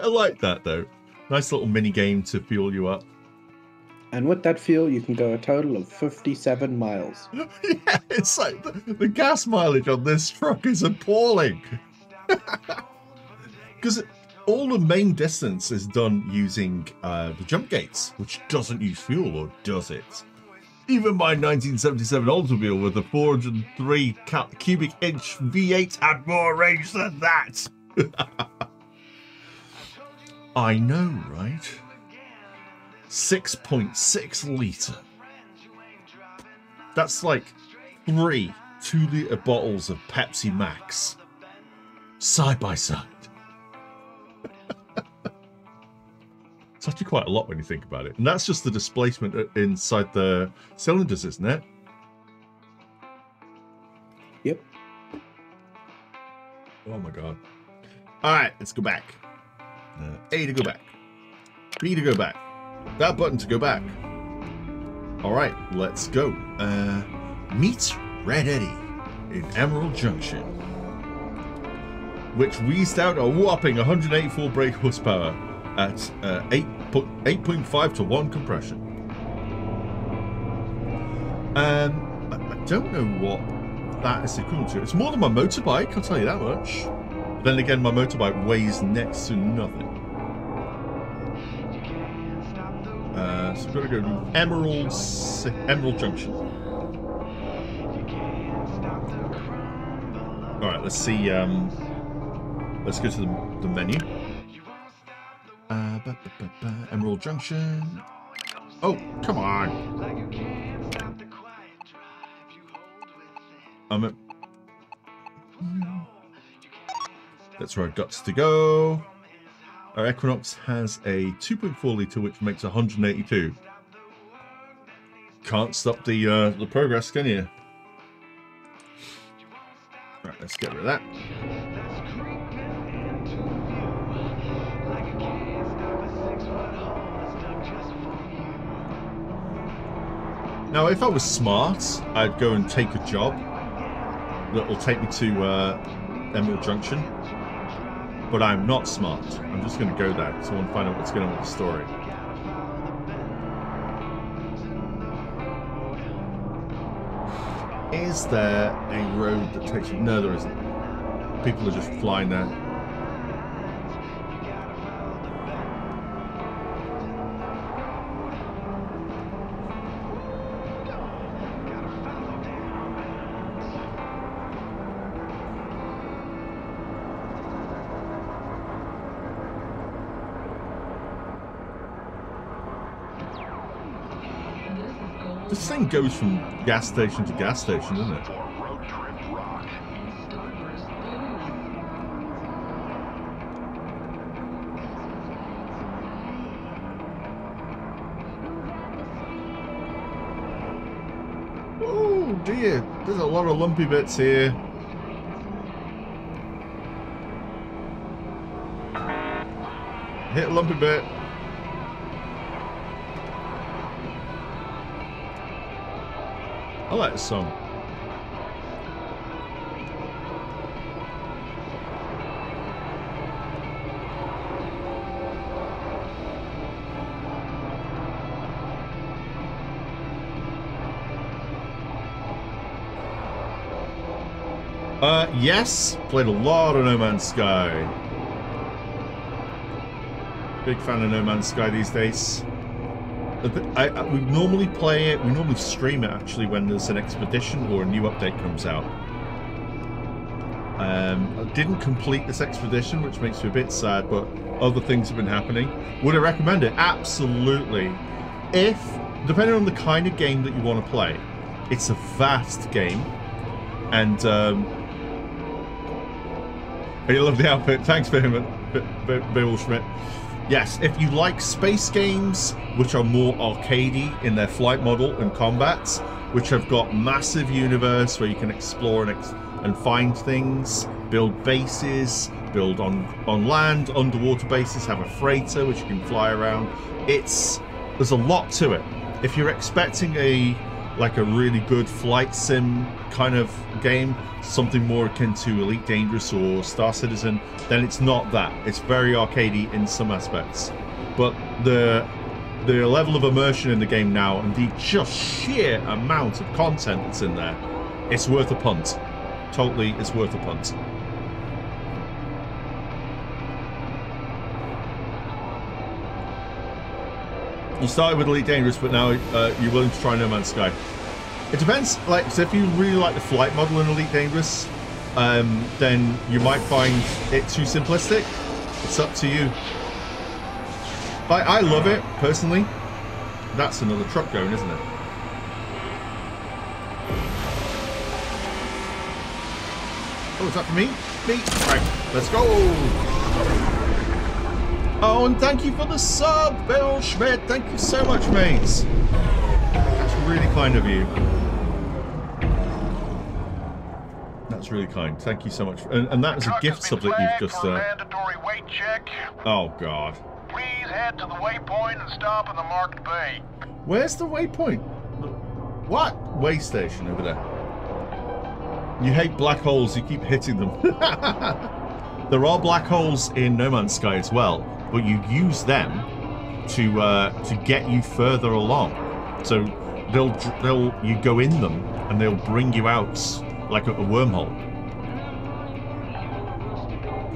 I like that though. Nice little mini game to fuel you up. And with that fuel, you can go a total of 57 miles. Yeah, it's like the gas mileage on this truck is appalling. Because all the main distance is done using the jump gates, which doesn't use fuel, or does it? Even my 1977 Oldsmobile with a 403 cubic inch V8 had more range than that. I know, right? 6.6 litre. That's like 3 2-litre bottles of Pepsi Max. Side by side. It's actually quite a lot when you think about it. And that's just the displacement inside the cylinders, isn't it? Yep. Oh my god. Alright, let's go back. A to go back, B to go back, that button to go back. All right, let's go. Meet Red Eddie in Emerald Junction, which wheezed out a whopping 184 brake horsepower at 8.5 to 1 compression. I don't know what that is equivalent to. It's more than my motorbike, I'll tell you that much. Then again, my motorbike weighs next to nothing. So we've got to go to Emerald Junction. All right, let's see. Let's go to the menu. Emerald Junction. Oh, come on! I'm at. That's where our guts to go. Our Equinox has a 2.4 litre, which makes 182. Can't stop the progress, can you? Right, let's get rid of that. Now, if I was smart, I'd go and take a job that will take me to Emerald Junction. But I'm not smart. I'm just going to go there because I want to find out what's going on with the story. Is there a road that takes you? No, there isn't. People are just flying there. This thing goes from gas station to gas station, doesn't it? Oh dear, there's a lot of lumpy bits here. Hit a lumpy bit. I like this song. Yes, played a lot of No Man's Sky. Big fan of No Man's Sky these days. We normally play it, we normally stream it actually when there's an expedition or a new update comes out. I didn't complete this expedition, which makes me a bit sad, but other things have been happening. Would I recommend it? Absolutely. If, depending on the kind of game that you want to play, it's a vast game. And you love the outfit. Thanks very much, Bill Schmidt. Yes, if you like space games, which are more arcadey in their flight model and combats, which have got massive universe where you can explore and find things, build bases, build on land, underwater bases, have a freighter which you can fly around. There's a lot to it. If you're expecting a really good flight sim kind of game, something more akin to Elite Dangerous or Star Citizen, then it's not that. It's very arcadey in some aspects. But the level of immersion in the game now and the just sheer amount of content that's in there, it's worth a punt. Totally, it's worth a punt. You started with Elite Dangerous, but now you're willing to try No Man's Sky. It depends. Like, so if you really like the flight model in Elite Dangerous, then you might find it too simplistic. It's up to you. I love it personally. That's another truck going, isn't it? Oh, is that for me? Me. Right, let's go. Oh, and thank you for the sub, Bill Schmidt. Thank you so much, mate. That's really kind of you. That's really kind. Thank you so much. And that is a gift sub that you've just... mandatory weight check. Oh, God. Please head to the waypoint and stop in the marked bay. Where's the waypoint? What? Way station over there. You hate black holes. You keep hitting them. There are black holes in No Man's Sky as well. But you use them to get you further along. So you go in them and they'll bring you out like a wormhole.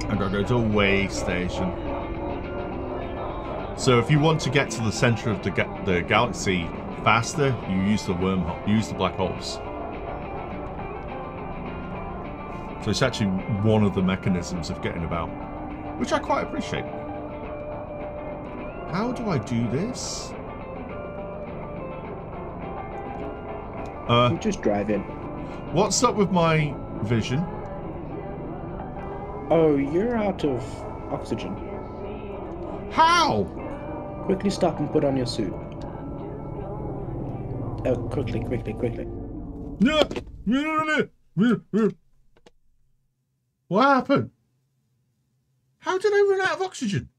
And I'll go to a way station. So if you want to get to the center of the galaxy faster, you use the wormhole, use the black holes. So it's actually one of the mechanisms of getting about, which I quite appreciate. How do I do this? I'm just driving. What's up with my vision? Oh, you're out of oxygen. How? Quickly stop and put on your suit. Oh, quickly, quickly, quickly. What happened? How did I run out of oxygen?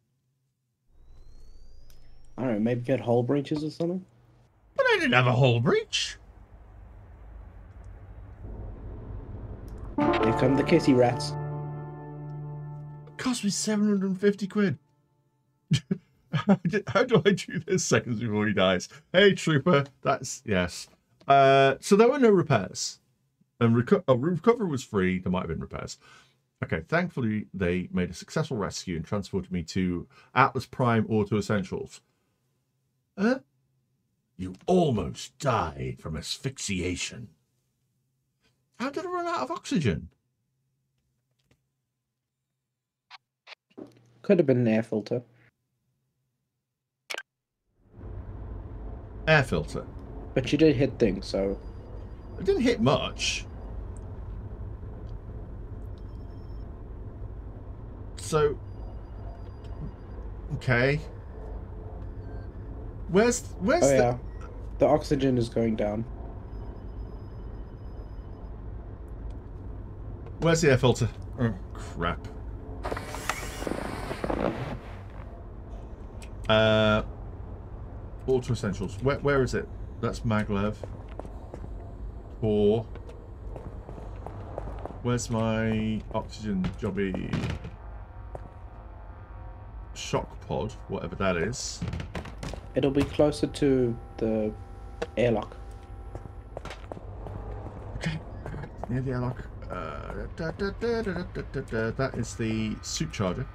I don't know, maybe get hull breaches or something? But I didn't have a hull breach! Here come the kissy rats. It cost me 750 quid. How do I do this seconds before he dies? Hey, Trooper. That's... yes. So there were no repairs. And recovery was free. There might have been repairs. Okay, thankfully, they made a successful rescue and transported me to Atlas Prime Auto Essentials. Huh? You almost died from asphyxiation. How did I run out of oxygen? Could have been an air filter. Air filter. But you did hit things, so... I didn't hit much. So... Okay. Where's oh, the... Yeah. The oxygen is going down. Where's the air filter? Oh, crap. Auto essentials. Where is it? That's maglev. Or where's my oxygen jobby? Shock pod, whatever that is. It'll be closer to the airlock. Okay. Near the airlock. That is the suit charger.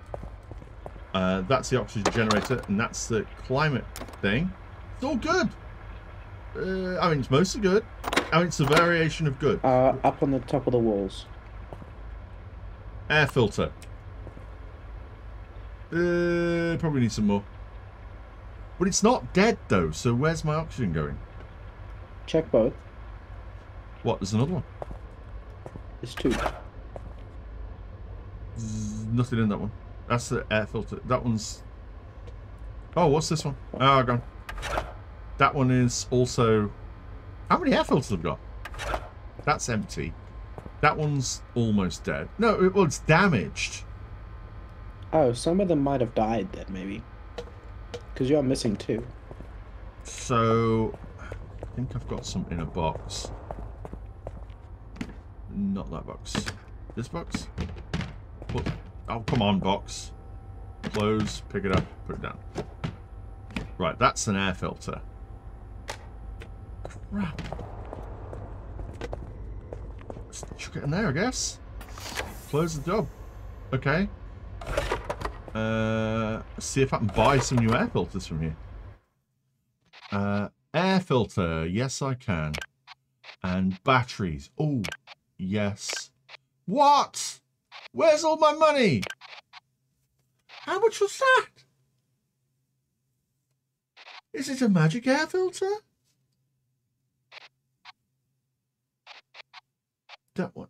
That's the oxygen generator, and that's the climate thing. It's all good. I mean, it's mostly good. I mean, it's a variation of good. Up on the top of the walls. Air filter. Probably need some more. But it's not dead, though, so where's my oxygen going? Check both. What? There's another one. There's two. There's nothing in that one. That's the air filter. That one's... Oh, what's this one? Oh, gone. That one is also... How many air filters have I got? That's empty. That one's almost dead. No, well, it's damaged. Oh, some of them might have died then, maybe. Because you're missing two. So, I think I've got some in a box. Not that box. This box? What? Oh, come on, box. Close, pick it up, put it down. Right, that's an air filter. Crap. Let's chuck it in there, I guess. Close the job. Okay. See if I can buy some new air filters from here. Air filter, yes I can. And batteries. Oh, yes. What? Where's all my money? How much was that? Is it a magic air filter? That one.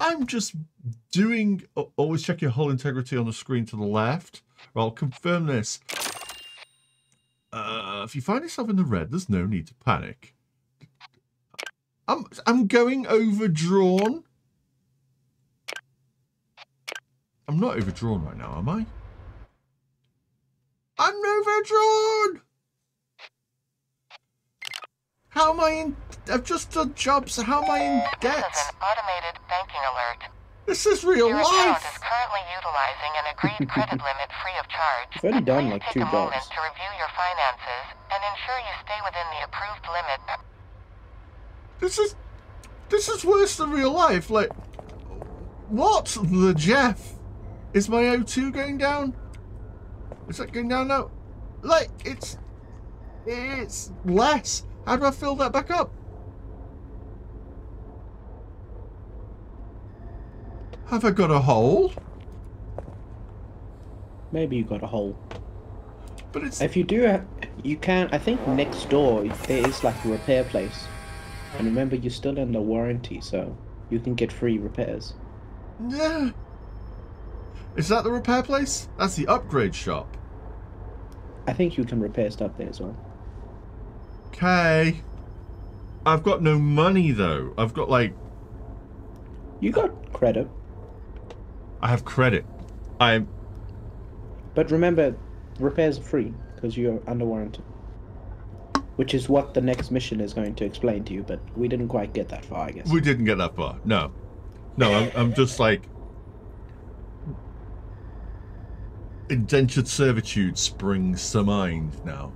I'm just doing... Always check your hull integrity on the screen to the left. Well, I'll confirm this. If you find yourself in the red, there's no need to panic. I'm going overdrawn. I'm not overdrawn right now, am I? I'm overdrawn! How am I in... I've just done jobs. How am I in debt? This is an automated banking alert. This is real life. Your account is currently utilizing an agreed credit limit free of charge. I've already done like two jobs. Please take a moment to review your finances and ensure you stay within the approved limit. This is worse than real life. Like, what the Jeff? Is my O2 going down? Is that going down now? Like, it's less. How do I fill that back up? Have I got a hole? Maybe you got a hole. But it's... If you do, you can... I think next door, there is like a repair place. And remember, you're still under warranty, so you can get free repairs. Yeah. Is that the repair place? That's the upgrade shop. I think you can repair stuff there as well. Okay. I've got no money, though. I've got, like... You got credit. I have credit. But remember, repairs are free, because you're under warranty. Which is what the next mission is going to explain to you, but we didn't quite get that far, I guess. We didn't get that far, no. No, I'm just like... Indentured servitude springs to mind now.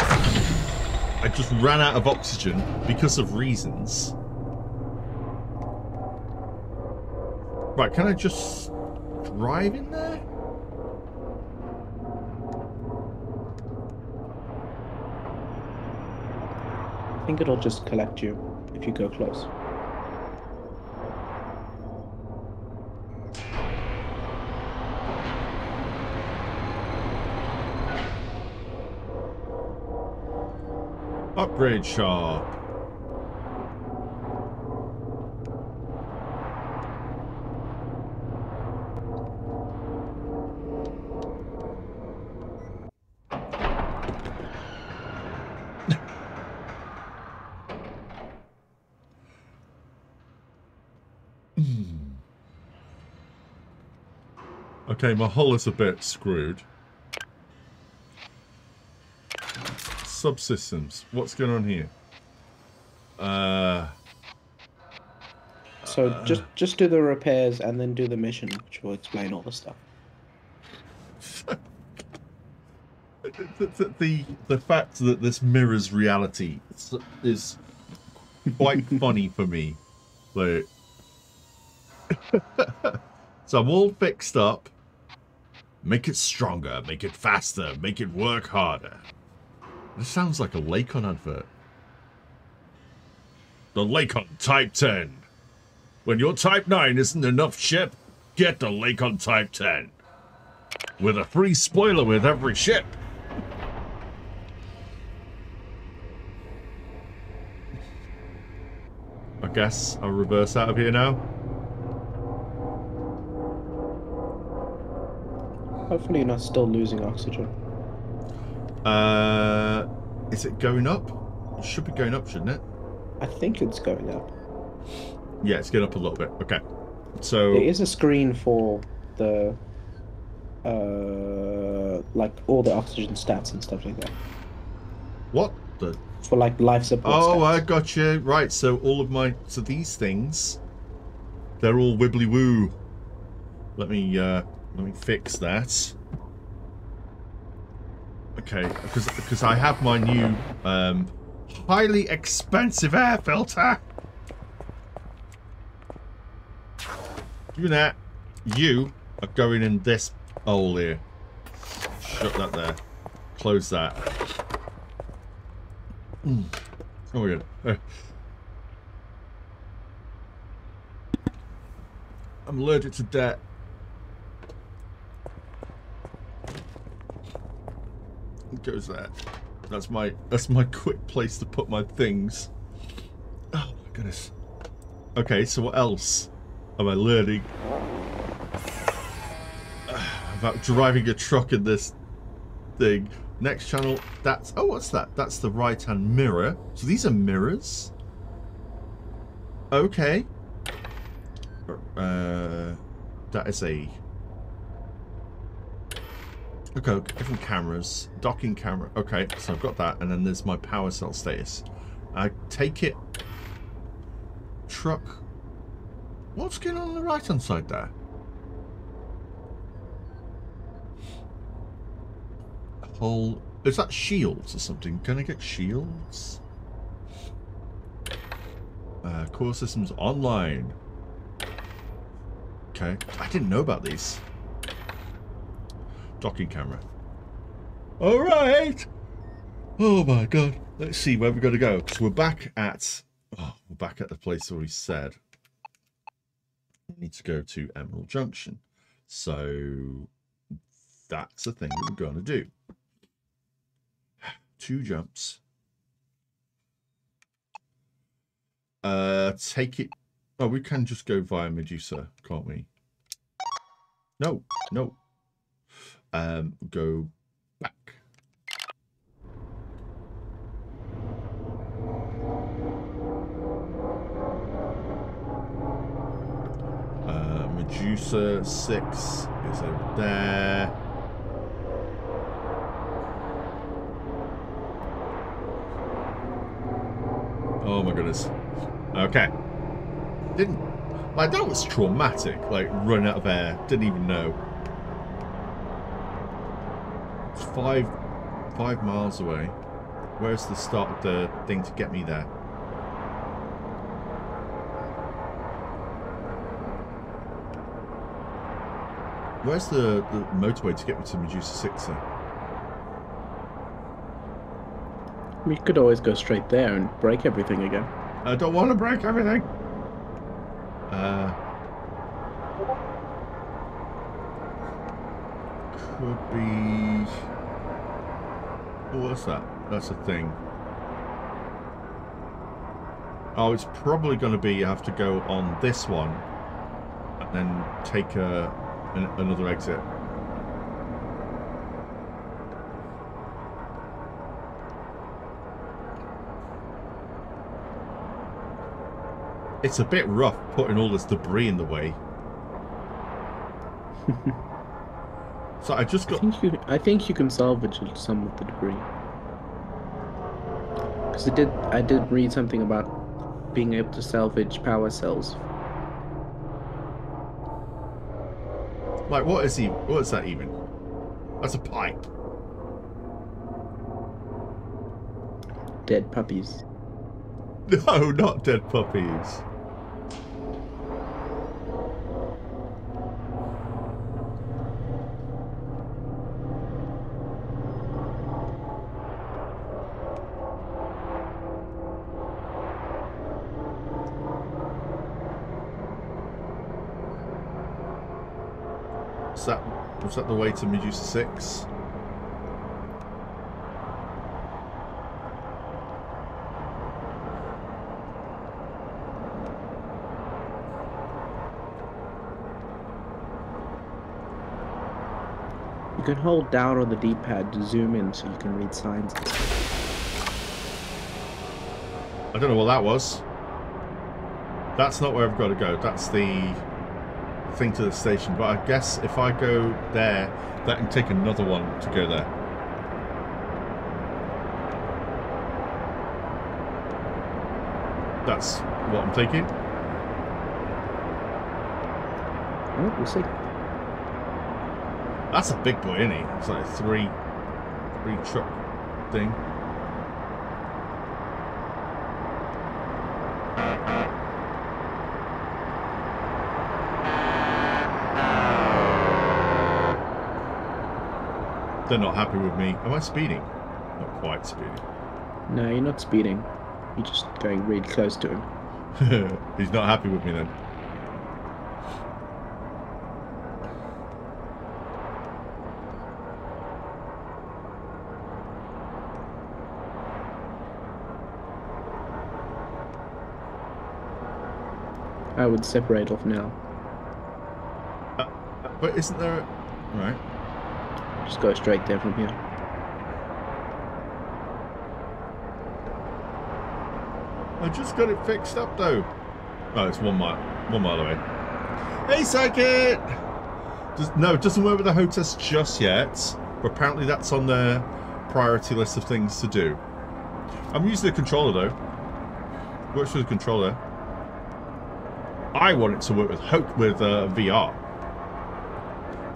I just ran out of oxygen because of reasons. Right, can I just drive in there? I think it'll just collect you if you go close. Upgrade shop. Okay, my hull is a bit screwed. Subsystems. What's going on here? So just do the repairs and then do the mission, which will explain all the stuff. The fact that this mirrors reality is quite funny for me. Like, so I'm all fixed up. Make it stronger, make it faster, make it work harder. This sounds like a Lakon advert. The Lakon Type 10. When your Type 9 isn't enough ship, get the Lakon Type 10. With a free spoiler with every ship. I guess I'll reverse out of here now. Hopefully you're not still losing oxygen. Is it going up? It should be going up, shouldn't it? I think it's going up. Yeah, it's going up a little bit. Okay. So there is a screen for the like all the oxygen stats and stuff like that. What the? For like life support. Oh, stats. I got you. Right. So all of my these things, they're all wibbly woo. Let me. Let me fix that. Okay, because I have my new highly expensive air filter. Do that. You are going in this hole here. Shut that there. Close that. Oh my god. I'm allergic to debt. Goes there. That's my quick place to put my things. Oh my goodness. Okay, so what else am I learning about driving a truck in this thing? Next channel. That's oh, what's that? That's the right-hand mirror. So these are mirrors. Okay. That is a. Okay, different cameras, docking camera. Okay, so I've got that, and then there's my power cell status. I take it. Truck. What's going on the right-hand side there? Whole. Is that shields or something? Can I get shields? Core systems online. Okay, I didn't know about these. Docking camera. All right. Oh my god. Let's see where we're gonna go. So we're back at. Oh, we're back at the place where we said we need to go to Emerald Junction. So that's the thing that we're gonna do. 2 jumps. Take it. Oh, we can just go via Medusa, can't we? No, no. Go back. Medusa 6 is over there. Oh my goodness. Okay. Didn't. Like, that was traumatic. Like, run out of air. Didn't even know. 5 miles away. Where's the start of the thing to get me there? Where's the motorway to get me to Medusa 6? We could always go straight there and break everything again. I don't want to break everything. Could be. Oh, what's that? That's a thing. Oh, it's probably going to be I have to go on this one and then take another exit. It's a bit rough putting all this debris in the way. So I just got... I think you can salvage some of the debris. Because I did read something about being able to salvage power cells. Like, what is that even? That's a pipe. Dead puppies. No, not dead puppies. Was that the way to Medusa 6? You can hold down on the D-pad to zoom in so you can read signs. I don't know what that was. That's not where I've got to go. That's the... thing to the station, but I guess if I go there, that can take another one to go there. That's what I'm thinking. Oh, we'll see. That's a big boy, isn't he? It's like a three truck thing. They're not happy with me. Am I speeding? Not quite speeding. No, you're not speeding. You're just going really close to him. He's not happy with me then. I would separate off now. But isn't there... Right. Just go straight there from here. I just got it fixed up though. Oh, it's 1 mile away. Hey, Psyche! No, it doesn't work with the hostess just yet, but apparently that's on their priority list of things to do. I'm using the controller though. Works with the controller. I want it to work with VR.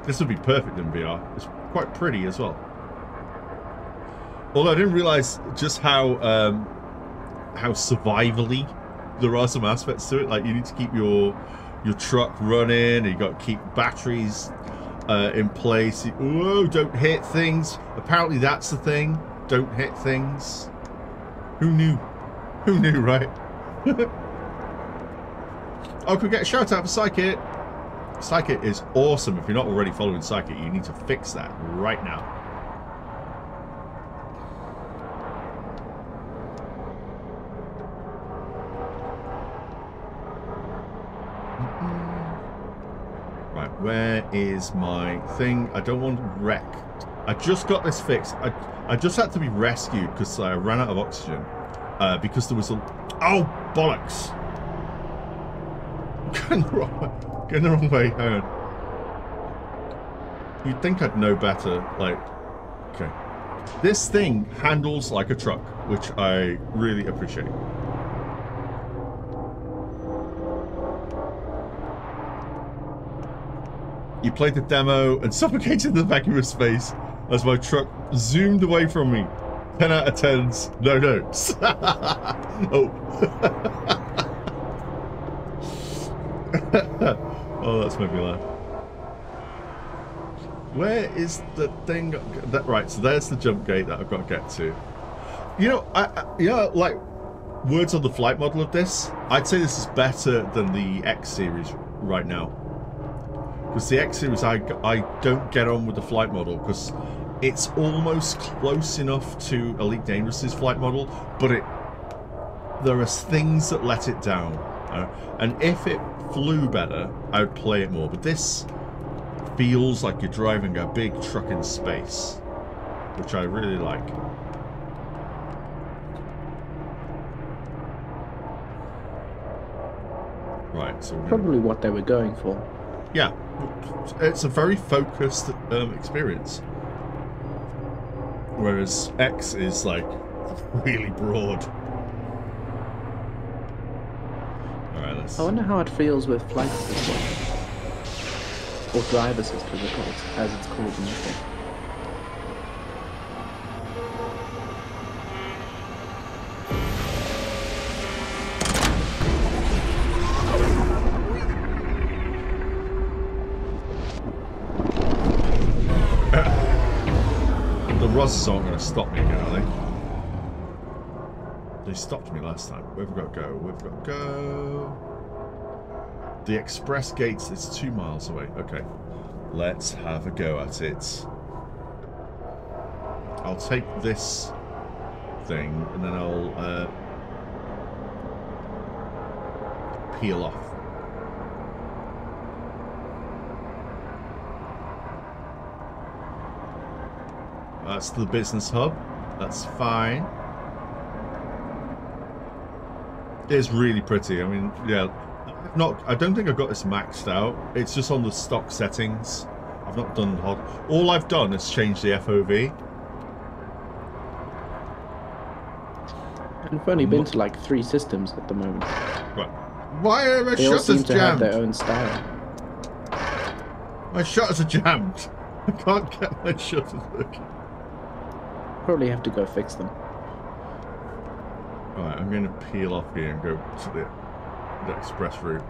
This would be perfect in VR. It's quite pretty as well. Although I didn't realise just how survivally there are some aspects to it. Like you need to keep your truck running, and you got to keep batteries in place. Whoa! Don't hit things. Apparently that's the thing. Don't hit things. Who knew? Who knew, right? Oh, could we get a shout out for Psyche? Psyche is awesome. If you're not already following Psyche, you need to fix that right now. Right, where is my thing? I don't want wrecked. I just got this fixed. I just had to be rescued because I ran out of oxygen. Because there was a... Oh, bollocks! Going the wrong way, hang on. You'd think I'd know better, like, okay. This thing handles like a truck, which I really appreciate. You played the demo and suffocated in the vacuum of space as my truck zoomed away from me. 10 out of 10s, no notes. Oh. Oh, that's made me laugh. Where is the thing? That, right, so there's the jump gate that I've got to get to. You know, you know, like, words on the flight model of this, I'd say this is better than the X series right now. Because the X series, I don't get on with the flight model, because it's almost close enough to Elite Dangerous's flight model, but it there are things that let it down. And if it flew better, I would play it more. But this feels like you're driving a big truck in space, which I really like. Right, so probably what they were going for. Yeah, it's a very focused experience. Whereas X is like really broad. All right, let's. I wonder how it feels with flight assist or drive assist, as it's called in the thing. So I'm going to stop me again, are they? They stopped me last time. We've got to go. We've got to go. The express gates is 2 miles away. Okay. Let's have a go at it. I'll take this thing and then I'll peel off. That's the business hub. That's fine. It's really pretty. I mean, yeah. I don't think I've got this maxed out. It's just on the stock settings. I've not done the hub. All I've done is change the FOV. I've only been to like 3 systems at the moment. What? Why are my shutters jammed? They all seem to have their own style. My shutters are jammed. I can't get my shutters working. Probably have to go fix them. Alright, I'm going to peel off here and go to the express route.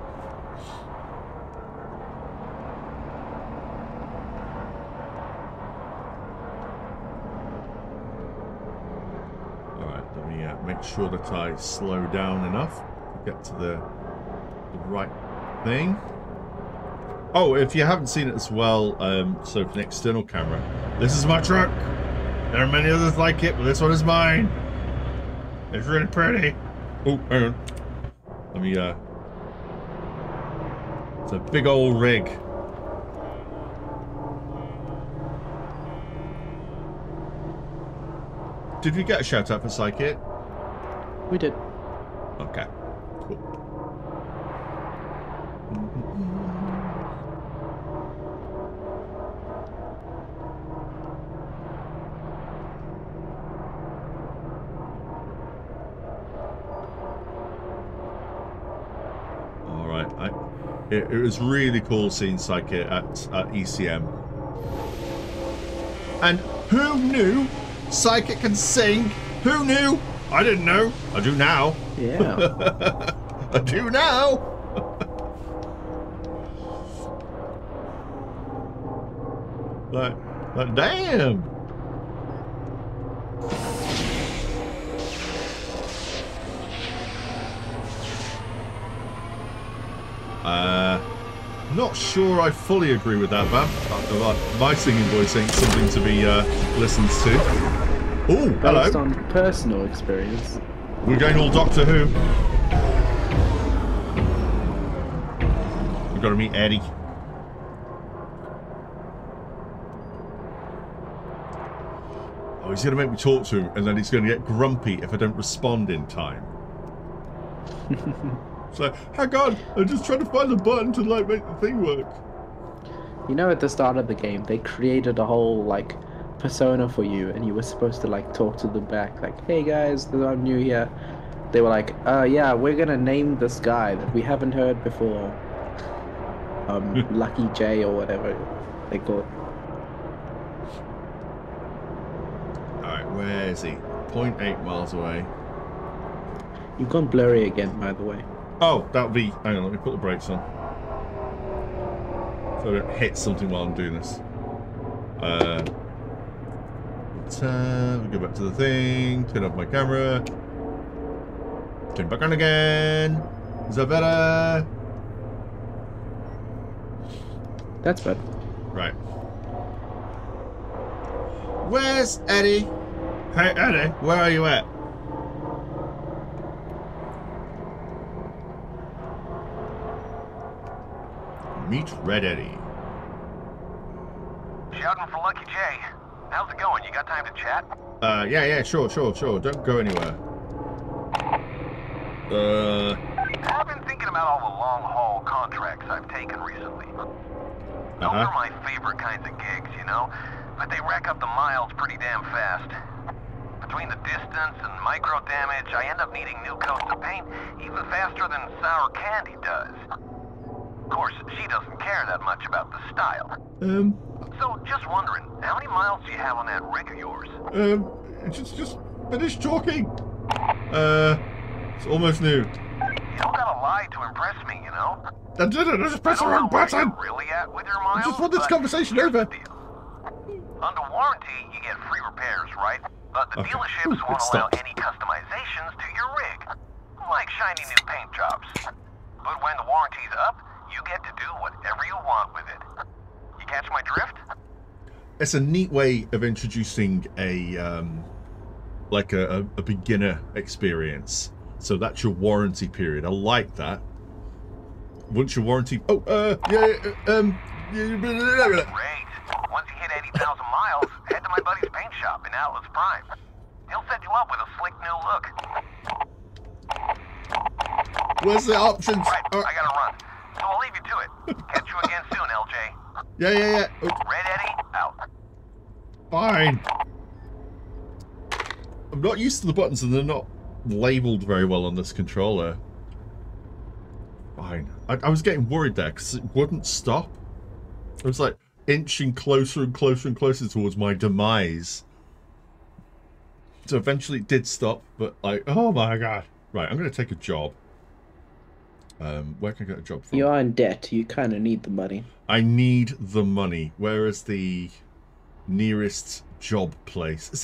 Alright, let me make sure that I slow down enough to get to the right thing. Oh, if you haven't seen it as well, so for an external camera, this is my truck. There are many others like it, but this one is mine. It's really pretty. Oh, hang on. Let me, it's a big old rig. Did we get a shout out for Psyche? We did. Okay. Cool. It was really cool seeing Psyche at ECM. And who knew Psyche can sing? Who knew? I didn't know. I do now. Yeah. I do now. Like, damn. Not sure I fully agree with that, Bam. My singing voice ain't something to be listened to. Oh, hello. Based on personal experience. We're going all Doctor Who. We've got to meet Eddie. Oh, he's going to make me talk to him, and then he's going to get grumpy if I don't respond in time. It's like, hang on, I'm just trying to find a button to like make the thing work. You know, at the start of the game, they created a whole like persona for you, and you were supposed to like talk to them back, like, "Hey guys, I'm new here." They were like, yeah, we're gonna name this guy that we haven't heard before, Lucky J or whatever they call it." All right, where is he? 0.8 miles away. You've gone blurry again, by the way. Oh, that'll be... Hang on, let me put the brakes on. So I don't hit something while I'm doing this. Turn, go back to the thing, turn off my camera. Turn back on again. Is that better? That's better. Right. Where's Eddie? Hey, Eddie, where are you at? Meet Red Eddie. Shouting for Lucky Jay. How's it going? You got time to chat? Yeah, sure. Don't go anywhere. I've been thinking about all the long-haul contracts I've taken recently. Those are my favorite kinds of gigs, you know? But they rack up the miles pretty damn fast. Between the distance and micro damage, I end up needing new coats of paint even faster than Sour Candy does. Of course, she doesn't care that much about the style. So, just wondering, how many miles do you have on that rig of yours? Just finish talking. It's almost new. You don't gotta lie to impress me, you know? I didn't, I just pressed the wrong button! Really at with your miles, I just want this conversation over. Under warranty, you get free repairs, right? But the dealerships won't allow any customizations to your rig, like shiny new paint jobs. But when the warranty's up, you get to do whatever you want with it. You catch my drift? It's a neat way of introducing a, like a beginner experience. So that's your warranty period. I like that. Once your warranty... Oh, Great. Once you hit 80,000 miles, head to my buddy's paint shop in Atlas Prime. He'll set you up with a slick new look. Where's the options? Right, I gotta run. So I'll leave you to it. Catch you again soon, LJ. Yeah. Red Eddie, out. Fine. I'm not used to the buttons and they're not labeled very well on this controller. Fine. I was getting worried there because it wouldn't stop. It was like inching closer and closer and closer towards my demise. So eventually it did stop, but like, oh my god. Right, I'm going to take a job. Where can I get a job from? You are in debt. You kind of need the money. I need the money. Where is the nearest job place? Is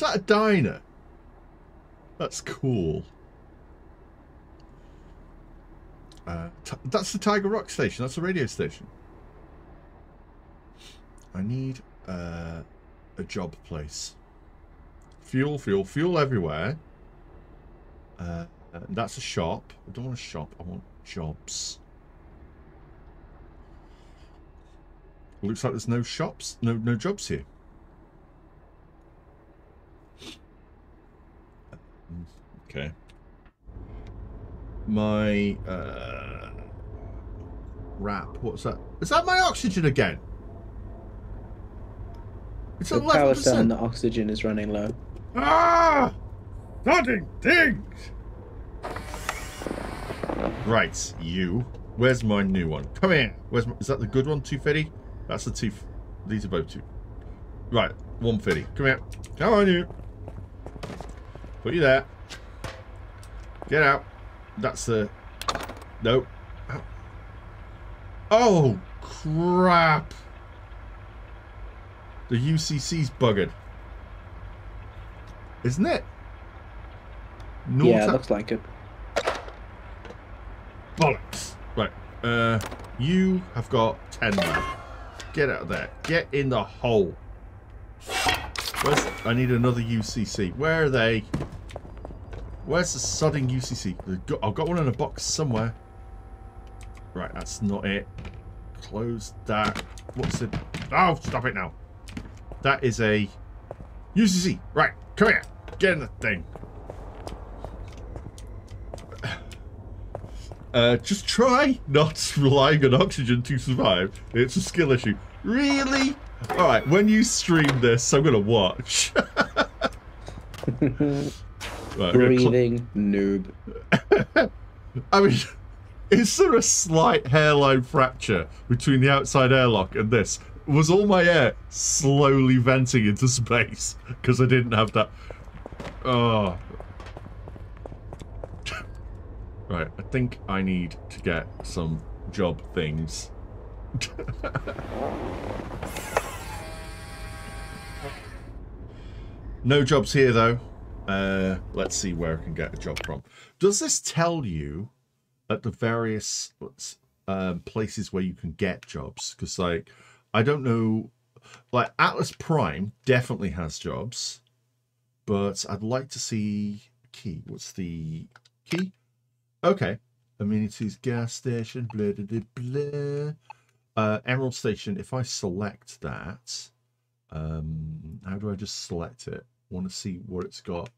that a diner? That's cool. That's the Tiger Rock station. That's the radio station. I need a job place. Fuel everywhere. That's a shop. I don't want a shop. I want jobs. Looks like there's no shops. No jobs here. Okay. My wrap. What's that? Is that my oxygen again? It's the 11%. Power cell and the oxygen is running low. Ah! Nothing things! Right, you. Where's my new one? Come here. Where's my, is that the good one? 250? That's the two. These are both two. Right, 150. Come here. Come on, you. Put you there. Get out. That's the... Nope. Oh, crap. The UCC's buggered. Isn't it? Yeah, it looks like it. Bollocks. Right. You have got 10 now. Get out of there. Get in the hole. Where's... I need another UCC. Where are they? Where's the sodding UCC? I've got one in a box somewhere. Right, that's not it. Close that. What's it? Oh, stop it now. That is a UCC. Right, come here. Get in the thing. Just try not relying on oxygen to survive. It's a skill issue. Really? Alright, when you stream this, I'm going to watch. Right, breathing noob. I mean, is there a slight hairline fracture between the outside airlock and this? Was all my air slowly venting into space because I didn't have that? Oh. Right, I think I need to get some job things. No jobs here though. Let's see where I can get a job from. Does this tell you at the various places where you can get jobs? Because, like, I don't know, like Atlas Prime definitely has jobs, but I'd like to see key. What's the key? Okay, amenities, gas station, blah blah blah. Emerald Station, if I select that, how do I just select it? I want to see what it's got.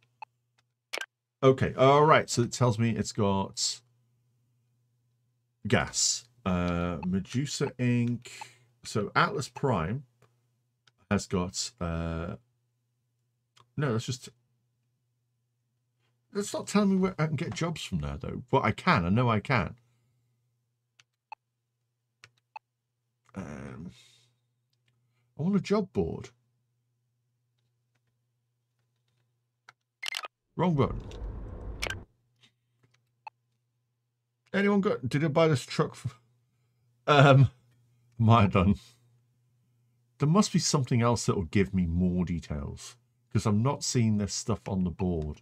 Okay, all right, so it tells me it's got gas, Medusa Inc. So Atlas Prime has got, no, that's just, that's not telling me where I can get jobs from there though. Well, I can, I know I can. I want a job board. Wrong button. Anyone got, did I buy this truck for, am I done? There must be something else that will give me more details, because I'm not seeing this stuff on the board.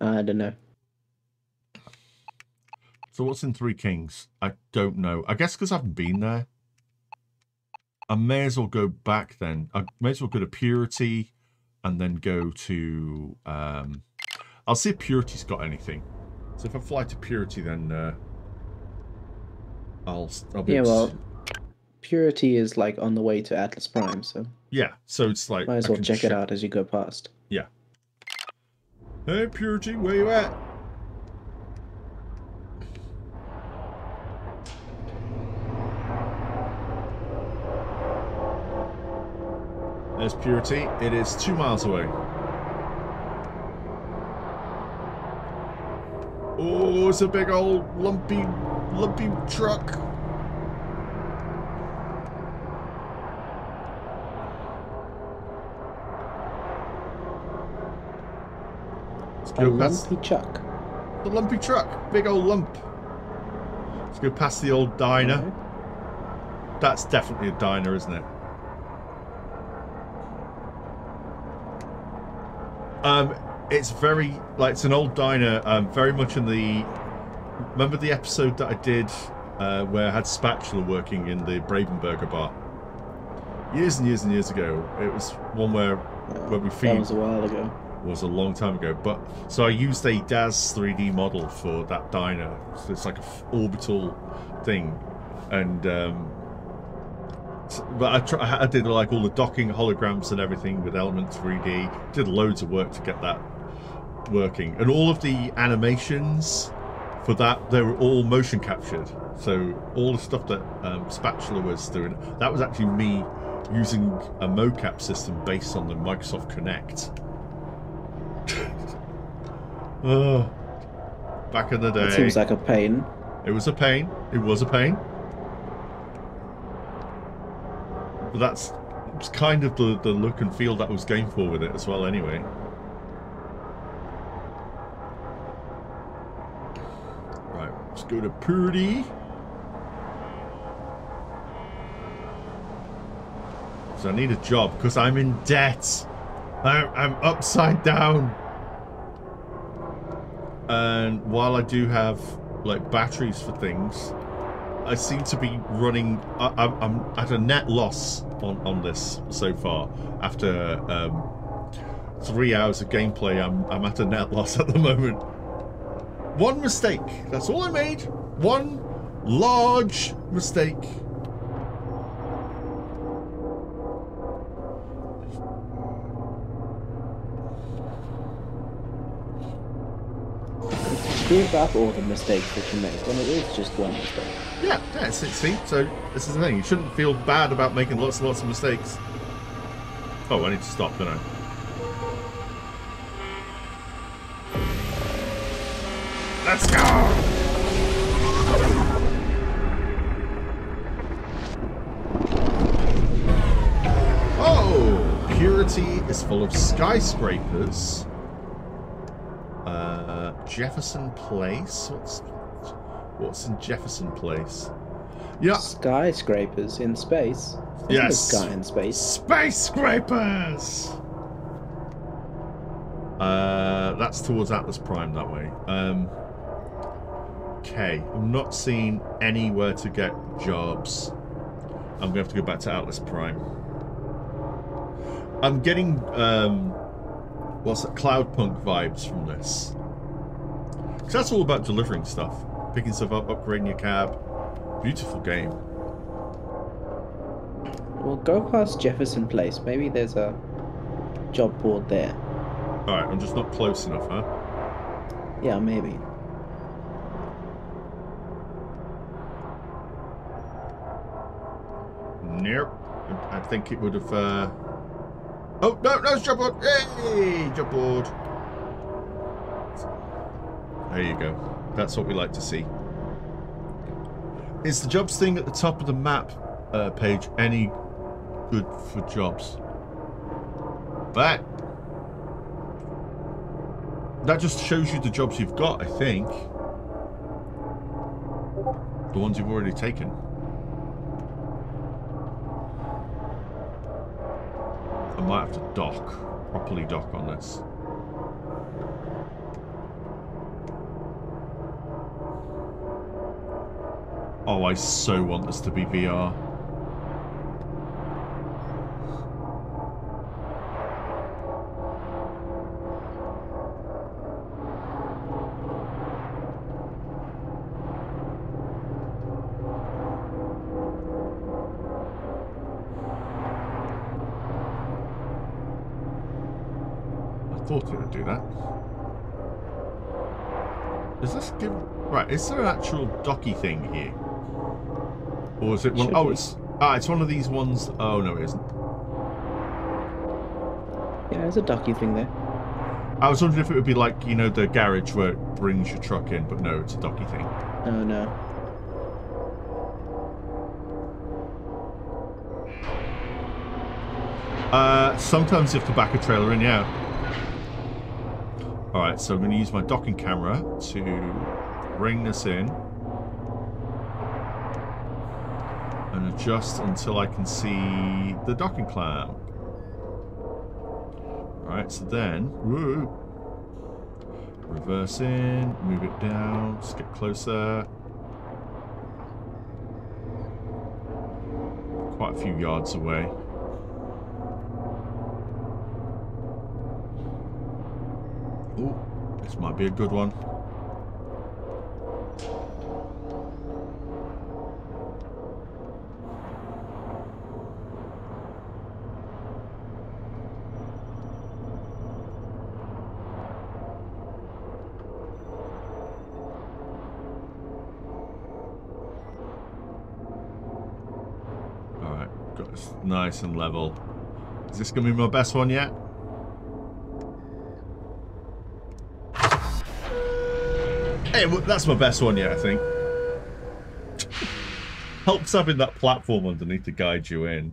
I don't know. So what's in Three Kings? I don't know. I guess because I haven't been there. I may as well go back then. I may as well go to Purity and then go to, I'll see if Purity's got anything. So if I fly to Purity, then I'll be... Yeah, well, Purity is, like, on the way to Atlas Prime, so... Yeah, so it's like... Might as well check it out as you go past. Yeah. Hey, Purity, where you at? There's Purity. It is 2 miles away. Oh, it's a big old lumpy truck. Let's go past lumpy truck. The lumpy truck, big old lump. Let's go past the old diner. Mm-hmm. That's definitely a diner, isn't it? It's very, like, it's an old diner, very much in the, remember the episode that I did where I had spatula working in the Bravenburger bar? Years and years and years ago. It was one where we filmed. That was a while ago. Was a long time ago. But, so I used a Daz 3D model for that diner. So it's like an orbital thing. And, but I did like all the docking holograms and everything with Element 3D. Did loads of work to get that working, and all of the animations for that, they were all motion captured. So all the stuff that Spatula was doing, that was actually me using a mocap system based on the Microsoft Kinect. Oh, back in the day. It seems like a pain. It was a pain. It was a pain. But that's kind of the look and feel that I was going for with it as well anyway. Right, let's go to Purdy. So I need a job because I'm in debt. I'm upside down. And while I do have like batteries for things, I seem to be running, I'm at a net loss on this so far. After 3 hours of gameplay, I'm at a net loss at the moment. One mistake, that's all I made. One large mistake. Give up all the mistakes that you make, and it is just one mistake. Yeah, that's it, see? So, this is the thing. You shouldn't feel bad about making lots and lots of mistakes. Oh, I need to stop, don't I? Let's go! Oh! Purity is full of skyscrapers. Jefferson Place? What's in Jefferson Place? Yeah. Skyscrapers in space. There's yes. No sky in space. Space scrapers. That's towards Atlas Prime that way. Okay, I'm not seeing anywhere to get jobs. I'm gonna have to go back to Atlas Prime. I'm getting what's it, Cloudpunk vibes from this. Because that's all about delivering stuff. picking stuff up, upgrading your cab. Beautiful game. We'll go past Jefferson Place. Maybe there's a job board there. Alright, I'm just not close enough, huh? Yeah, maybe. Nope. I think it would have... Oh, no, no, it's job board! Hey, job board! There you go. That's what we like to see. Is the jobs thing at the top of the map page any good for jobs? That just shows you the jobs you've got, I think. The ones you've already taken. I might have to dock, properly dock on this. Oh, I so want this to be VR. Right, is there an actual docky thing here? Or is it one? Oh, it's one of these ones. Oh, no, it isn't. Yeah, there's a docky thing there. I was wondering if it would be like, you know, the garage where it brings your truck in, but no, it's a docky thing. Oh, no. Sometimes you have to back a trailer in, yeah. Alright, so I'm going to use my docking camera to bring this in and adjust until I can see the docking clamp. Alright, so then, woo, reverse in, move it down, just get closer. Quite a few yards away. Ooh, this might be a good one. All right, got this nice and level. Is this gonna be my best one yet? Hey, that's my best one yet, I think. Helps having that platform underneath to guide you in.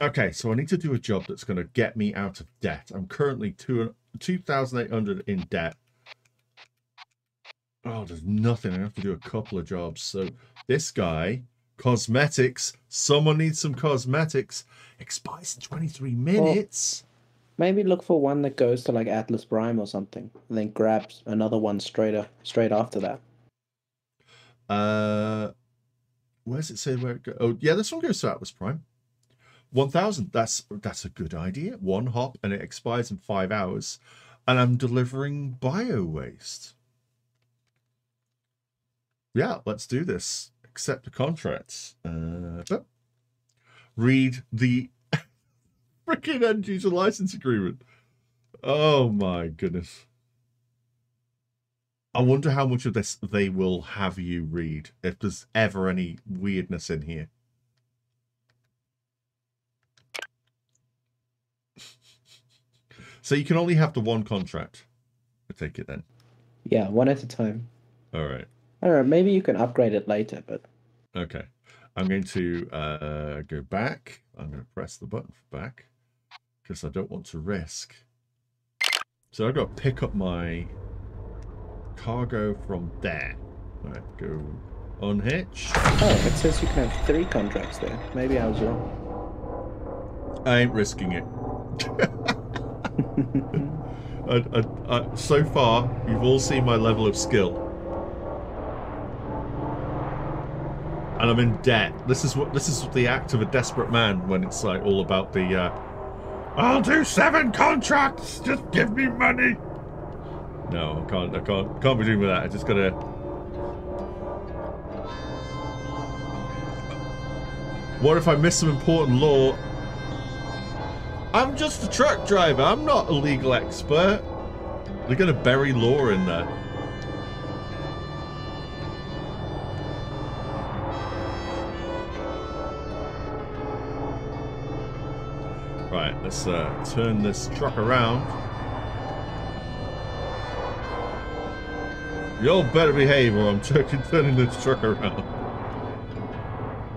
Okay, so I need to do a job that's going to get me out of debt. I'm currently 2,800 in debt. Oh, there's nothing. I have to do a couple of jobs. So this guy, cosmetics. Someone needs some cosmetics. Expires in 23 minutes. Well, maybe look for one that goes to like Atlas Prime or something, and then grabs another one straight after that. Where does it say where it goes? Oh, yeah, this one goes to Atlas Prime. 1,000. That's a good idea. One hop, and it expires in 5 hours. And I'm delivering bio waste. Yeah, let's do this. Accept the contracts. Read the freaking end user license agreement. Oh my goodness. I wonder how much of this they will have you read, if there's ever any weirdness in here. So you can only have the one contract. I take it then. Yeah, one at a time. All right. I don't know, maybe you can upgrade it later, but... Okay. I'm going to go back. I'm going to press the button for back. Because I don't want to risk. So I've got to pick up my cargo from there. Alright, go unhitch. Oh, it says you can have 3 contracts there. Maybe I was wrong. I ain't risking it. So far, you've all seen my level of skill. And I'm in debt. This is the act of a desperate man when it's like all about the I'll do 7 contracts, just give me money. No, I can't be doing with that. I just gotta. What if I miss some important law? I'm just a truck driver. I'm not a legal expert. They're gonna bury law in there. Right, let's turn this truck around. Y'all better behave or I'm turning this truck around.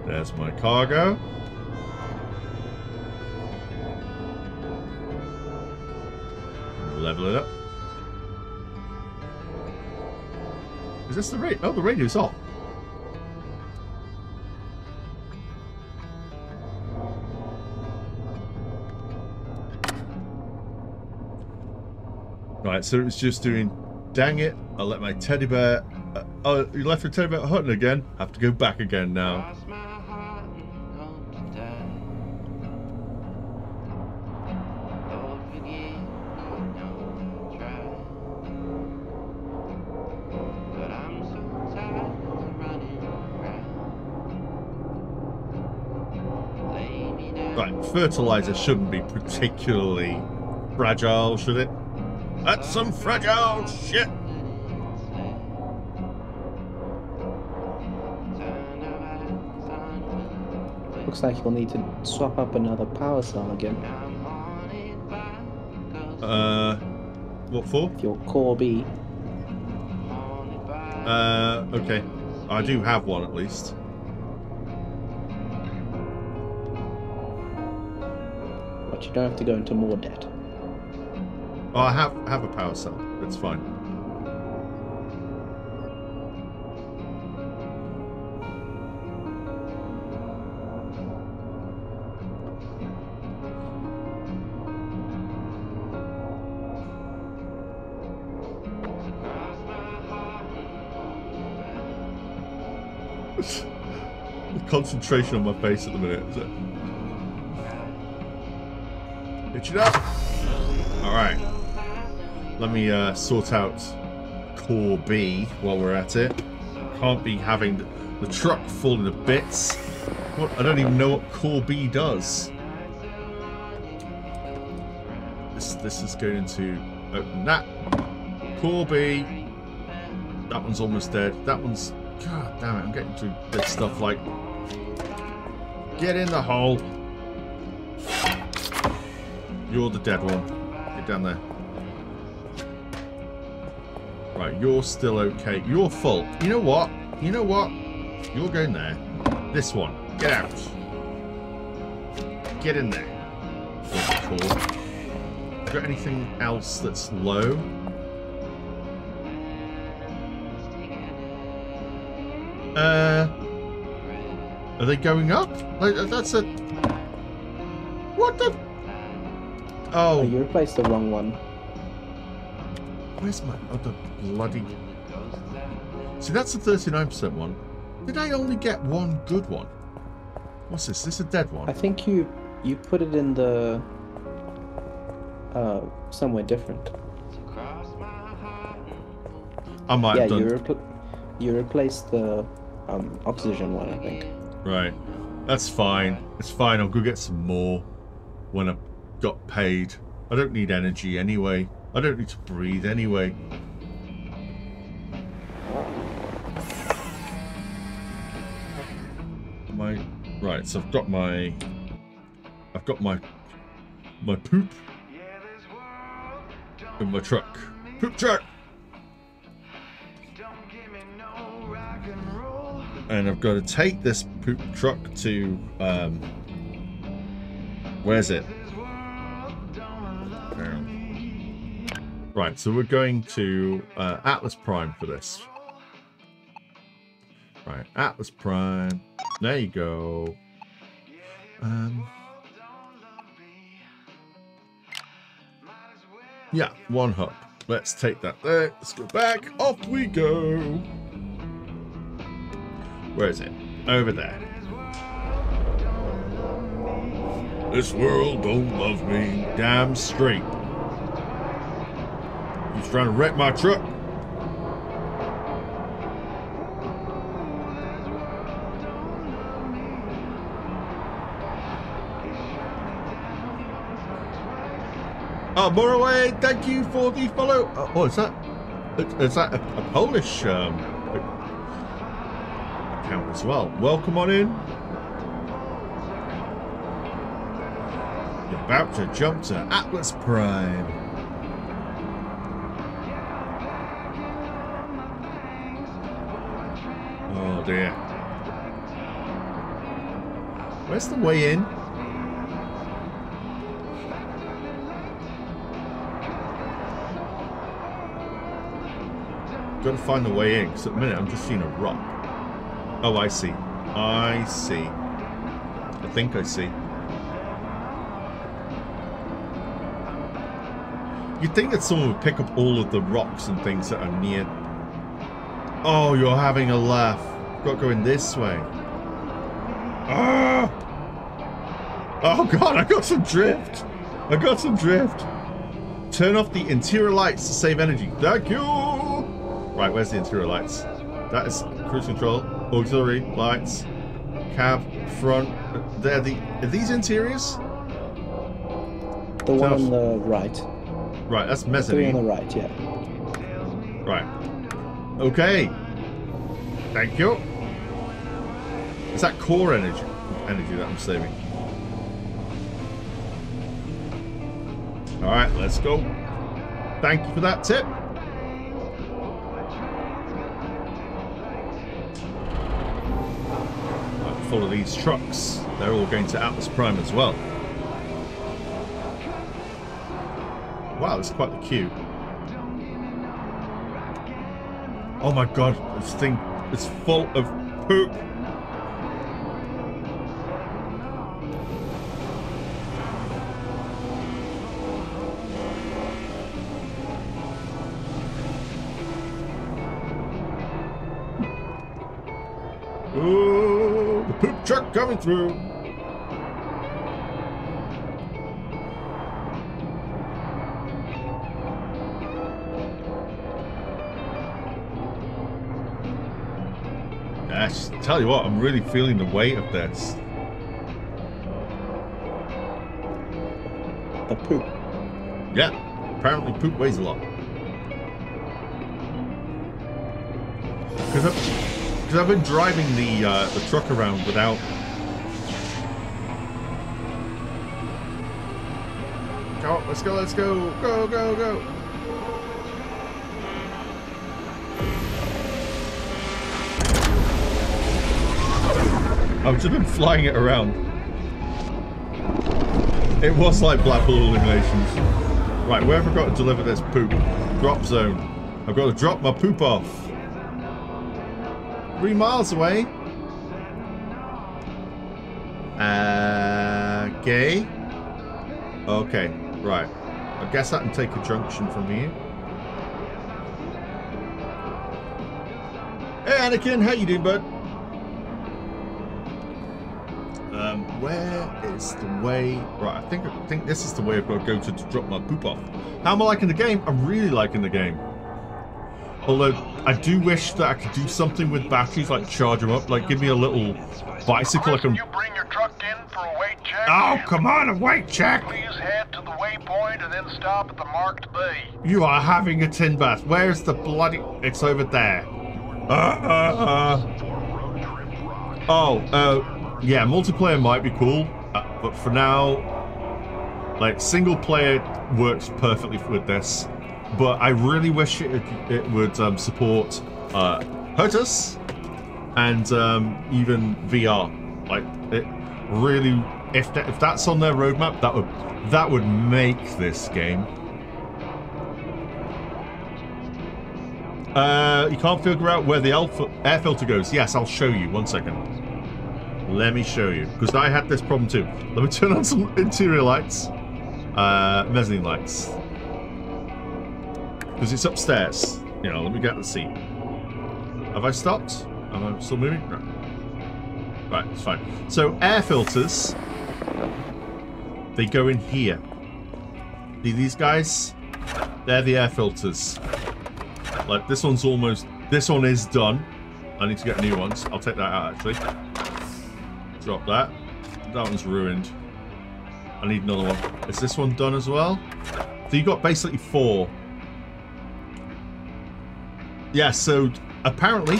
There's my cargo. Level it up. Is this the radio? Oh, the radio's off. Right, so it's just doing. Dang it! I let my teddy bear. Oh, you left your teddy bear hunting again. Have to go back again now. Right, fertilizer shouldn't be particularly fragile, should it? That's some fragile shit! Looks like you'll need to swap up another power cell again. What for? Your core B. Okay. I do have one at least. But you don't have to go into more debt. Oh, I have a power cell. It's fine. Concentration on my face at the minute, is it? Pitch it up! Alright. Let me sort out core B while we're at it. Can't be having the truck falling to bits. What? I don't even know what core B does. This is going to open that. Core B. That one's almost dead. That one's... God damn it, I'm getting to this stuff like... Get in the hole. You're the dead one. Get down there. Right, you're still okay. You're full. You know what? You know what? You're going there. This one. Get out. Get in there. Cool. Is there anything else that's low? Are they going up? Like, that's a... What the... Oh. Oh, you replaced the wrong one. Where's my other bloody... See, that's the 39% one. Did I only get one good one? What's this? This is a dead one? I think you put it in the... somewhere different. I might have done... Yeah, you replaced the Obsidian one, I think. Right. That's fine. It's fine. I'll go get some more when I got paid. I don't need energy anyway. I don't need to breathe anyway. Right, so I've got my poop in my truck. Poop truck. And I've got to take this poop truck to where's it? Right, so we're going to Atlas Prime for this. Right, Atlas Prime. There you go. Yeah, one hop. Let's take that there. Let's go back. Off we go. Where is it? Over there. This world don't love me. Damn straight. He's trying to wreck my truck. Oh, Moroway, thank you for the follow. Oh, is that? Is that a Polish account as well? Welcome on in. You're about to jump to Atlas Prime. Oh dear. Where's the way in? Got to find the way in, because at the minute I'm just seeing a rock. Oh, I see. I see. I think I see. You'd think that someone would pick up all of the rocks and things that are near. Oh, you're having a laugh. I've got going this way. Ah! Oh, God, I got some drift. I got some drift. Turn off the interior lights to save energy. Thank you. Right, where's the interior lights? That is cruise control, auxiliary lights, cab, front. They're the. Are these interiors? The one on the right. Right, that's mezzanine. The one on the right, yeah. Right. Okay. Thank you. Is that core energy that I'm saving? All right, let's go. Thank you for that tip. Full of these trucks. They're all going to Atlas Prime as well. Wow, that's quite the queue. Oh my God, this thing is full of poop. Truck coming through. I tell you what, I'm really feeling the weight of this. The poop. Yeah, apparently poop weighs a lot. Because I've been driving the truck around without. Oh, let's go, let's go. Go, go, go. I've just been flying it around. It was like Blackpool Illuminations. Right, where have I got to deliver this poop? Drop zone. I've got to drop my poop off. 3 miles away. Okay. Okay, right. I guess I can take a junction from here. Hey, Anakin, how you doing, bud? Where is the way? Right, I think this is the way I've got to go to drop my poop off. How am I liking the game? I'm really liking the game. Although, I do wish that I could do something with batteries, like charge them up, like give me a little bicycle I can... You bring your truck in for a weight check? Oh, come on, a weight check! Please head to the waypoint and then stop at the marked bay. You are having a tin bath. Where's the bloody... It's over there. Oh, yeah, multiplayer might be cool, but for now, like, single player works perfectly with this. But I really wish it would support HUTUS and even VR. Like, it really, if that's on their roadmap, that would make this game. You can't figure out where the air filter goes. Yes, I'll show you. 1 second. Let me show you, because I had this problem too. Let me turn on some interior lights, mezzanine lights. Because it's upstairs. You know, let me get the seat. Have I stopped? Am I still moving? No. Right, it's fine. So, air filters, they go in here. See these guys? They're the air filters. Like, this one's almost... This one is done. I need to get new ones. I'll take that out, actually. Drop that. That one's ruined. I need another one. Is this one done as well? So you got basically four. Yeah, so apparently...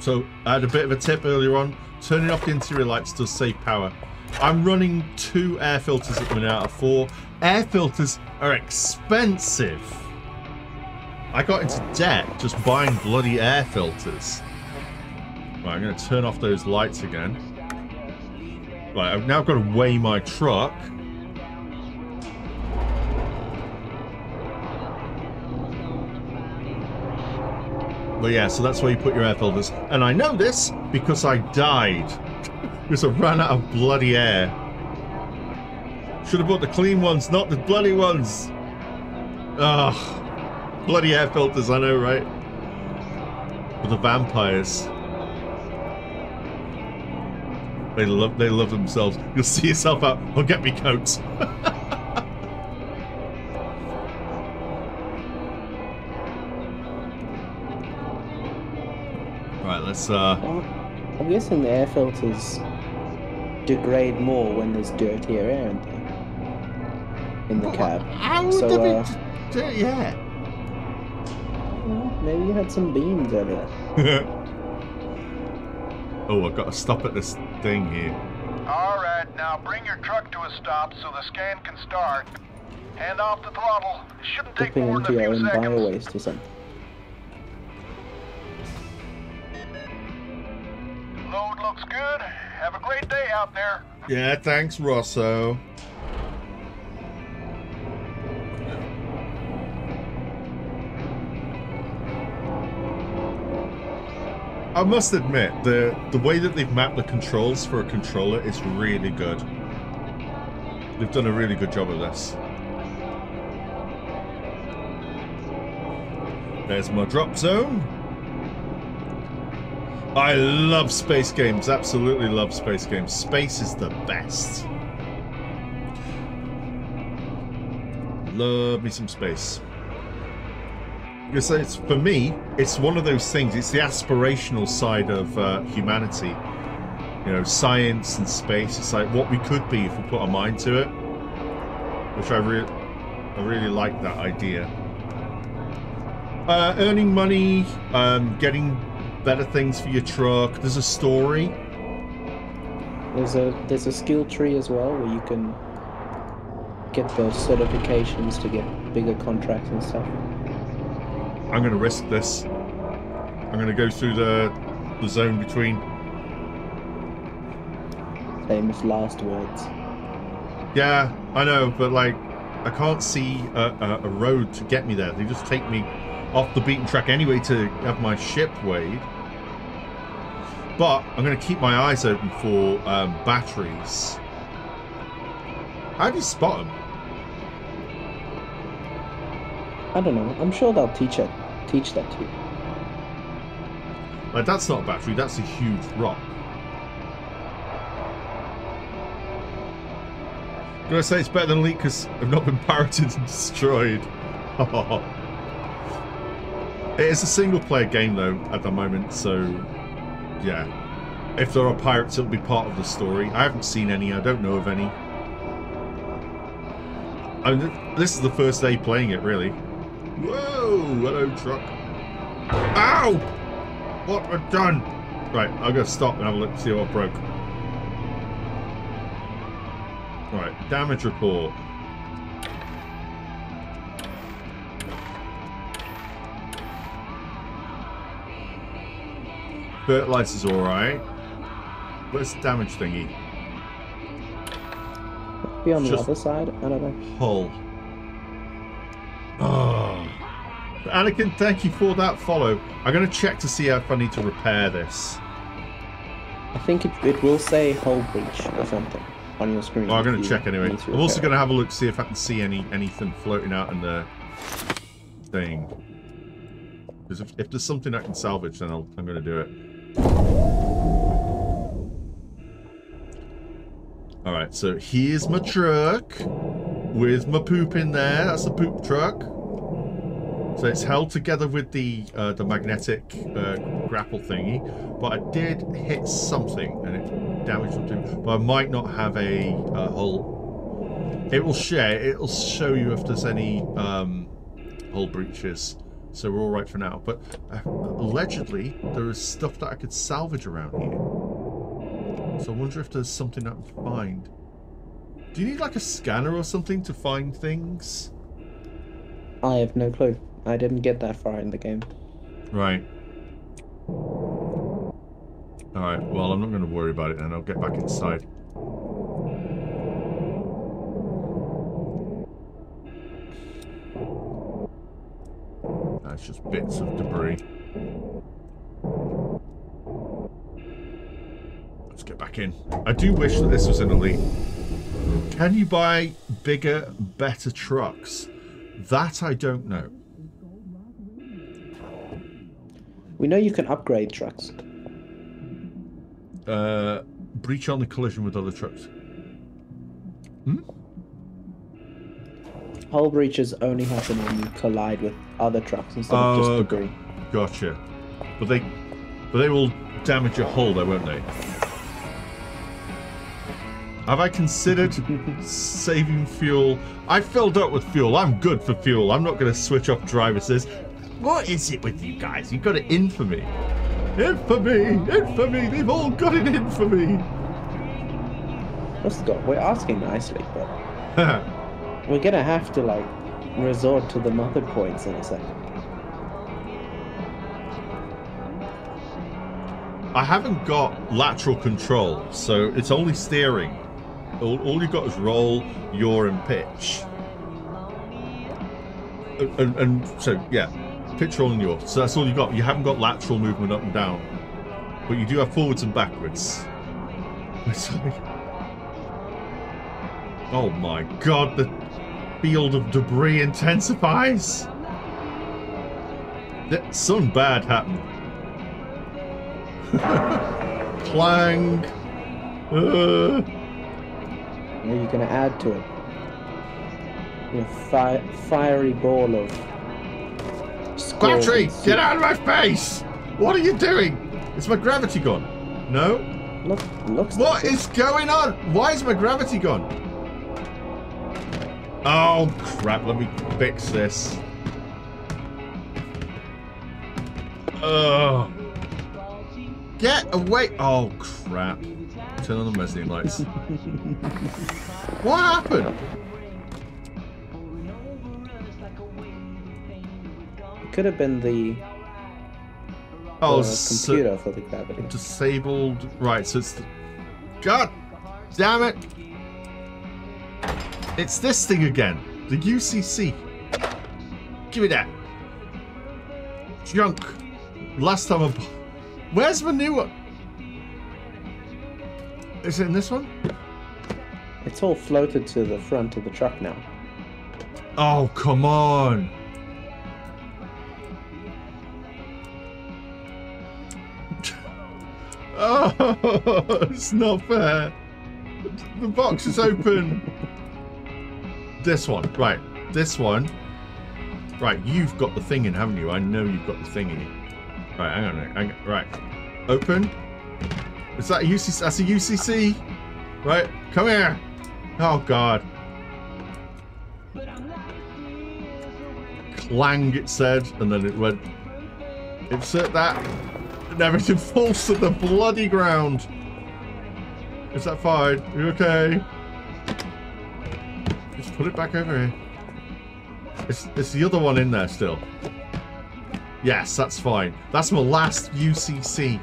so I had a bit of a tip earlier on. Turning off the interior lights does save power. I'm running 2 air filters at the minute out of 4. Air filters are expensive. I got into debt just buying bloody air filters. Right, I'm going to turn off those lights again. Right, I've now got to weigh my truck. But yeah, so that's where you put your air filters. And I know this because I died. Because I ran out of bloody air. Should have bought the clean ones, not the bloody ones. Ugh. Bloody air filters, I know, right? For the vampires. They love themselves. You'll see yourself out. Oh, get me coats. I'm guessing the air filters degrade more when there's dirtier air in there. In the cab. How would they be dirty air? Well, maybe you had some beans over there. Oh, I've got to stop at this thing here. Alright, now bring your truck to a stop so the scan can start. Hand off the throttle. It shouldn't take more than a few seconds. Bio waste or something. Load looks good. Have a great day out there. Yeah, thanks, Rosso. I must admit, the way that they've mapped the controls for a controller is really good. They've done a really good job of this. There's my drop zone. I love space games, absolutely love space games. Space is the best. Love me some space. Because it's, for me, it's one of those things, it's the aspirational side of humanity. You know, science and space, it's like what we could be if we put our mind to it. Which I really like that idea. Earning money, getting better things for your truck. There's a story. There's a skill tree as well where you can get those certifications to get bigger contracts and stuff. I'm gonna risk this. I'm gonna go through the zone between. Famous last words. Yeah, I know, but like I can't see a road to get me there. They just take me off the beaten track anyway to have my ship weighed. But I'm going to keep my eyes open for batteries. How do you spot them? I don't know. I'm sure they'll teach that to you. Like, that's not a battery. That's a huge rock. I'm going to say it's better than Elite because I've not been pirated and destroyed. It is a single-player game, though, at the moment, so, yeah. If there are pirates, it'll be part of the story. I haven't seen any. I don't know of any. I mean, this is the first day playing it, really. Whoa! Hello, truck. Ow! What I've done! Right, I'll go stop and have a look to see what broke. Right, damage report. Fertilizer's alright. Where's the damage thingy? Be on the other side, I don't know. Hull. Oh. Anakin, thank you for that follow. I'm going to check to see if I need to repair this. I think it will say hull breach or something on your screen. Oh, I'm going to check anyway. I'm also going to have a look to see if I can see anything floating out in the thing. Because if there's something I can salvage, then I'm going to do it. Alright, so here's my truck. With my poop in there. That's the poop truck. So it's held together with the magnetic grapple thingy, but I did hit something and it damaged something. But I might not have a hull. It will share. It'll show you if there's any hull breaches. So we're all right for now. But allegedly there is stuff that I could salvage around here. So I wonder if there's something I can find. Do you need like a scanner or something to find things? I have no clue. I didn't get that far in the game. Right. Alright, well, I'm not going to worry about it then. I'll get back inside. That's just bits of debris. Let's get back in. I do wish that this was an Elite. Can you buy bigger, better trucks? That I don't know. We know you can upgrade trucks. Breach on the collision with other trucks. Hmm? Hull breaches only happen when you collide with other trucks instead of just debris. Gotcha. But they will damage your hull though, won't they? Have I considered saving fuel? I filled up with fuel. I'm good for fuel. I'm not going to switch off driver assist. What is it with you guys? You've got it in for me. Infamy! Infamy! They've all got it in for me. What's got? We're asking nicely, but we're going to have to like resort to the mother points in a second. I haven't got lateral control, so it's only steering. All you've got is roll, yaw, and pitch. And so, yeah, pitch, roll, and yaw. So that's all you've got. You haven't got lateral movement up and down. But you do have forwards and backwards. Oh my god, the field of debris intensifies! Something bad happened. Clang! What are you going to add to it? Your fiery ball of... Battery! Get out of my face! What are you doing? Is my gravity gone? No? Looks what is going on? Why is my gravity gone? Oh, crap. Let me fix this. Ugh. Get away! Oh crap! Turn on the mezzanine lights. What happened? It could have been the computer for the gravity. Disabled. Right. So it's. God damn it! It's this thing again. The UCC. Give me that. Junk. Last time I. Where's my new one? Is it in this one? It's all floated to the front of the truck now. Oh, come on. Oh, it's not fair. The box is open. This one, right. This one. Right, you've got the thing in, haven't you? I know you've got the thing in you. Right, hang on a minute. Right. Open. Is that a UCC? That's a UCC. Right. Come here. Oh, God. Clang, it said. And then it went. Insert that. And everything falls to the bloody ground. Is that fine? Are you okay? Just put it back over here. It's the other one in there still. Yes, that's fine. That's my last UCC.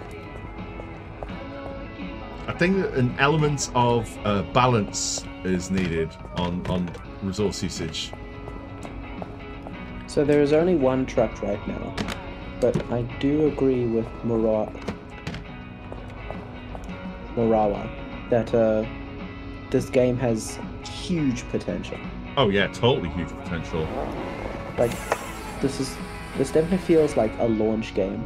I think that an element of balance is needed on resource usage. So there is only one truck right now, but I do agree with Murawa that this game has huge potential. Oh yeah, totally huge potential. Like, This definitely feels like a launch game,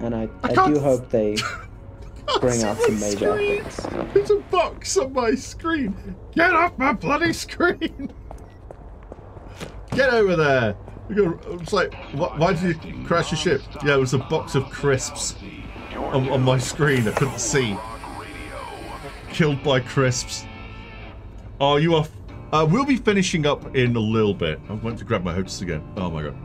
and I do hope they bring out some major updates. There's a box on my screen. Get off my bloody screen! Get over there! It's like, why did you crash your ship? Yeah, it was a box of crisps on my screen. I couldn't see. Killed by crisps. Oh, you are... we'll be finishing up in a little bit. I went to grab my hostess again. Oh my god.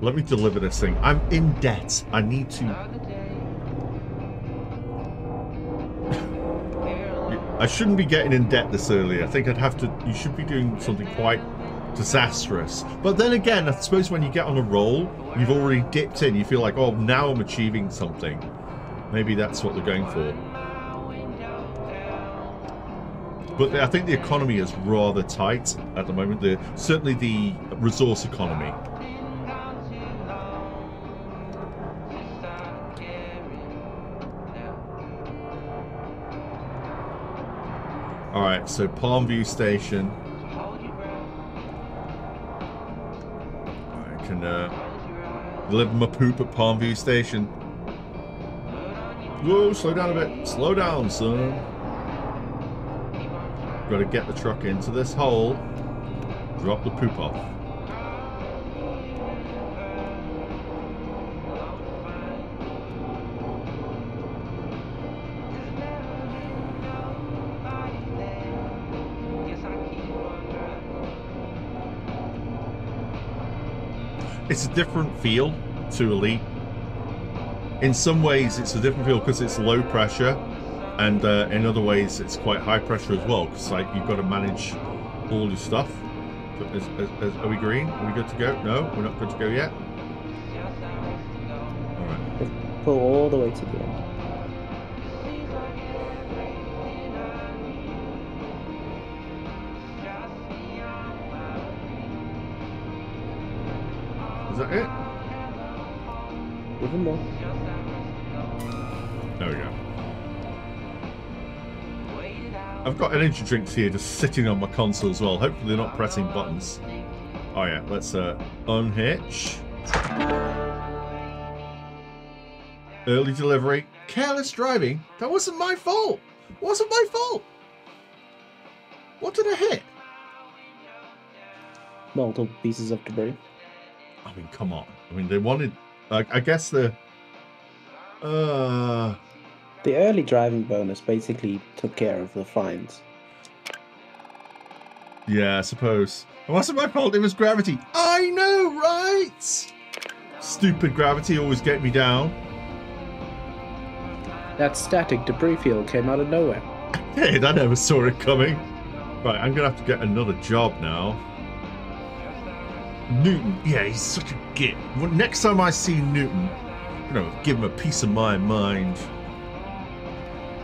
Let me deliver this thing. I'm in debt. I need to... I shouldn't be getting in debt this early. I think I'd have to... You should be doing something quite disastrous. But then again, I suppose when you get on a roll, you've already dipped in. You feel like, oh, now I'm achieving something. Maybe that's what they're going for. But I think the economy is rather tight at the moment. Certainly the resource economy. Alright, so Palm View Station. I can deliver my poop at Palm View Station. Whoa, slow down a bit. Slow down, son. Got to get the truck into this hole. Drop the poop off. It's a different feel to Elite. In some ways it's a different feel because it's low pressure, and in other ways it's quite high pressure as well, because like you've got to manage all your stuff. Are we green? Are we good to go? No, we're not good to go yet. All right. Pull all the way to the end. Is that it? Even more. There we go. I've got energy drinks here just sitting on my console as well. Hopefully they're not pressing buttons. Oh yeah, let's unhitch. Early delivery. Careless driving? That wasn't my fault! It wasn't my fault! What did I hit? Multiple pieces of debris. I mean, come on. I mean, they wanted... I guess the early driving bonus basically took care of the fines. Yeah, I suppose. It wasn't my fault, it was gravity. I know, right? Stupid gravity always get me down. That static debris field came out of nowhere. Hey, I never saw it coming. Right, I'm going to have to get another job now. Newton, yeah, he's such a git. Well, next time I see Newton, you know, give him a piece of my mind.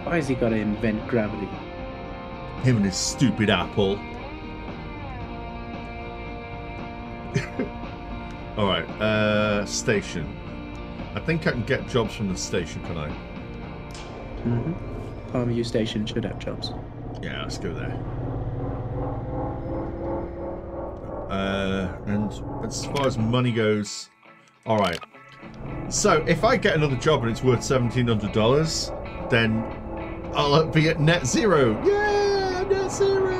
Why has he got to invent gravity? Him and his stupid apple. All right, station. I think I can get jobs from the station, can I? Mm-hmm. Palm View Station should have jobs. Yeah, let's go there. And as far as money goes, all right. So if I get another job and it's worth $1,700, then I'll be at net zero. Yeah, net zero.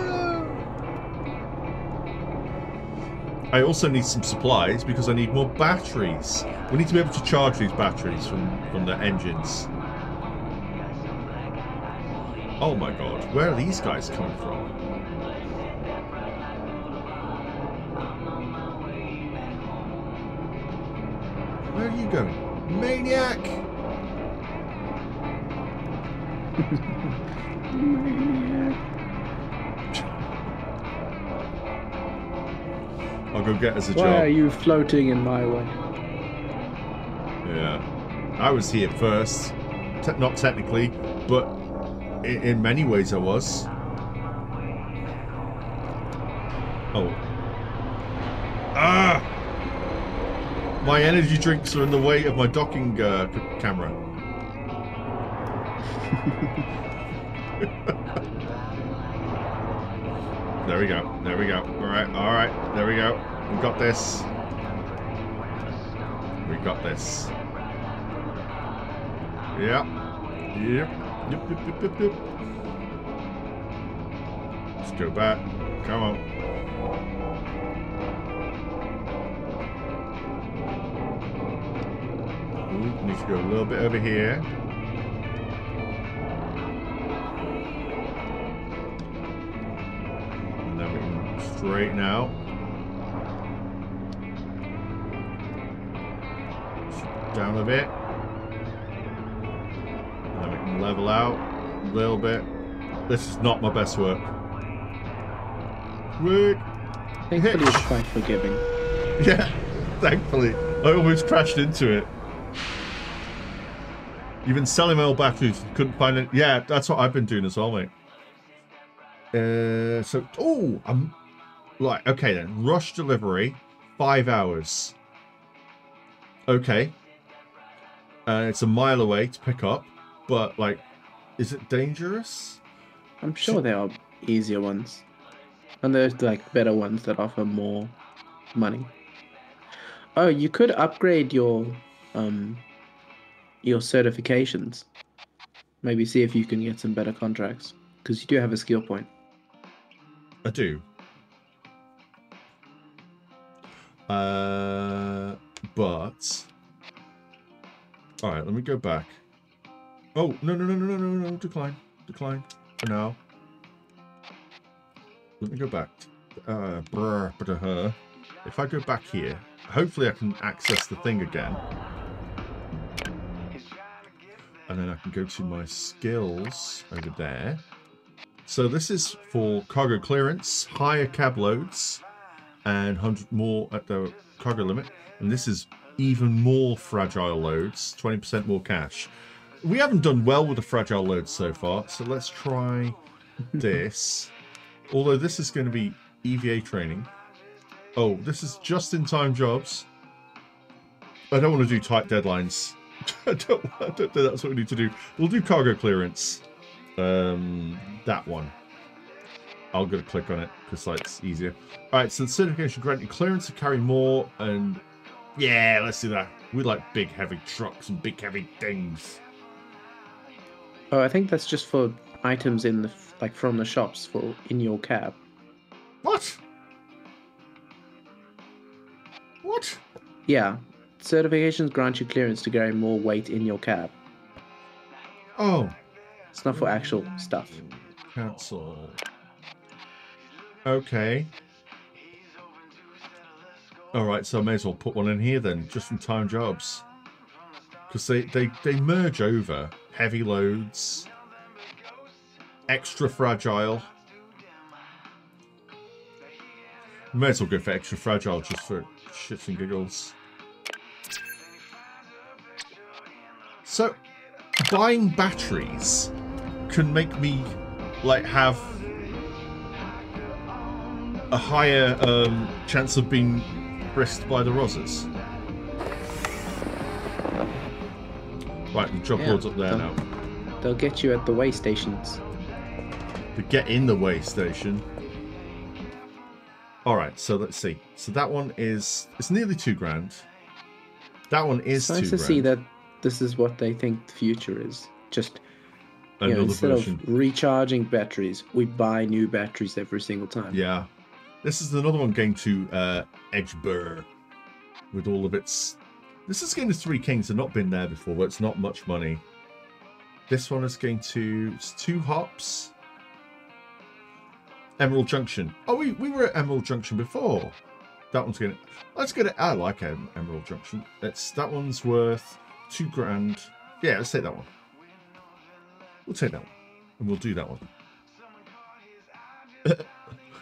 I also need some supplies because I need more batteries. We need to be able to charge these batteries from the engines. Oh my god, where are these guys coming from? Where are you going? Maniac! Maniac. I'll go get us a job. Why are you floating in my way? Yeah. I was here first. Not technically, but in many ways I was. Oh. Ah! My energy drinks are in the way of my docking camera. There we go. There we go. Alright, alright. There we go. We got this. We got this. Yeah. Yep. Yep, yep, yep, yep, yep. Let's go back. Come on. need to go a little bit over here. And then we can straighten out. Down a bit. And then we can level out a little bit. This is not my best work. Work. Thankfully, it's quite forgiving. Yeah, thankfully. I almost crashed into it. You've been selling my old batteries. Couldn't find it. Yeah, that's what I've been doing as well, mate. So, oh, I'm like, okay then. Rush delivery, 5 hours. Okay. It's a mile away to pick up, but like, is it dangerous? I'm sure there are easier ones. And there's like better ones that offer more money. Oh, you could upgrade your certifications. Maybe see if you can get some better contracts, because you do have a skill point. I do. But all right, let me go back. Oh no no no no no no no! Decline, decline for now. Let me go back. If I go back here, hopefully I can access the thing again. And then I can go to my skills over there. So this is for cargo clearance, higher cab loads, and 100 more at the cargo limit. And this is even more fragile loads, 20% more cash. We haven't done well with the fragile loads so far, so let's try this. Although this is going to be EVA training. Oh, this is just-in-time jobs. I don't want to do tight deadlines. I don't think that's what we need to do. We'll do cargo clearance. That one. I'll go to click on it because like, it's easier. All right, so the certification granted clearance to carry more, and yeah, let's do that. We like big, heavy trucks and big, heavy things. Oh, I think that's just for items in the like from the shops for in your cab. What? What? Yeah, certifications grant you clearance to carry more weight in your cab. Oh, it's not for actual stuff. Cancel. Okay. All right, so I may as well put one in here then, just in time jobs, because they merge over heavy loads. Extra fragile. We may as well go for extra fragile just for shits and giggles. So, buying batteries can make me like have a higher chance of being brisked by the Rozzers. Right, the job board's up there now. They'll get you at the way stations. To get in the way station. All right, so let's see. So that one is, it's nearly 2 grand. That one is it's nice 2 grand. Nice to see that this is what they think the future is. Just, you know, instead of recharging batteries, we buy new batteries every single time. Yeah. This is another one going to Edgebur with all of its... This is going to Three Kings. I've not been there before, but it's not much money. This one is going to... It's 2 hops. Emerald Junction. Oh, we were at Emerald Junction before. That one's going to... Let's get it. I like Emerald Junction. That one's worth 2 grand. Yeah, let's take that one. We'll take that one. And we'll do that one.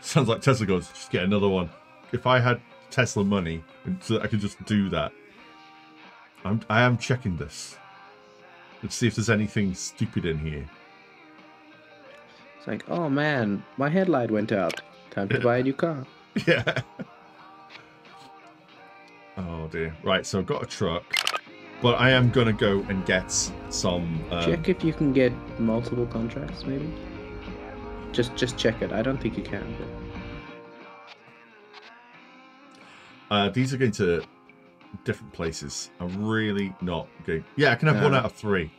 Sounds like Tesla goes, just get another one. If I had Tesla money, I could just do that. I am checking this. Let's see if there's anything stupid in here. Like, oh man, my headlight went out. Time to buy a new car. Yeah. Oh dear. Right, so I've got a truck, but I am gonna go and get some. Check if you can get multiple contracts, maybe. Just check it. I don't think you can. But... these are going to different places. I'm really not going. Yeah, I can have 1 out of 3.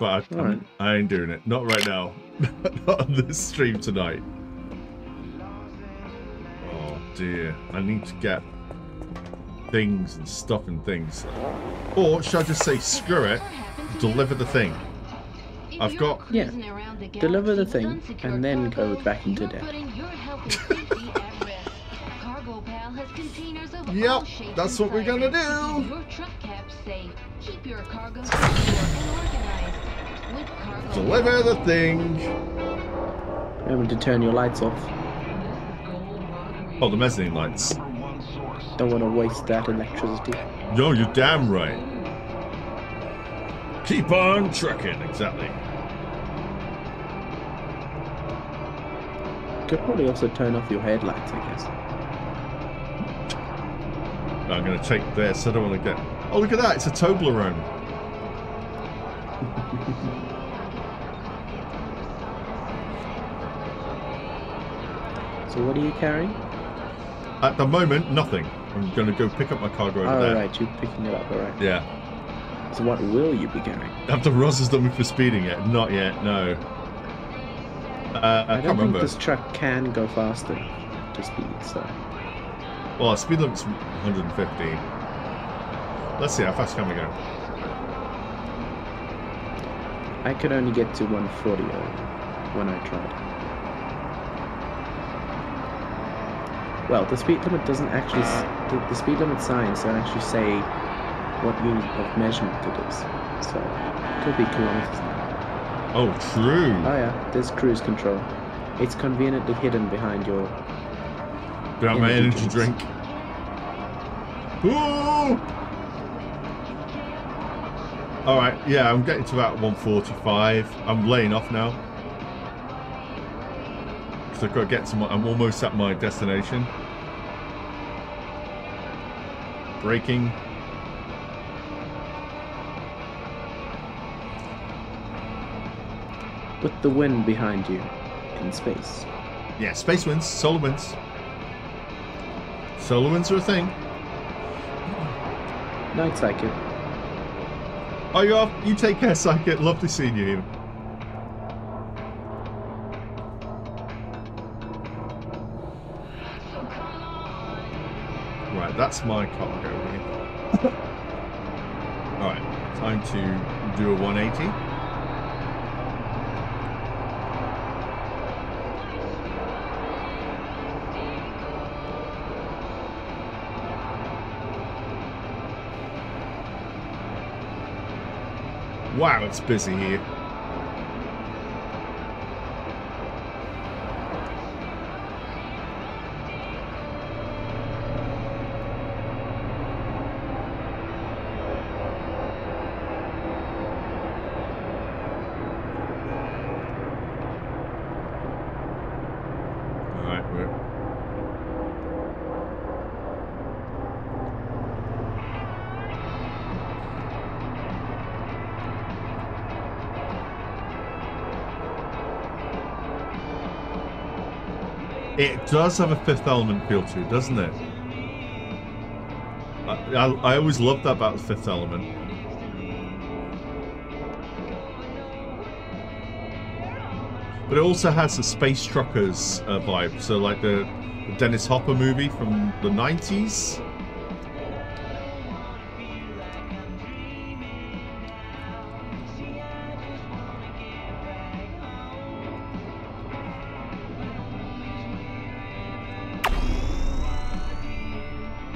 But I ain't doing it. Not right now. Not on this stream tonight. Oh dear. I need to get things and stuffing things. Or should I just say, screw it, deliver the thing. I've got... Yeah, deliver the thing and then go back into debt. Yep, that's what we're gonna do. Deliver the thing. Remember to turn your lights off. Oh, the mezzanine lights. Don't want to waste that electricity. No, you're damn right. Keep on trucking, exactly. Could probably also turn off your headlights, I guess. I'm going to take this, I don't want to get... Oh, look at that, it's a Toblerone. So what are you carrying? At the moment, nothing. I'm going to go pick up my cargo over there. Alright, you're picking it up, alright. Yeah. So what will you be carrying? After Ross has done me for speeding yet? Not yet, no. I can't remember. I don't think this truck can go faster to speed, so... Well, our speed limit's 150. Let's see, how fast can we go? I could only get to 140 when I tried. Well, the speed limit doesn't actually... the speed limit signs don't actually say what unit of measurement it is. So, it could be kilometers now. Oh, true! Oh yeah, there's cruise control. It's conveniently hidden behind your... Grab my energy drink. Ooh! Alright, yeah, I'm getting to about 145. I'm laying off now. Because I've got to get to my... I'm almost at my destination. Braking. Put the wind behind you in space. Yeah, space winds, solar winds. Solar winds are a thing. Night, Psyche. Oh, you off? You take care, Psyche. Lovely seeing you here. Right, that's my cargo here. Alright, time to do a 180. Wow, it's busy here. It does have a Fifth Element feel to it, doesn't it? I always loved that about the Fifth Element. But it also has the Space Truckers vibe, so like the Dennis Hopper movie from the 90s.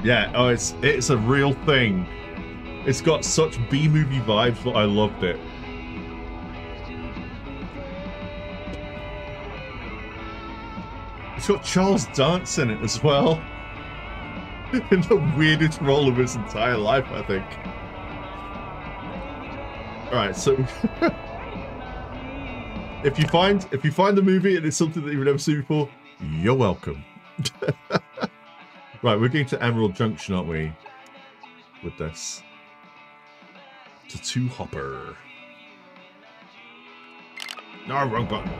Yeah, oh, it's a real thing. It's got such B-movie vibes, but I loved it. It's got Charles Dance in it as well. In the weirdest role of his entire life, I think. Alright, so... if you find the movie and it's something that you've never seen before, you're welcome. Right, we're going to Emerald Junction, aren't we? With this. To two hopper. No, wrong button.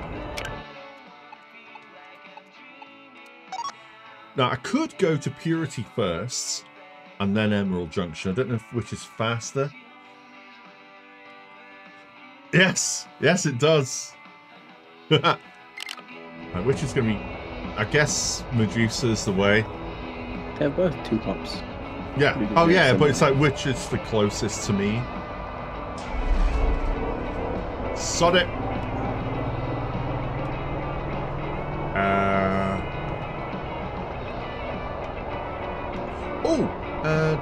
Now, I could go to Purity first, and then Emerald Junction. I don't know which is faster. Yes! Yes, it does! Right, which is going to be... I guess Medusa's the way. They're both two hops. Yeah. Oh yeah, but it's like, which is the closest to me? Sod it.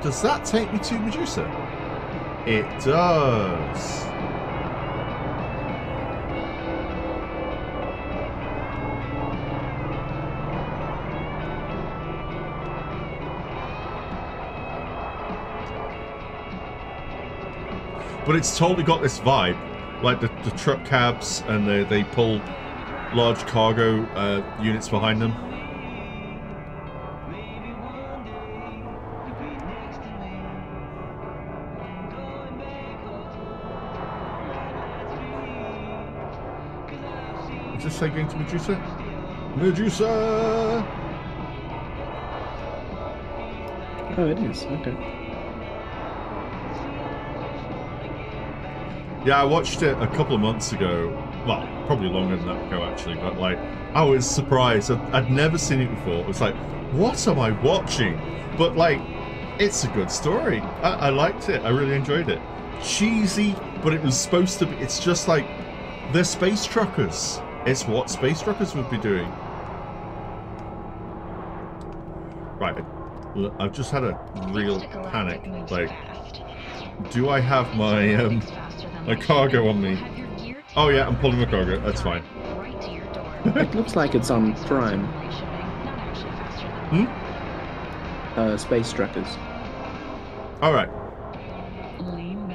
Does that take me to Medusa? It does. But it's totally got this vibe, like the truck cabs, and they pull large cargo units behind them. Is this like going to Medusa? Medusa! Oh, it is. Okay. Yeah, I watched it a couple of months ago. Well, probably longer than that ago, actually. But, like, I was surprised. I'd never seen it before. It was like, what am I watching? But, like, it's a good story. I liked it. I really enjoyed it. Cheesy, but it was supposed to be. It's just like, they're space truckers. It's what space truckers would be doing. Right, I've just had a real panic. Like, do I have my cargo on me? Oh yeah, I'm pulling the cargo. That's fine. It looks like it's on Prime. Hmm? Space truckers. All right.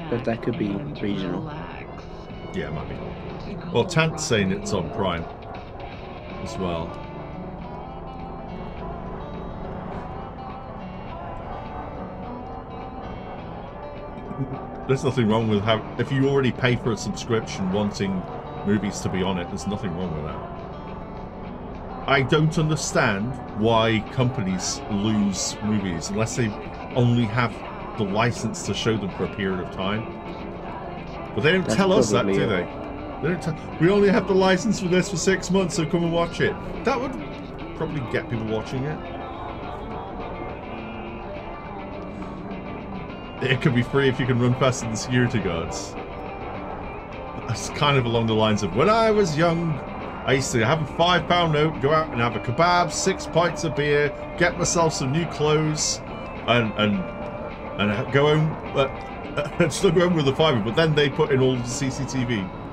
But that could be regional. Yeah, it might be. Well, Tant's saying it's on Prime as well. There's nothing wrong with how, if you already pay for a subscription wanting movies to be on it, there's nothing wrong with that. I don't understand why companies lose movies unless they only have the license to show them for a period of time. But they don't tell us that, do they? We only have the license for this for 6 months, so come and watch it. That would probably get people watching it. It could be free if you can run faster than security guards. That's kind of along the lines of, when I was young, I used to have a £5 note, go out and have a kebab, 6 pints of beer, get myself some new clothes, and go home, and still go home with a £5, but then they put in all the CCTV.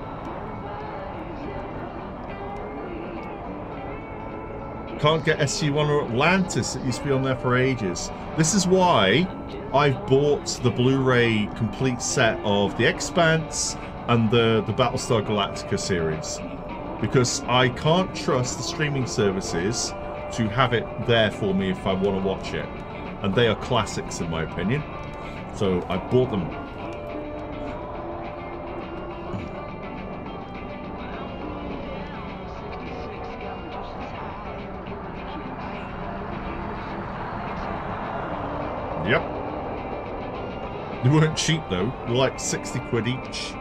Can't get SG-1 or Atlantis. It used to be on there for ages. This is why I've bought the Blu-ray complete set of The Expanse and the Battlestar Galactica series, because I can't trust the streaming services to have it there for me if I want to watch it. And they are classics in my opinion. So I bought them. They weren't cheap though. They're like 60 quid each,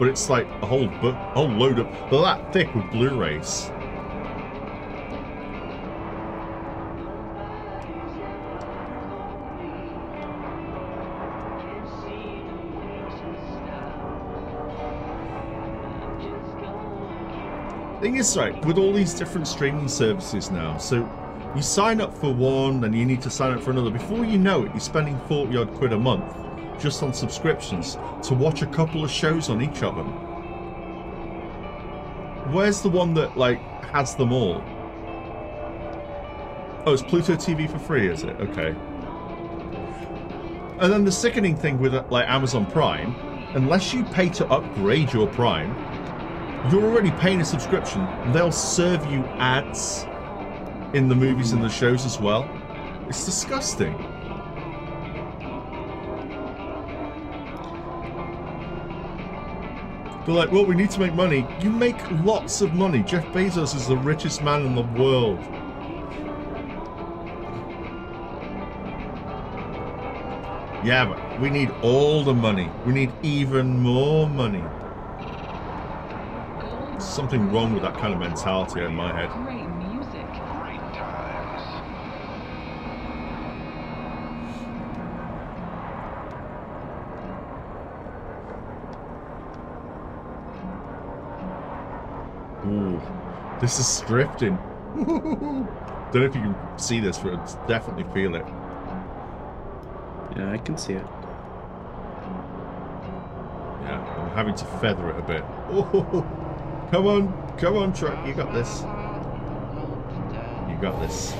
but it's like a whole load of. They're that thick with Blu-rays. Thing is, right, with all these different streaming services now, so you sign up for one, then you need to sign up for another. Before you know it, you're spending 40 odd quid a month just on subscriptions to watch a couple of shows on each of them. Where's the one that, like, has them all? Oh, it's Pluto TV for free, is it? Okay. And then the sickening thing with, like, Amazon Prime, unless you pay to upgrade your Prime, you're already paying a subscription. They'll serve you ads in the movies and the shows as well. It's disgusting. They're like, well, we need to make money. You make lots of money. Jeff Bezos is the richest man in the world. Yeah, but we need all the money. We need even more money. There's something wrong with that kind of mentality in my head. Ooh, this is drifting. Don't know if you can see this, but I definitely feel it. Yeah, I can see it. Yeah, I'm having to feather it a bit. Ooh, come on, come on, truck, you got this. You got this.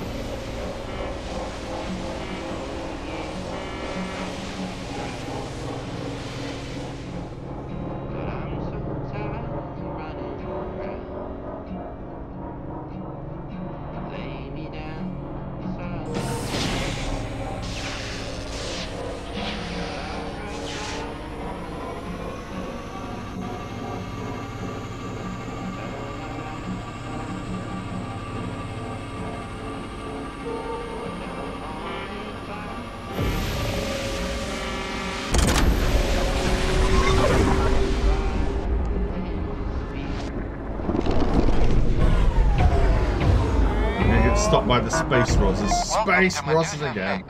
Space Roses. Space Roses again.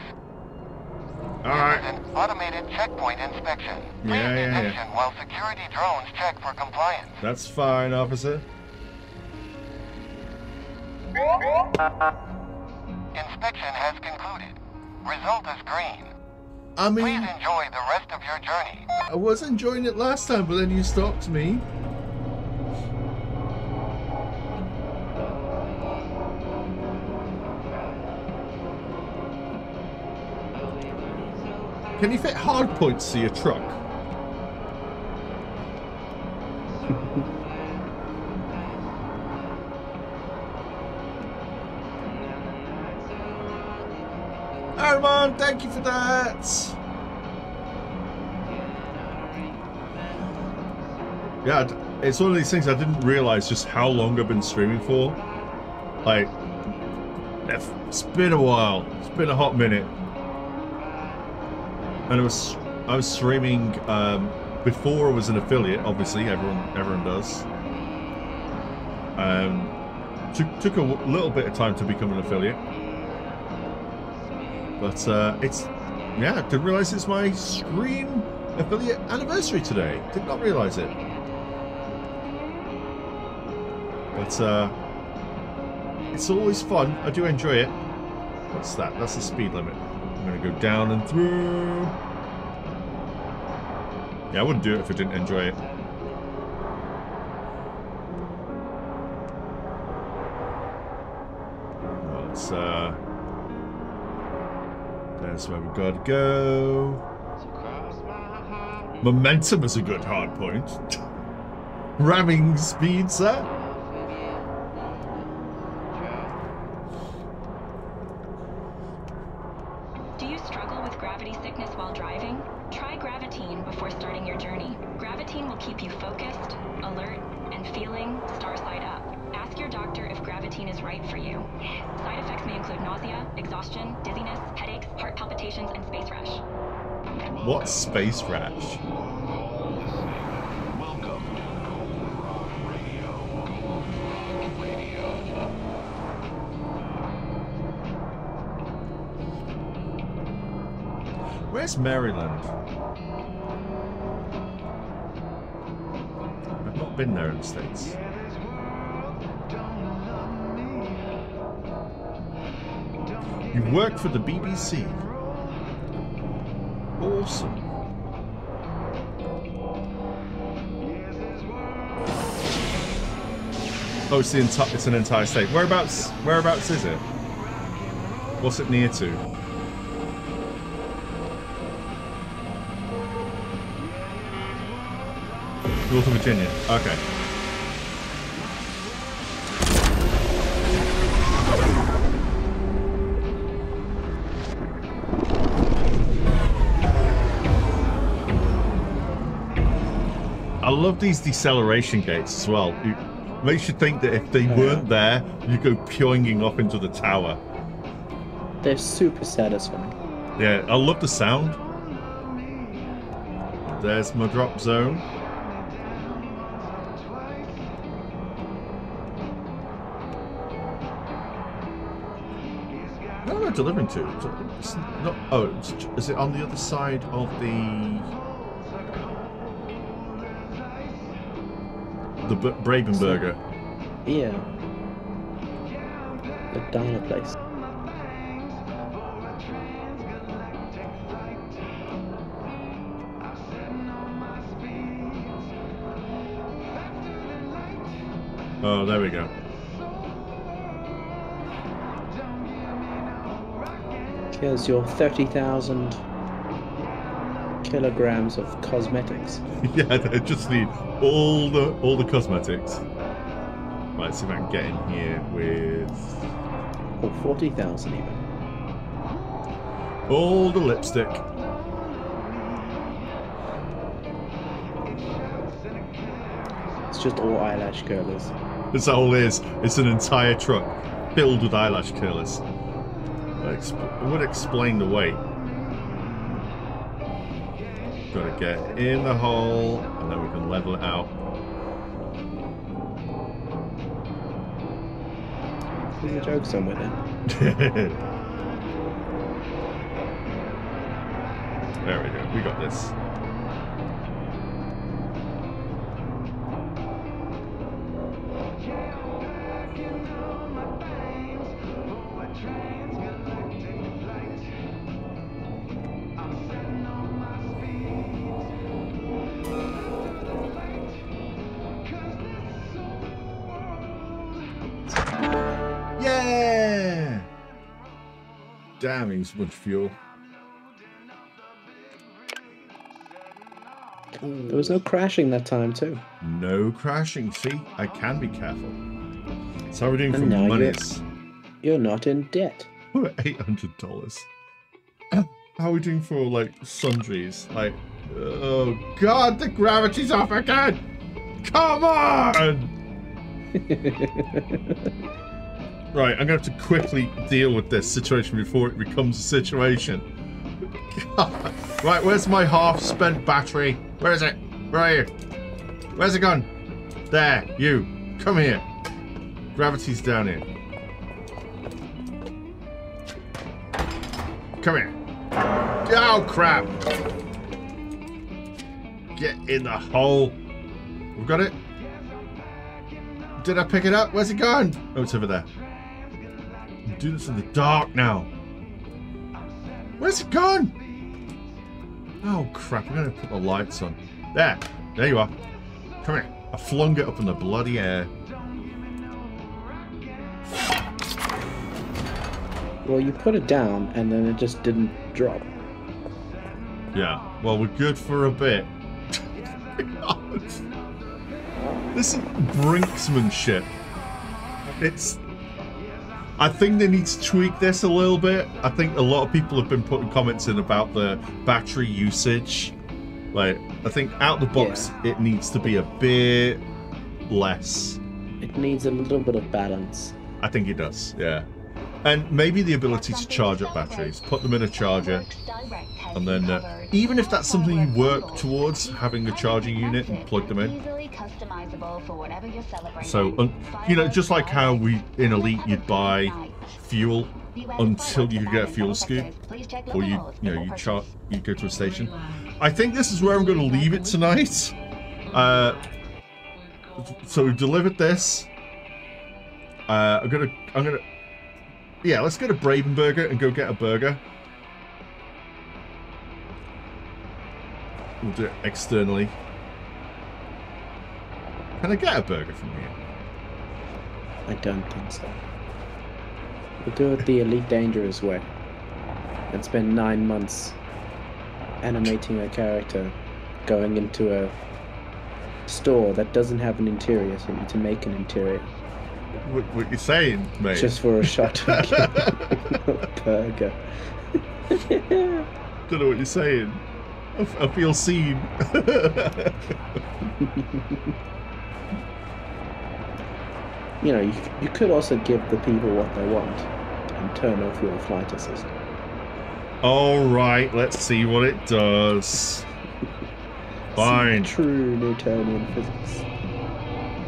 Alright. Automated checkpoint inspection. Yeah. While security drones check for compliance. That's fine, officer. Inspection has concluded. Result is green. I mean, please enjoy the rest of your journey. I was enjoying it last time, but then you stopped me. Can you fit hard points to your truck? Armand, thank you for that! Yeah, it's one of these things I didn't realise just how long I've been streaming for. Like, it's been a while. It's been a hot minute. And I was streaming before I was an affiliate. Obviously, everyone does. Took a little bit of time to become an affiliate, but yeah, didn't realise it's my Scream affiliate anniversary today. Did not realise it, but it's always fun. I do enjoy it. What's that? That's the speed limit. I'm gonna go down and through. Yeah, I wouldn't do it if I didn't enjoy it. Well, it's that's where we gotta go. Momentum is a good hard point. Ramming speed, sir. Space rash. Welcome to Golden Rock Radio. Golden Rock Radio. Where's Maryland? I've not been there in the States. You work for the BBC. Awesome. Oh, it's the entire, it's an entire state. Whereabouts is it? What's it near to? Northern Virginia. Okay. I love these deceleration gates as well. It makes you think that if they weren't there, you'd go pyoinging off into the tower. They're super satisfying. Yeah, I love the sound. There's my drop zone. Where am I delivering to? It's not, oh, is it on the other side of the Brabenburger. beer. The diner place. Oh, there we go. Here's your 30,000 kilograms of cosmetics. Yeah, I just need all the cosmetics. Right, see if I can get in here with... Or 40,000 even. All the lipstick. It's just all eyelash curlers. That's all it is. It's an entire truck filled with eyelash curlers. It would explain the weight. Gotta get in the hole, and then we can level it out. There's a joke somewhere there. There we go, we got this. Damn, he's much fuel. Ooh. There was no crashing that time, too. No crashing. See, I can be careful. So how are we doing for monies? You're not in debt. We're at $800. How are we doing for, like, sundries? Like, oh, God, the gravity's off again! Come on! Right, I'm going to have to quickly deal with this situation before it becomes a situation. God. Right, where's my half-spent battery? Where is it? Where are you? Where's it gone? There, you. Come here. Gravity's down here. Come here. Oh, crap. Get in the hole. We've got it? Did I pick it up? Where's it gone? Oh, it's over there. Do this in the dark now. Where's it gone? Oh crap, I'm gonna put the lights on. There, there you are. Come here. I flung it up in the bloody air. Well, you put it down and then it just didn't drop. Yeah, well, we're good for a bit. God. This is brinksmanship. It's... I think they need to tweak this a little bit. I think a lot of people have been putting comments in about the battery usage. Like, I think out the box, yeah, it needs to be a bit less. It needs a little bit of balance. I think it does, yeah. And maybe the ability to charge up batteries. Put them in a charger. And then, even if that's something you work towards, having a charging unit and plug them in. So, you know, just like how we in Elite, you'd buy fuel until you get a fuel scoop. Or, you go to a station. I think this is where I'm going to leave it tonight. So we've delivered this. I'm going to... Yeah, let's go to Bravenburger and go get a burger. We'll do it externally. Can I get a burger from here? I don't think so. We'll do it the Elite Dangerous way. And spend 9 months animating a character going into a store that doesn't have an interior, so you need to make an interior. What you're saying, mate? Just for a shot. Burger. Don't know what you're saying. I feel seen. You know, you could also give the people what they want and turn off your flight assist. All right, let's see what it does. Fine. True Newtonian physics.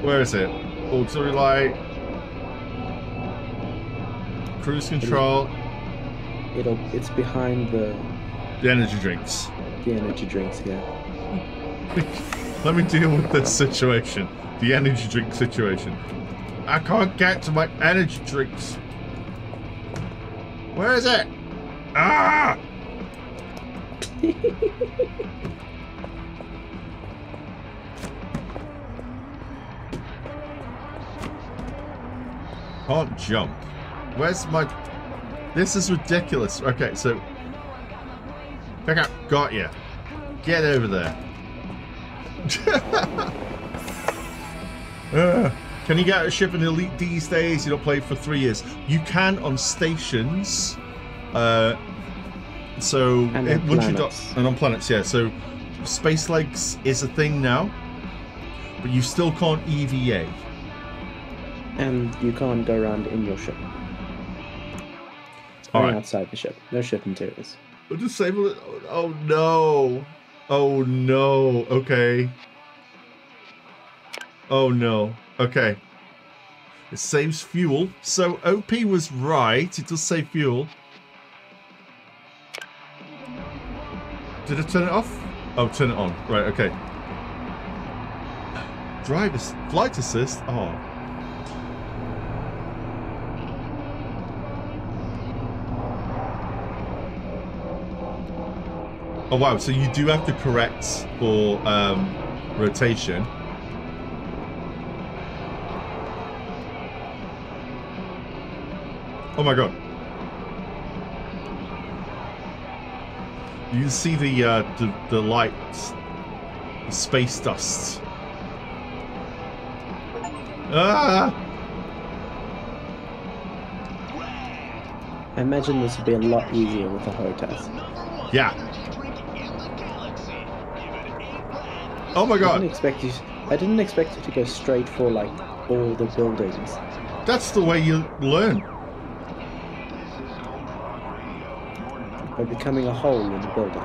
Where is it? Auxiliary light. Cruise control. It's behind the energy drinks. The energy drinks, yeah. Let me deal with this situation. The energy drink situation. I can't get to my energy drinks. Where is it? Ah! Can't jump. Where's my... This is ridiculous. Okay, so... Back up. Got ya. Get over there. Can you get out of ship in Elite these days? You don't play for 3 years. You can on stations. So... And on planets. And on planets, yeah. So, space legs is a thing now. But you still can't EVA. And you can't go around in your ship. All right. Outside the ship. No ship materials. Disable it. Oh no. Oh no. Okay. Oh no. Okay. It saves fuel. So OP was right. It does save fuel. Did it turn it off? Oh, turn it on. Right. Okay. Driver's flight assist. Oh. Oh wow, so you do have to correct for rotation. Oh my god. You can see the lights, the space dust. Ah! I imagine this would be a lot easier with the HOTAS. Yeah. Oh my god! I didn't expect you to go straight for like all the buildings. That's the way you learn. By becoming a hole in the building.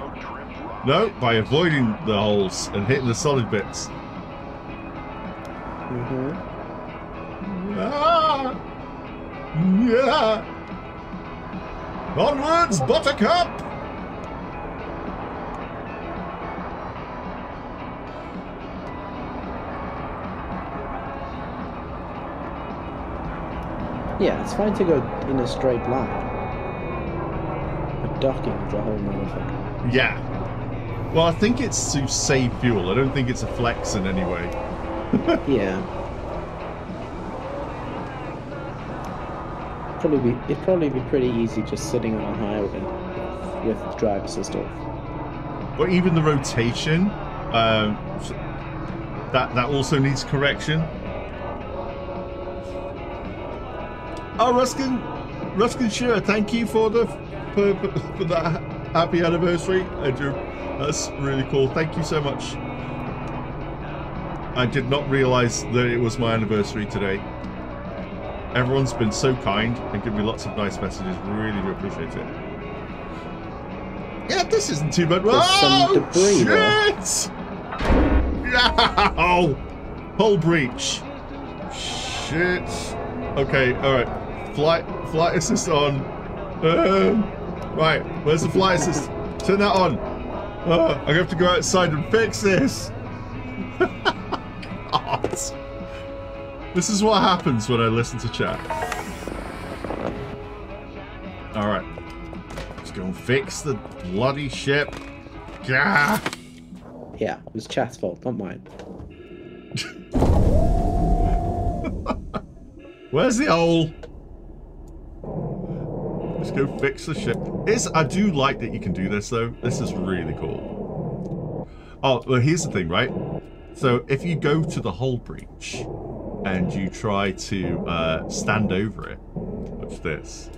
No, by avoiding the holes and hitting the solid bits. Mm-hmm. Ah! Yeah! Onwards, Buttercup! Yeah, it's fine to go in a straight line. But docking is a whole nother thing. Yeah. Well, I think it's to save fuel. I don't think it's a flex in any way. Yeah. It'd probably be pretty easy just sitting on a highway with the drive assist off. But even the rotation, that also needs correction. Oh, Ruskin, sure. Thank you for that happy anniversary, Andrew. That's really cool. Thank you so much. I did not realise that it was my anniversary today. Everyone's been so kind and given me lots of nice messages. Really do appreciate it. Yeah, this isn't too bad. Oh, shit! Oh, hull breach. Shit. Okay. All right. Flight assist on. Right, where's the flight assist? Turn that on. I'm going to have to go outside and fix this. God. This is what happens when I listen to chat. Alright. Let's go and fix the bloody ship. Gah! Yeah, it was chat's fault, not mine. Where's the hole? Let's go fix the ship. I do like that you can do this though. This is really cool. Oh, well, here's the thing, right? So if you go to the hull breach and you try to stand over it, watch this.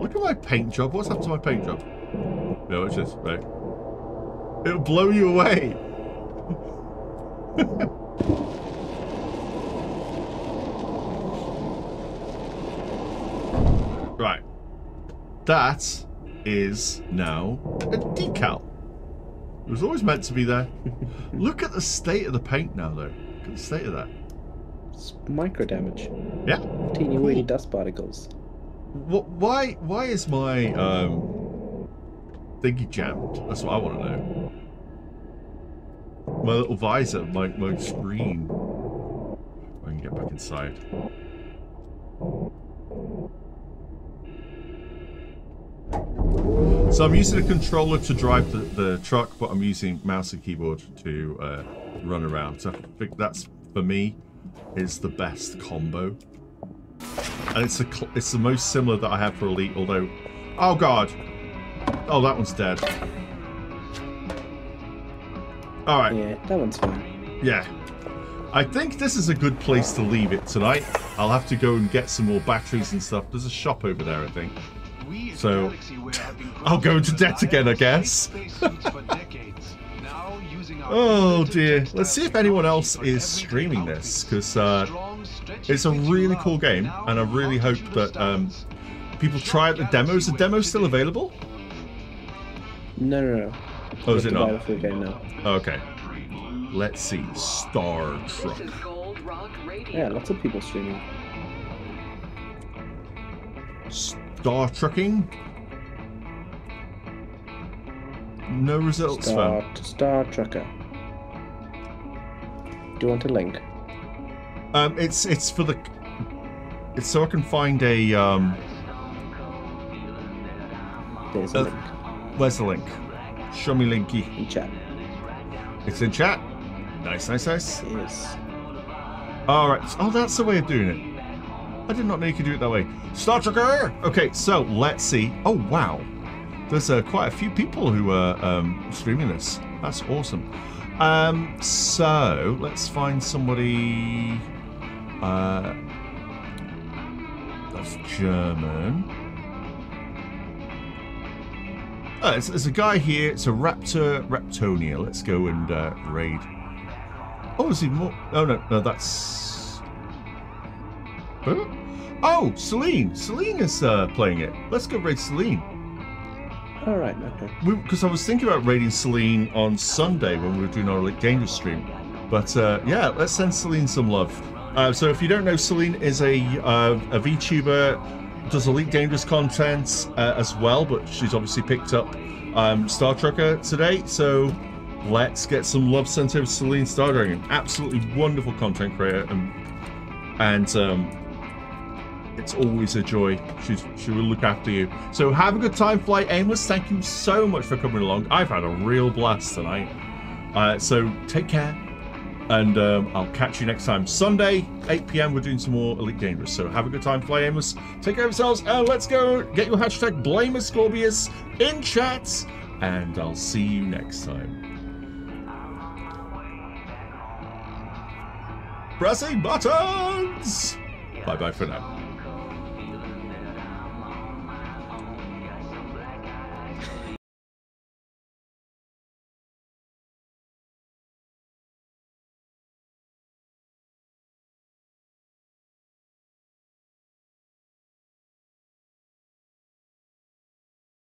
Look at my paint job. What's happened to my paint job? No, watch this, right? It'll blow you away. Right. That is now a decal. It was always meant to be there. Look at the state of the paint now, though. Look at the state of that. It's micro damage. Yeah. Teeny weeny dust particles. What? Why is my thingy jammed? That's what I want to know. My little visor, my screen. I can get back inside. So I'm using a controller to drive the truck, but I'm using mouse and keyboard to run around. So I think that's, for me, is the best combo. And it's the most similar that I have for Elite, although... Oh, God! Oh, that one's dead. Alright. Yeah, that one's fine. Yeah. I think this is a good place to leave it tonight. I'll have to go and get some more batteries and stuff. There's a shop over there, I think. So, I'll go into debt again, I guess. Oh dear. Let's see if anyone else is streaming this, because it's a really cool game, and I really hope that people try out the demo. Is the demo still available? No, no, no. Oh, is it not? Okay. Let's see. Star Trucker. Yeah, lots of people streaming. Star Trucking. No results found. Star Trucker. Do you want a link? It's for the... It's so I can find a... There's a link. Where's the link? Show me linky. In chat. It's in chat? Nice, nice, nice. It is. Alright. Oh, that's the way of doing it. I did not know you could do it that way. Star Trucker! Okay, so let's see. Oh, wow. There's quite a few people who are streaming this. That's awesome. So, let's find somebody... that's German. Oh, there's a guy here. It's a Raptor Reptonia. Let's go and raid. Oh, there's even more. Oh, no. No, that's... Oh, Celine! Celine is playing it. Let's go raid Celine. Alright, okay. Because I was thinking about raiding Celine on Sunday when we were doing our Elite Dangerous stream. But yeah, let's send Celine some love. So if you don't know, Celine is a VTuber, does Elite Dangerous content as well, but she's obviously picked up Star Trucker today. So let's get some love sent over to Celine Stardragon. Absolutely wonderful content creator. And it's always a joy. She will look after you. So have a good time, Flight Aimless. Thank you so much for coming along. I've had a real blast tonight. So take care. And I'll catch you next time. Sunday, 8 PM, we're doing some more Elite Dangerous. So have a good time, Flight Aimless. Take care of yourselves. And let's go get your hashtag BlameAscorbius in chat. And I'll see you next time. Pressing buttons! Bye-bye for now.